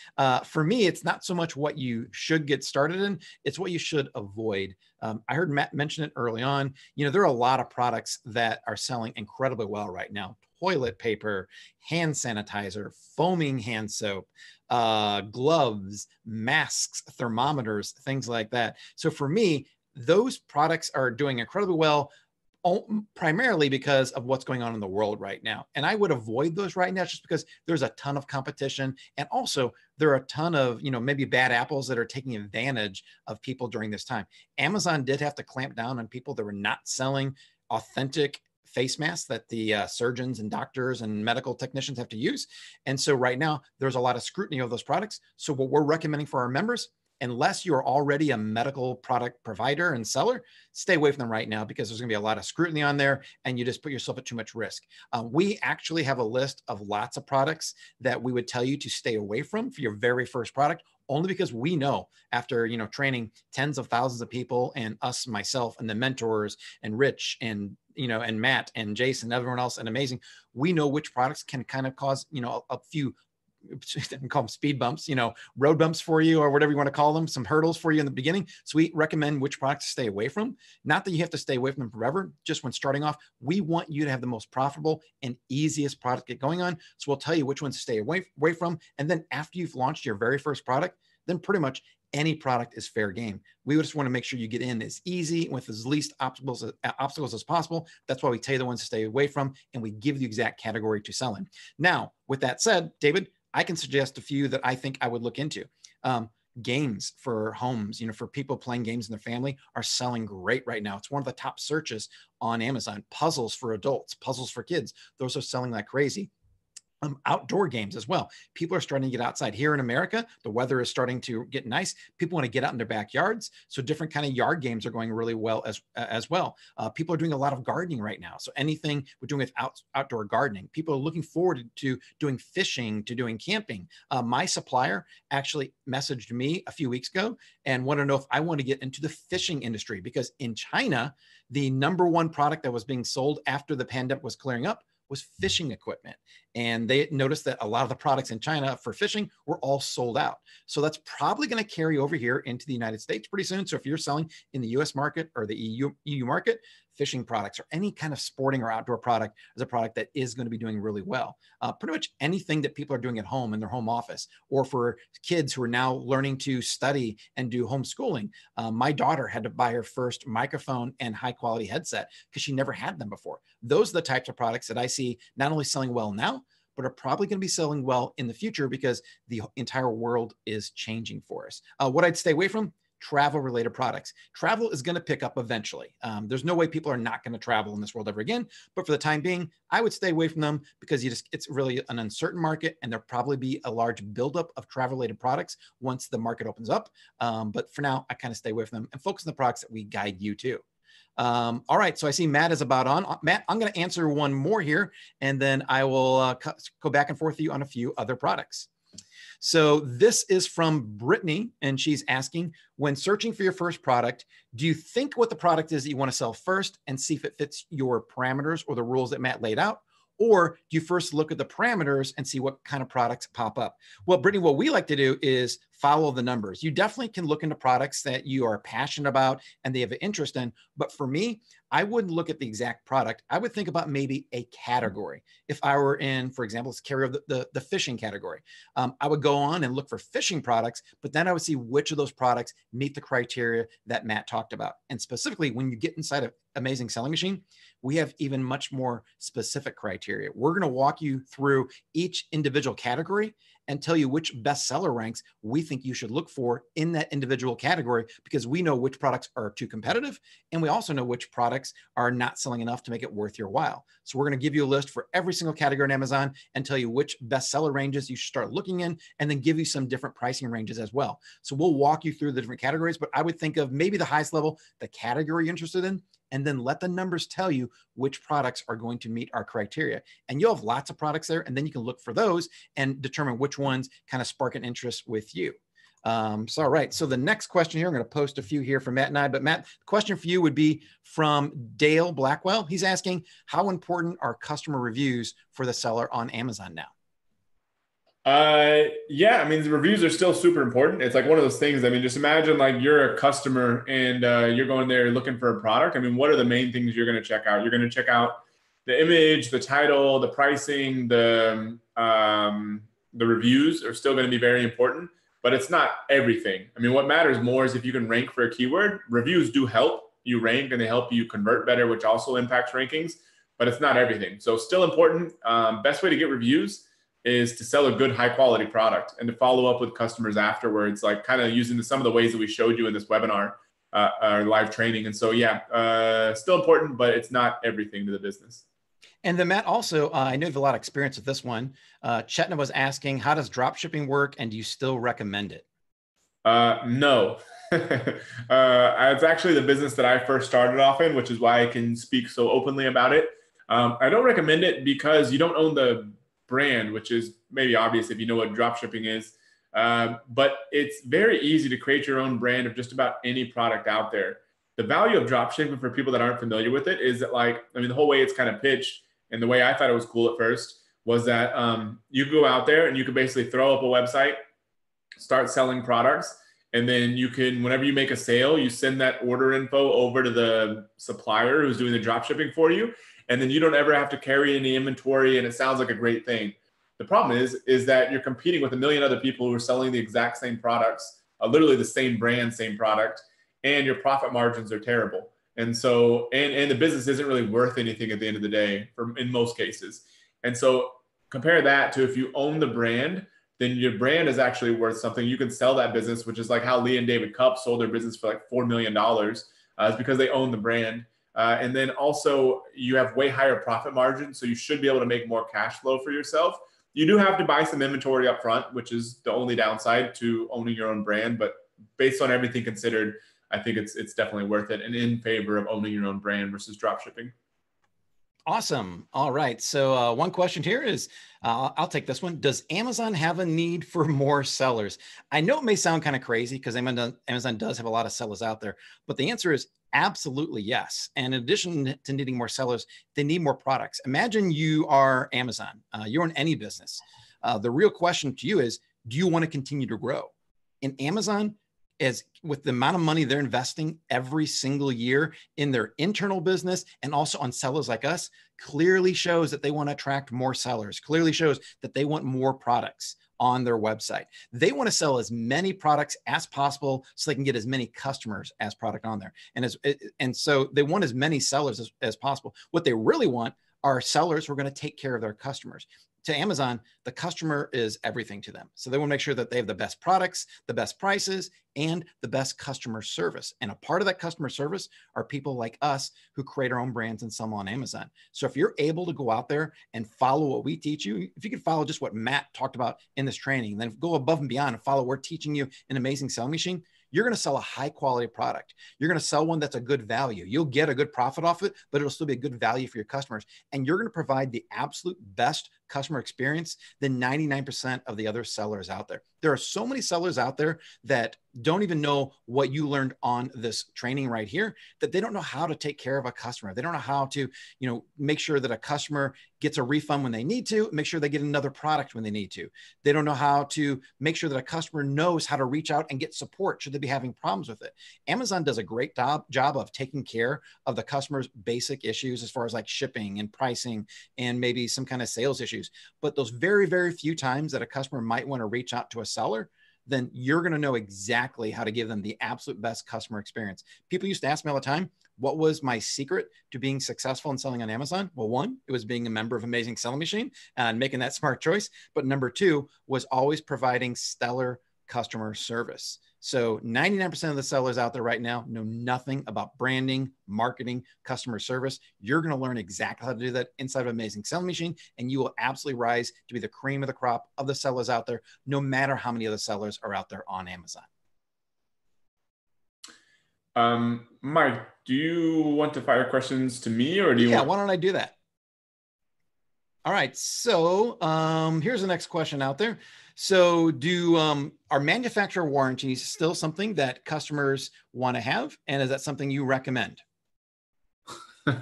For me, it's not so much what you should get started in, it's what you should avoid. I heard Matt mention it early on. You know, there are a lot of products that are selling incredibly well right now. Toilet paper, hand sanitizer, foaming hand soap, gloves, masks, thermometers, things like that. So for me, those products are doing incredibly well, primarily because of what's going on in the world right now. And I would avoid those right now just because there's a ton of competition. And also there are a ton of, maybe bad apples that are taking advantage of people during this time. Amazon did have to clamp down on people that were not selling authentic face masks that the surgeons and doctors and medical technicians have to use. And so right now there's a lot of scrutiny of those products. So what we're recommending for our members, unless you're already a medical product provider and seller, stay away from them right now because there's gonna be a lot of scrutiny on there and you just put yourself at too much risk. We actually have a list of lots of products that we would tell you to stay away from for your very first product, only because we know after training tens of thousands of people and us, myself, and the mentors and Rich and and Matt and Jason, everyone else, and Amazing, we know which products can kind of cause a few, call them speed bumps, road bumps for you or whatever you want to call them, some hurdles for you in the beginning. So we recommend which products to stay away from. Not that you have to stay away from them forever, just when starting off, we want you to have the most profitable and easiest product to get going on. So we'll tell you which ones to stay away from. And then after you've launched your very first product, then pretty much any product is fair game. We just want to make sure you get in as easy with as least obstacles as possible. That's why we tell you the ones to stay away from and we give you the exact category to sell in. Now, with that said, David, I can suggest a few that I think I would look into. Games for homes, for people playing games in their family are selling great right now. It's one of the top searches on Amazon. Puzzles for adults, puzzles for kids. Those are selling like crazy. outdoor games as well. People are starting to get outside here in America. The weather is starting to get nice. People want to get out in their backyards. So different kind of yard games are going really well as well. People are doing a lot of gardening right now. So anything we're doing with outdoor gardening, people are looking forward to doing fishing, to doing camping. My supplier actually messaged me a few weeks ago and wanted to know if I want to get into the fishing industry, because in China, the #1 product that was being sold after the pandemic was clearing up was fishing equipment. And they noticed that a lot of the products in China for fishing were all sold out. So that's probably going to carry over here into the United States pretty soon. So if you're selling in the US market or the EU market, fishing products or any kind of sporting or outdoor product is a product that is going to be doing really well. Pretty much anything that people are doing at home in their home office, or for kids who are now learning to study and do homeschooling. My daughter had to buy her first microphone and high quality headset because she never had them before. Those are the types of products that I see not only selling well now, but are probably going to be selling well in the future because the entire world is changing for us. What I'd stay away from: travel related products. Travel is going to pick up eventually. There's no way people are not going to travel in this world ever again. But for the time being, I would stay away from them because it's really an uncertain market, and there'll probably be a large buildup of travel related products once the market opens up. But for now, I kind of stay away from them and focus on the products that we guide you to. All right. So I see Matt is about on. Matt, I'm going to answer one more here, and then I will go back and forth with you on a few other products. So this is from Brittany, and she's asking, when searching for your first product, do you think what the product is that you want to sell first and see if it fits your parameters or the rules that Matt laid out? Or do you first look at the parameters and see what kind of products pop up? Well, Brittany, what we like to do is follow the numbers. You definitely can look into products that you are passionate about and they have an interest in. But for me, I wouldn't look at the exact product. I would think about maybe a category. If I were in, for example, let's carry over the fishing category. I would go on and look for fishing products, but then I would see which of those products meet the criteria that Matt talked about. And specifically, when you get inside of Amazing Selling Machine, we have even much more specific criteria. We're going to walk you through each individual category and tell you which bestseller ranks we think you should look for in that individual category, because we know which products are too competitive. And we also know which products are not selling enough to make it worth your while. So we're going to give you a list for every single category on Amazon and tell you which bestseller ranges you should start looking in, and then give you some different pricing ranges as well. So we'll walk you through the different categories, but I would think of maybe the highest level, the category you're interested in, and then let the numbers tell you which products are going to meet our criteria. And you'll have lots of products there, and then you can look for those and determine which ones kind of spark an interest with you. So, all right. So the next question here, I'm going to post a few here for Matt and I, but Matt, the question for you would be from Dale Blackwell. He's asking, how important are customer reviews for the seller on Amazon now? Yeah, I mean, the reviews are still super important. It's like one of those things. I mean, just imagine like you're a customer and you're going there looking for a product. I mean, what are the main things you're going to check out? You're going to check out the image, the title, the pricing, the reviews are still going to be very important, but it's not everything. I mean, what matters more is if you can rank for a keyword. Reviews do help you rank, and they help you convert better, which also impacts rankings, but it's not everything. So still important. Best way to get reviews is to sell a good high quality product and to follow up with customers afterwards, like kind of using some of the ways that we showed you in this webinar, our live training. And so, yeah, still important, but it's not everything to the business. And then Matt also, I know you have a lot of experience with this one. Chetna was asking, how does drop shipping work, and do you still recommend it? No, it's actually the business that I first started off in, which is why I can speak so openly about it. I don't recommend it because you don't own the brand, which is maybe obvious if you know what dropshipping is. But it's very easy to create your own brand of just about any product out there. The value of dropshipping, for people that aren't familiar with it, is that, like, I mean, the whole way it's kind of pitched, and the way I thought it was cool at first, was that you go out there and you can basically throw up a website, start selling products, and then you can, whenever you make a sale, you send that order info over to the supplier who's doing the dropshipping for you. And then you don't ever have to carry any inventory, and it sounds like a great thing. The problem is that you're competing with 1 million other people who are selling the exact same products, literally the same brand, same product, and your profit margins are terrible. And so, and the business isn't really worth anything at the end of the day, in most cases. And so compare that to if you own the brand, then your brand is actually worth something. You can sell that business, which is like how Lee and David Cupp sold their business for like $4 million. It's because they own the brand. And then also you have way higher profit margins, so you should be able to make more cash flow for yourself. You do have to buy some inventory up front, which is the only downside to owning your own brand. But based on everything considered, I think it's definitely worth it and in favor of owning your own brand versus drop shipping. Awesome. All right. So one question here is, I'll take this one. Does Amazon have a need for more sellers? I know it may sound kind of crazy because Amazon does have a lot of sellers out there, but the answer is absolutely yes. And in addition to needing more sellers, they need more products. Imagine you are Amazon, you're in any business. The real question to you is, do you want to continue to grow? In Amazon, as with the amount of money they're investing every single year in their internal business and also on sellers like us, clearly shows that they want to attract more sellers, clearly shows that they want more products on their website. They want to sell as many products as possible so they can get as many customers as product on there. And so they want as many sellers as possible. What they really want are sellers who are going to take care of their customers. To Amazon, the customer is everything to them. So they want to make sure that they have the best products, the best prices, and the best customer service. And a part of that customer service are people like us who create our own brands and sell them on Amazon. So if you're able to go out there and follow what we teach you, if you could follow just what Matt talked about in this training, then go above and beyond and follow what we're teaching you in Amazing Selling Machine, you're going to sell a high quality product. You're going to sell one that's a good value. You'll get a good profit off it, but it'll still be a good value for your customers. And you're going to provide the absolute best customer experience than 99% of the other sellers out there. There are so many sellers out there that don't even know what you learned on this training right here, that they don't know how to take care of a customer. They don't know how to, you know, make sure that a customer gets a refund when they need to, make sure they get another product when they need to. They don't know how to make sure that a customer knows how to reach out and get support should they be having problems with it. Amazon does a great job of taking care of the customer's basic issues as far as like shipping and pricing and maybe some kind of sales issues. But those very, very few times that a customer might want to reach out to a seller, then you're going to know exactly how to give them the absolute best customer experience. People used to ask me all the time, what was my secret to being successful in selling on Amazon? Well, one, it was being a member of Amazing Selling Machine and making that smart choice. But number two was always providing stellar customer service. So 99% of the sellers out there right now know nothing about branding, marketing, customer service. You're going to learn exactly how to do that inside of Amazing Selling Machine, and you will absolutely rise to be the cream of the crop of the sellers out there, no matter how many other sellers are out there on Amazon. Mike, do you want to fire questions to me, or do you? Yeah, why don't I do that? All right. So here's the next question out there. So are manufacturer warranties still something that customers want to have? And is that something you recommend? This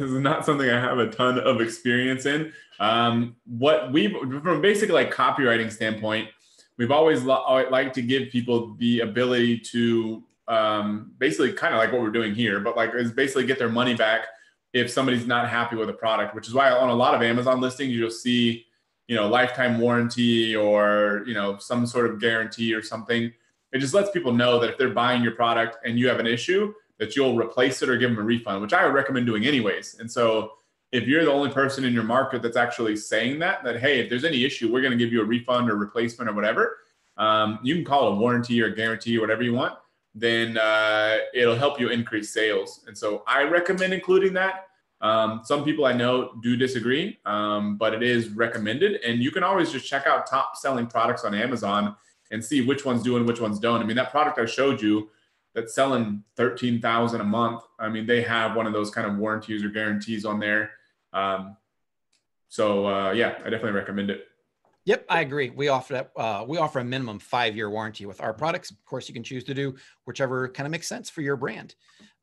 is not something I have a ton of experience in. From basically like copywriting standpoint, we've always liked to give people the ability to basically kind of like what we're doing here, but like is basically get their money back if somebody's not happy with a product, which is why on a lot of Amazon listings, you'll see, you know, lifetime warranty or, you know, some sort of guarantee or something. It just lets people know that if they're buying your product and you have an issue, that you'll replace it or give them a refund, which I would recommend doing anyways. And so if you're the only person in your market that's actually saying that, hey, if there's any issue, we're going to give you a refund or replacement or whatever, you can call it a warranty or guarantee or whatever you want, then it'll help you increase sales. And so I recommend including that. Some people I know do disagree, but it is recommended. And you can always just check out top selling products on Amazon and see which ones do and which ones don't. I mean, that product I showed you that's selling $13,000 a month, I mean, they have one of those kind of warranties or guarantees on there. Yeah, I definitely recommend it. Yep, I agree. We offer that. We offer a minimum 5-year warranty with our products. Of course, you can choose to do whichever kind of makes sense for your brand.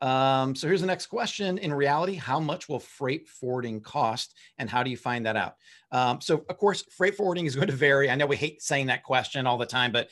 So here's the next question. In reality, how much will freight forwarding cost and how do you find that out? So of course, freight forwarding is going to vary. I know we hate saying that question all the time, but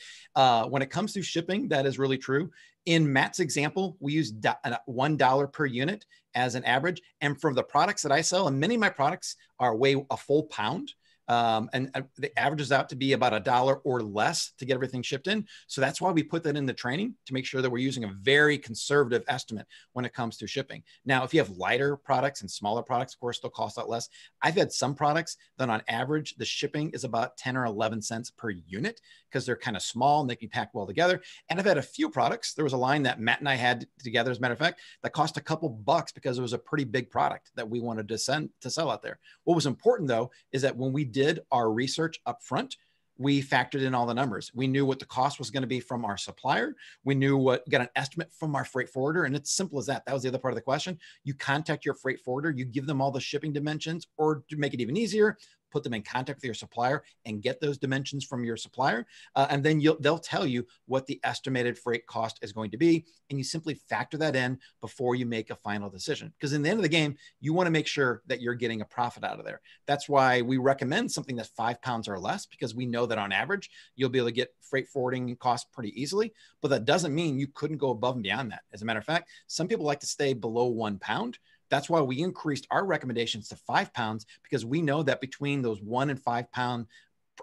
when it comes to shipping, that is really true. In Matt's example, we use $1 per unit as an average. And from the products that I sell, and many of my products are weigh a full pound, and it averages out to be about $1 or less to get everything shipped in. So that's why we put that in the training to make sure that we're using a very conservative estimate when it comes to shipping. Now, if you have lighter products and smaller products, of course, they'll cost a lot less. I've had some products that on average, the shipping is about 10 or 11 cents per unit because they're kind of small and they can pack well together. And I've had a few products. There was a line that Matt and I had together, as a matter of fact, that cost a couple bucks because it was a pretty big product that we wanted to sell out there. What was important though, is that when we did did our research up front. We factored in all the numbers. We knew what the cost was going to be from our supplier. We knew what, got an estimate from our freight forwarder. And it's simple as that. That was the other part of the question. You contact your freight forwarder, you give them all the shipping dimensions, or to make it even easier, put them in contact with your supplier and get those dimensions from your supplier. And then they'll tell you what the estimated freight cost is going to be. And you simply factor that in before you make a final decision. Because in the end of the game, you want to make sure that you're getting a profit out of there. That's why we recommend something that's 5 pounds or less, because we know that on average, you'll be able to get freight forwarding costs pretty easily. But that doesn't mean you couldn't go above and beyond that. As a matter of fact, some people like to stay below 1 pound. That's why we increased our recommendations to 5 pounds, because we know that between those 1 and 5 pound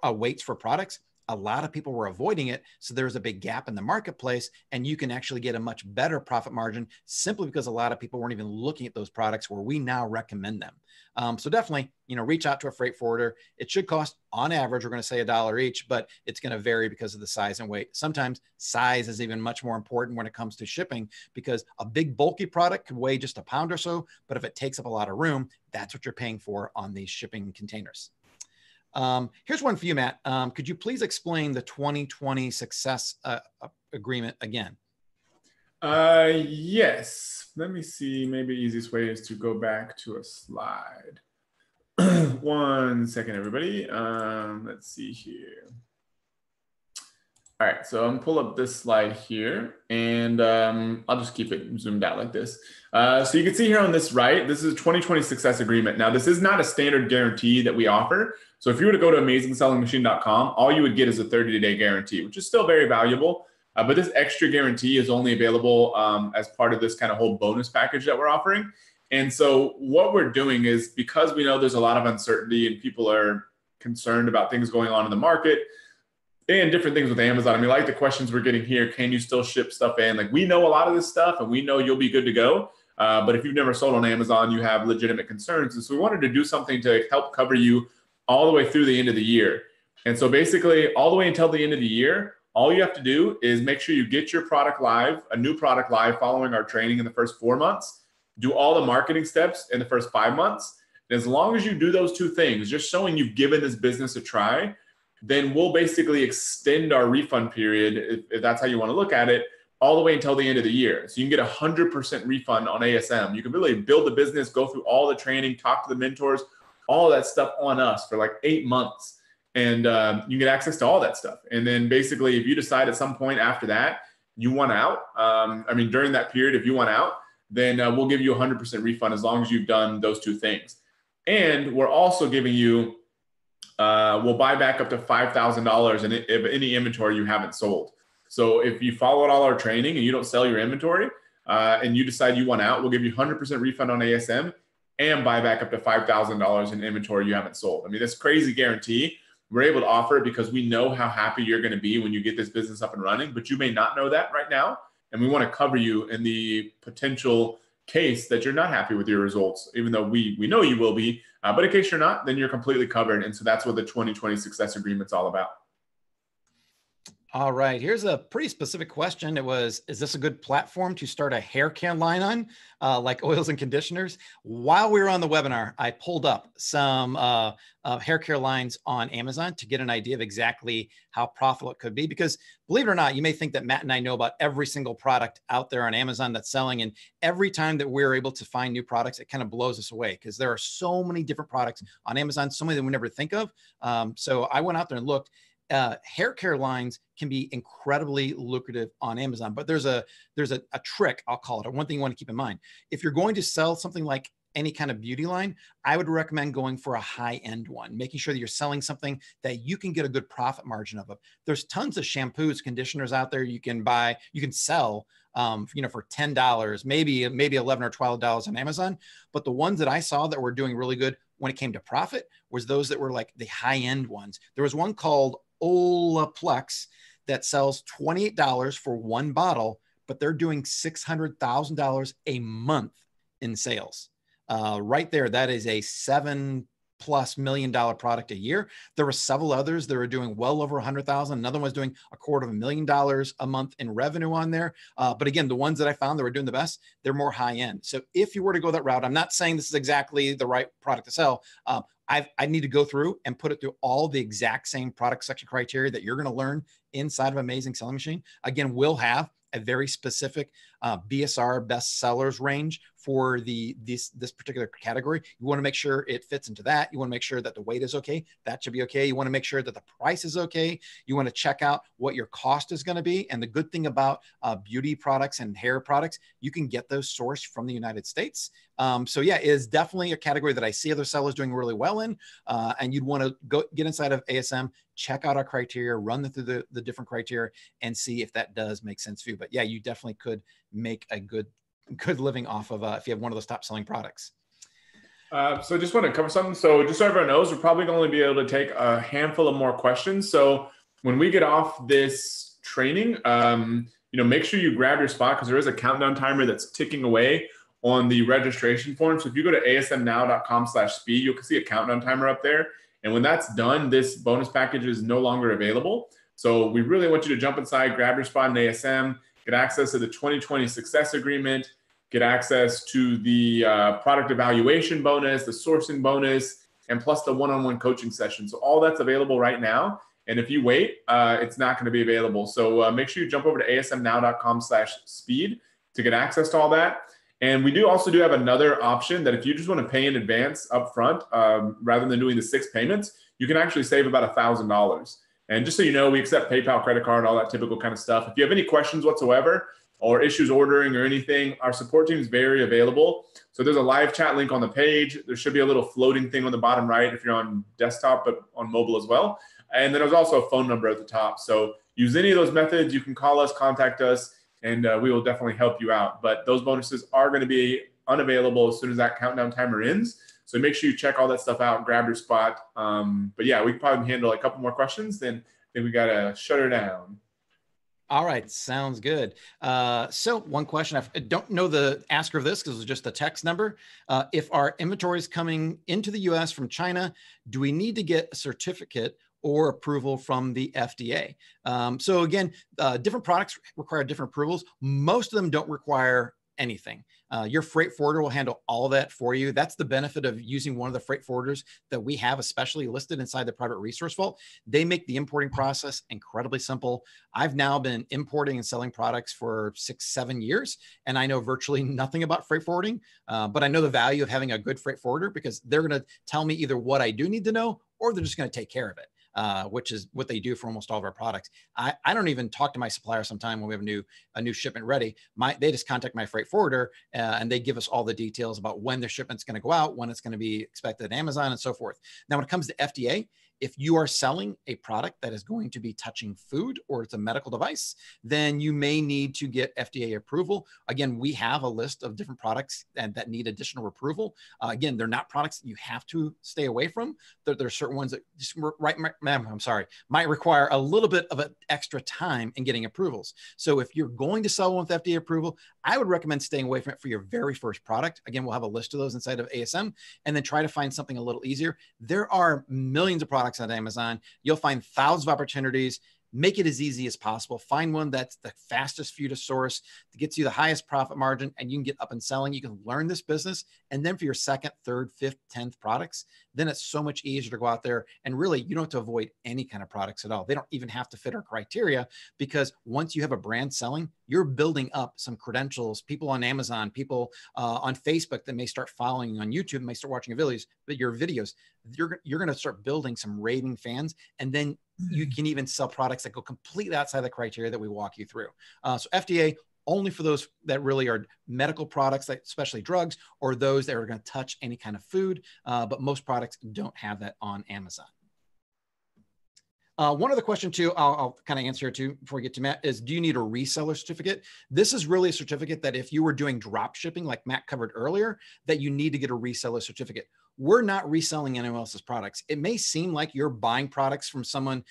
weights for products, a lot of people were avoiding it. So there was a big gap in the marketplace, and you can actually get a much better profit margin simply because a lot of people weren't even looking at those products where we now recommend them. So definitely, reach out to a freight forwarder. It should cost, on average, we're going to say $1 each, but it's going to vary because of the size and weight. Sometimes size is even much more important when it comes to shipping, because a big bulky product could weigh just 1 pound or so, but if it takes up a lot of room, that's what you're paying for on these shipping containers. Here's one for you, Matt. Could you please explain the 2020 success agreement again? Yes. Let me see. Maybe the easiest way is to go back to a slide. One second, everybody. Let's see here. All right, so I'm pull up this slide here, and I'll just keep it zoomed out like this. So you can see here on this right, this is a 2020 success agreement. Now, this is not a standard guarantee that we offer. So if you were to go to AmazingSellingMachine.com, all you would get is a 30-day guarantee, which is still very valuable. But this extra guarantee is only available as part of this kind of whole bonus package that we're offering. And so what we're doing is, because we know there's a lot of uncertainty and people are concerned about things going on in the market, and different things with Amazon. I mean, like the questions we're getting here, can you still ship stuff in? Like, we know a lot of this stuff and we know you'll be good to go. But if you've never sold on Amazon, you have legitimate concerns. And so we wanted to do something to help cover you all the way through the end of the year. And so basically all the way until the end of the year, all you have to do is make sure you get your product live, a new product live following our training in the first 4 months, do all the marketing steps in the first 5 months. And as long as you do those two things, just showing you've given this business a try, then we'll basically extend our refund period, if that's how you want to look at it, all the way until the end of the year. So you can get 100% refund on ASM. You can really build the business, go through all the training, talk to the mentors, all that stuff on us for like 8 months. And you get access to all that stuff. And then basically, if you decide at some point after that, you want out, during that period, if you want out, then we'll give you 100% refund as long as you've done those two things. And we're also giving you we'll buy back up to $5,000 in any inventory you haven't sold. So if you followed all our training and you don't sell your inventory and you decide you want out, we'll give you 100% refund on ASM and buy back up to $5,000 in inventory you haven't sold. I mean, this crazy guarantee, we're able to offer it because we know how happy you're going to be when you get this business up and running, but you may not know that right now. And we want to cover you in the potential case that you're not happy with your results, even though we know you will be, but in case you're not, then you're completely covered. And so that's what the 2020 success agreement's all about. All right, here's a pretty specific question. It was, is this a good platform to start a hair care line on, like oils and conditioners? While we were on the webinar, I pulled up some hair care lines on Amazon to get an idea of exactly how profitable it could be. Because believe it or not, you may think that Matt and I know about every single product out there on Amazon that's selling. And every time that we're able to find new products, it kind of blows us away because there are so many different products on Amazon, so many that we never think of. So I went out there and looked. Hair care lines can be incredibly lucrative on Amazon, but there's a trick, I'll call it, one thing you want to keep in mind. If you're going to sell something like any kind of beauty line, I would recommend going for a high-end one, making sure that you're selling something that you can get a good profit margin of. There's tons of shampoos, conditioners out there you can buy, you can sell, for $10, maybe $11 or $12 on Amazon. But the ones that I saw that were doing really good when it came to profit was those that were like the high-end ones. There was one called Olaplex that sells $28 for one bottle, but they're doing $600,000 a month in sales. Right there, that is a $7+ million product a year. There were several others that were doing well over 100,000. Another one was doing $250,000 a month in revenue on there. But again, the ones that I found that were doing the best, they're more high end. So if you were to go that route, I'm not saying this is exactly the right product to sell. I need to go through and put it through all the exact same product section criteria that you're going to learn inside of Amazing Selling Machine. Again, we'll have a very specific BSR best sellers range for this particular category. You want to make sure it fits into that. You want to make sure that the weight is okay. That should be okay. You want to make sure that the price is okay. You want to check out what your cost is going to be. And the good thing about beauty products and hair products, you can get those sourced from the United States. So yeah, it is definitely a category that I see other sellers doing really well in. And you'd want to go get inside of ASM, check out our criteria, run through the different criteria and see if that does make sense for you. But yeah, you definitely could make a good living off of if you have one of those top selling products. So I just want to cover something. So just so everyone knows, we're probably going to be able to take a handful of more questions. So when we get off this training, you know, make sure you grab your spot because there is a countdown timer that's ticking away on the registration form. So if you go to asmnow.com/speed, you can see a countdown timer up there. And when that's done, this bonus package is no longer available. So we really want you to jump inside, grab your spot in ASM, get access to the 2020 success agreement, get access to the product evaluation bonus, the sourcing bonus, and plus the one-on-one coaching session. So all that's available right now. And if you wait, it's not going to be available. So make sure you jump over to asmnow.com/speed to get access to all that. And we also do have another option that if you just want to pay in advance upfront, rather than doing the 6 payments, you can actually save about $1,000. And just so you know, we accept PayPal, credit card, all that typical kind of stuff. If you have any questions whatsoever or issues ordering or anything, our support team is very available. So there's a live chat link on the page. There should be a little floating thing on the bottom right if you're on desktop, but on mobile as well. And then there's also a phone number at the top. So use any of those methods. You can call us, contact us, and we will definitely help you out. But those bonuses are going to be unavailable as soon as that countdown timer ends. So make sure you check all that stuff out and grab your spot. But yeah, we can probably handle a couple more questions. Then I think we got to shut her down. All right. Sounds good. So one question, I don't know the asker of this because it was just a text number. If our inventory is coming into the US from China, do we need to get a certificate or approval from the FDA? So again, different products require different approvals. Most of them don't require anything. Your freight forwarder will handle all that for you. That's the benefit of using one of the freight forwarders that we have, especially listed inside the private resource vault. They make the importing process incredibly simple. I've now been importing and selling products for 6-7 years, and I know virtually nothing about freight forwarding, but I know the value of having a good freight forwarder because they're going to tell me either what I do need to know, or they're just going to take care of it. Which is what they do for almost all of our products. I don't even talk to my supplier sometime when we have a new shipment ready. They just contact my freight forwarder and they give us all the details about when the shipment's going to go out, when it's going to be expected at Amazon and so forth. Now, when it comes to FDA, if you are selling a product that is going to be touching food or it's a medical device, then you may need to get FDA approval. Again, we have a list of different products that need additional approval. Again, they're not products that you have to stay away from. There are certain ones that just might require a little bit of an extra time in getting approvals. So if you're going to sell one with FDA approval, I would recommend staying away from it for your very first product. Again, we'll have a list of those inside of ASM and then try to find something a little easier. There are millions of products on Amazon. You'll find thousands of opportunities. Make it as easy as possible. Find one that's the fastest for you to source, that gets you the highest profit margin, and you can get up and selling. You can learn this business. And then for your second, third, fifth, 10th products, then it's so much easier to go out there. And really, you don't have to avoid any kind of products at all. They don't even have to fit our criteria because once you have a brand selling, you're building up some credentials, people on Amazon, people on Facebook that may start following you on YouTube, may start watching your videos, but your videos, you're going to start building some raving fans. And then you can even sell products that go completely outside the criteria that we walk you through. So FDA, only for those that really are medical products, like especially drugs, or those that are going to touch any kind of food. But most products don't have that on Amazon. One other question too, I'll kind of answer too before we get to Matt, is do you need a reseller certificate? This is really a certificate that if you were doing drop shipping, like Matt covered earlier, that you need to get a reseller certificate. We're not reselling anyone else's products. It may seem like you're buying products from someone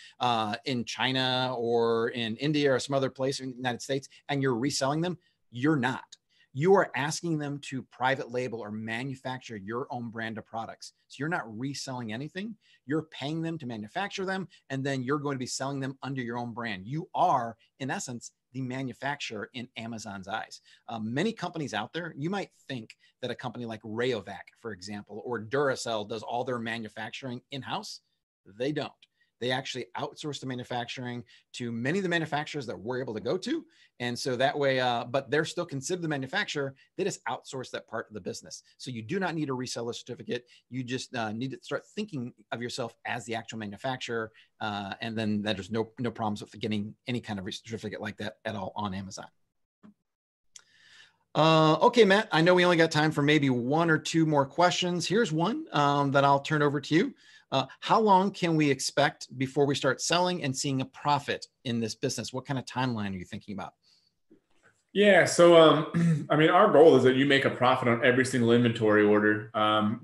in China or in India or some other place in the United States, and you're reselling them. You're not. You are asking them to private label or manufacture your own brand of products. So you're not reselling anything. You're paying them to manufacture them, and then you're going to be selling them under your own brand. You are, in essence, the manufacturer in Amazon's eyes. Many companies out there, you might think that a company like Rayovac, for example, or Duracell does all their manufacturing in-house. They don't. They actually outsource the manufacturing to many of the manufacturers that we're able to go to. And so that way, but they're still considered the manufacturer. They just outsource that part of the business. So you do not need a reseller certificate. You just need to start thinking of yourself as the actual manufacturer. And then there's no problems with getting any kind of certificate like that at all on Amazon. Okay, Matt, I know we only got time for maybe one or two more questions. Here's one that I'll turn over to you. How long can we expect before we start selling and seeing a profit in this business? What kind of timeline are you thinking about? Yeah, so I mean, our goal is that you make a profit on every single inventory order.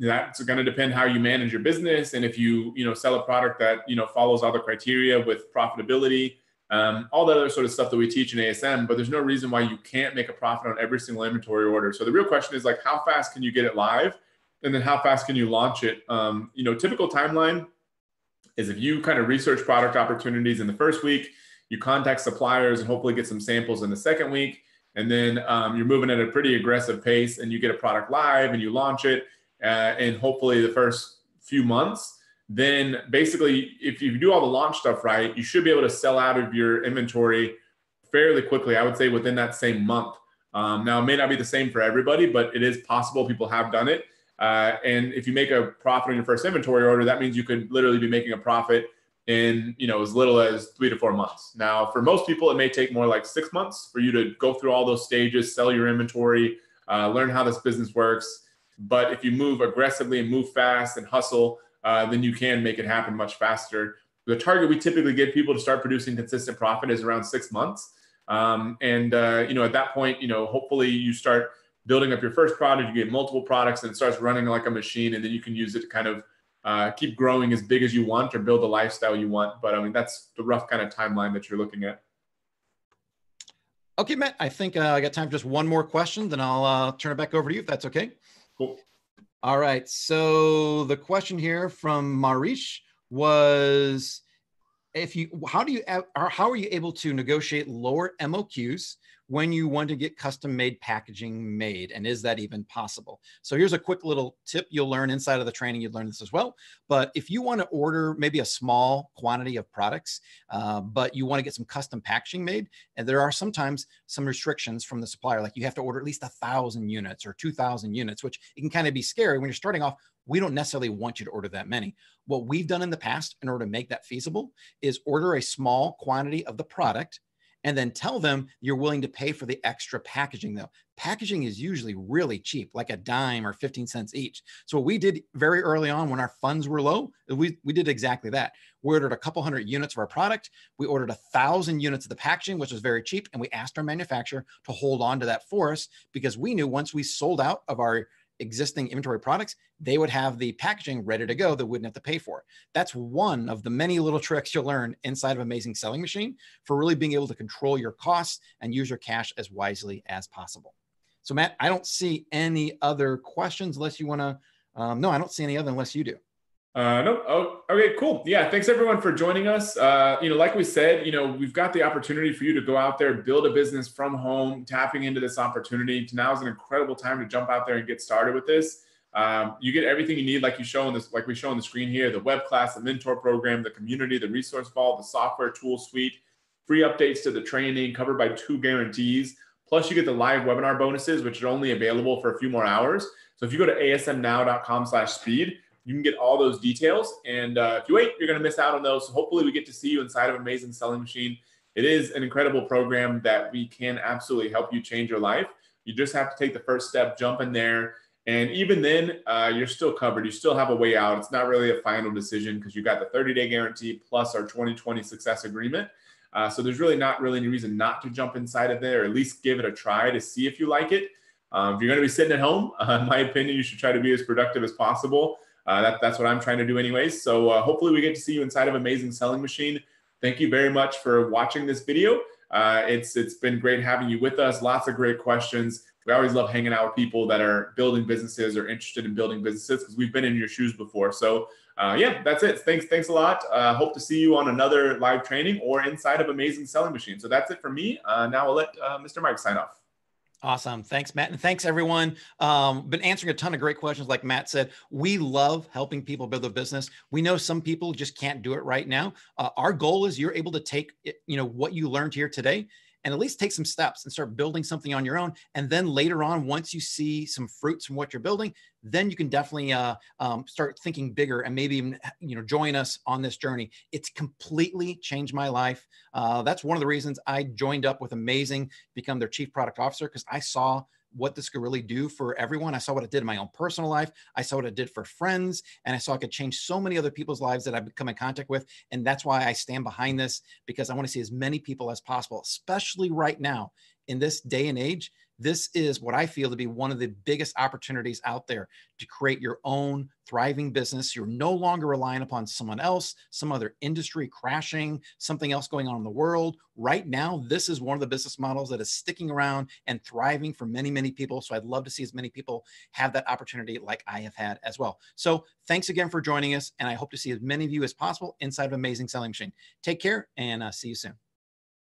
That's going to depend how you manage your business, and if you sell a product that follows all the criteria with profitability, all that other sort of stuff that we teach in ASM. But there's no reason why you can't make a profit on every single inventory order. So the real question is, like, how fast can you get it live? And then how fast can you launch it? Typical timeline is if you kind of research product opportunities in the first week, you contact suppliers and hopefully get some samples in the second week. And then you're moving at a pretty aggressive pace and you get a product live and you launch it and hopefully the first few months. Then basically, if you do all the launch stuff right, you should be able to sell out of your inventory fairly quickly. I would say within that same month. Now, it may not be the same for everybody, but it is possible. People have done it. And if you make a profit on your first inventory order, that means you could literally be making a profit in as little as 3 to 4 months. Now, for most people, it may take more like 6 months for you to go through all those stages, sell your inventory, learn how this business works. But if you move aggressively and move fast and hustle, then you can make it happen much faster. The target we typically get people to start producing consistent profit is around 6 months. At that point, hopefully you start building up your first product, you get multiple products and it starts running like a machine, and then you can use it to kind of keep growing as big as you want or build the lifestyle you want. But I mean, that's the rough kind of timeline that you're looking at. Okay, Matt, I think I got time for just one more question, then I'll turn it back over to you if that's okay. Cool. All right, so the question here from Marish was, how are you able to negotiate lower MOQs when you want to get custom made packaging made? And is that even possible? So here's a quick little tip you'll learn inside of the training. You'd learn this as well. But if you want to order maybe a small quantity of products, but you want to get some custom packaging made, and there are sometimes some restrictions from the supplier, like you have to order at least 1,000 units or 2,000 units, which it can kind of be scary when you're starting off. We don't necessarily want you to order that many. What we've done in the past in order to make that feasible is order a small quantity of the product and then tell them you're willing to pay for the extra packaging though. Packaging is usually really cheap, like $0.10 or 15 cents each. So what we did very early on when our funds were low, we did exactly that. We ordered a couple hundred units of our product. We ordered 1,000 units of the packaging, which was very cheap. And we asked our manufacturer to hold on to that for us because we knew once we sold out of our existing inventory products, they would have the packaging ready to go that wouldn't have to pay for it. That's one of the many little tricks you'll learn inside of Amazing Selling Machine for really being able to control your costs and use your cash as wisely as possible. So Matt, I don't see any other questions unless you want to, no, I don't see any other unless you do. No. Oh, okay, cool. Yeah. Thanks everyone for joining us. Like we said, we've got the opportunity for you to go out there, build a business from home, tapping into this opportunity. Now is an incredible time to jump out there and get started with this. You get everything you need, like we show on the screen here, the web class, the mentor program, the community, the resource vault, the software tool suite, free updates to the training covered by 2 guarantees. Plus you get the live webinar bonuses, which are only available for a few more hours. So if you go to asmnow.com/speed, you can get all those details. And if you wait, you're going to miss out on those. So hopefully we get to see you inside of Amazing Selling Machine. It is an incredible program that we can absolutely help you change your life. You just have to take the first step, jump in there. And even then, you're still covered. You still have a way out. It's not really a final decision because you got the 30-day guarantee plus our 2020 success agreement. So there's really not any reason not to jump inside of there, or at least give it a try to see if you like it. If you're going to be sitting at home, in my opinion, you should try to be as productive as possible. That's what I'm trying to do anyways. So hopefully we get to see you inside of Amazing Selling Machine. Thank you very much for watching this video. It's been great having you with us. Lots of great questions. We always love hanging out with people that are building businesses or interested in building businesses because we've been in your shoes before. So Yeah, that's it. Thanks a lot. Hope to see you on another live training or inside of Amazing Selling Machine. So that's it for me. Now I'll let Mr. Mike sign off. Awesome. Thanks, Matt. And thanks, everyone. Been answering a ton of great questions. Like Matt said, we love helping people build a business. We know some people just can't do it right now. Our goal is you're able to take what you learned here today and at least take some steps and start building something on your own. And then later on, once you see some fruits from what you're building, then you can definitely start thinking bigger and maybe even, join us on this journey. It's completely changed my life. That's one of the reasons I joined up with Amazing, become their chief product officer, because I saw what this could really do for everyone. I saw what it did in my own personal life. I saw what it did for friends. And I saw it could change so many other people's lives that I've come in contact with. And that's why I stand behind this, because I want to see as many people as possible, especially right now in this day and age. This is what I feel to be one of the biggest opportunities out there to create your own thriving business. You're no longer relying upon someone else, some other industry crashing, something else going on in the world. Right now, this is one of the business models that is sticking around and thriving for many, many people. So I'd love to see as many people have that opportunity like I have had as well. So thanks again for joining us. And I hope to see as many of you as possible inside of Amazing Selling Machine. Take care and see you soon.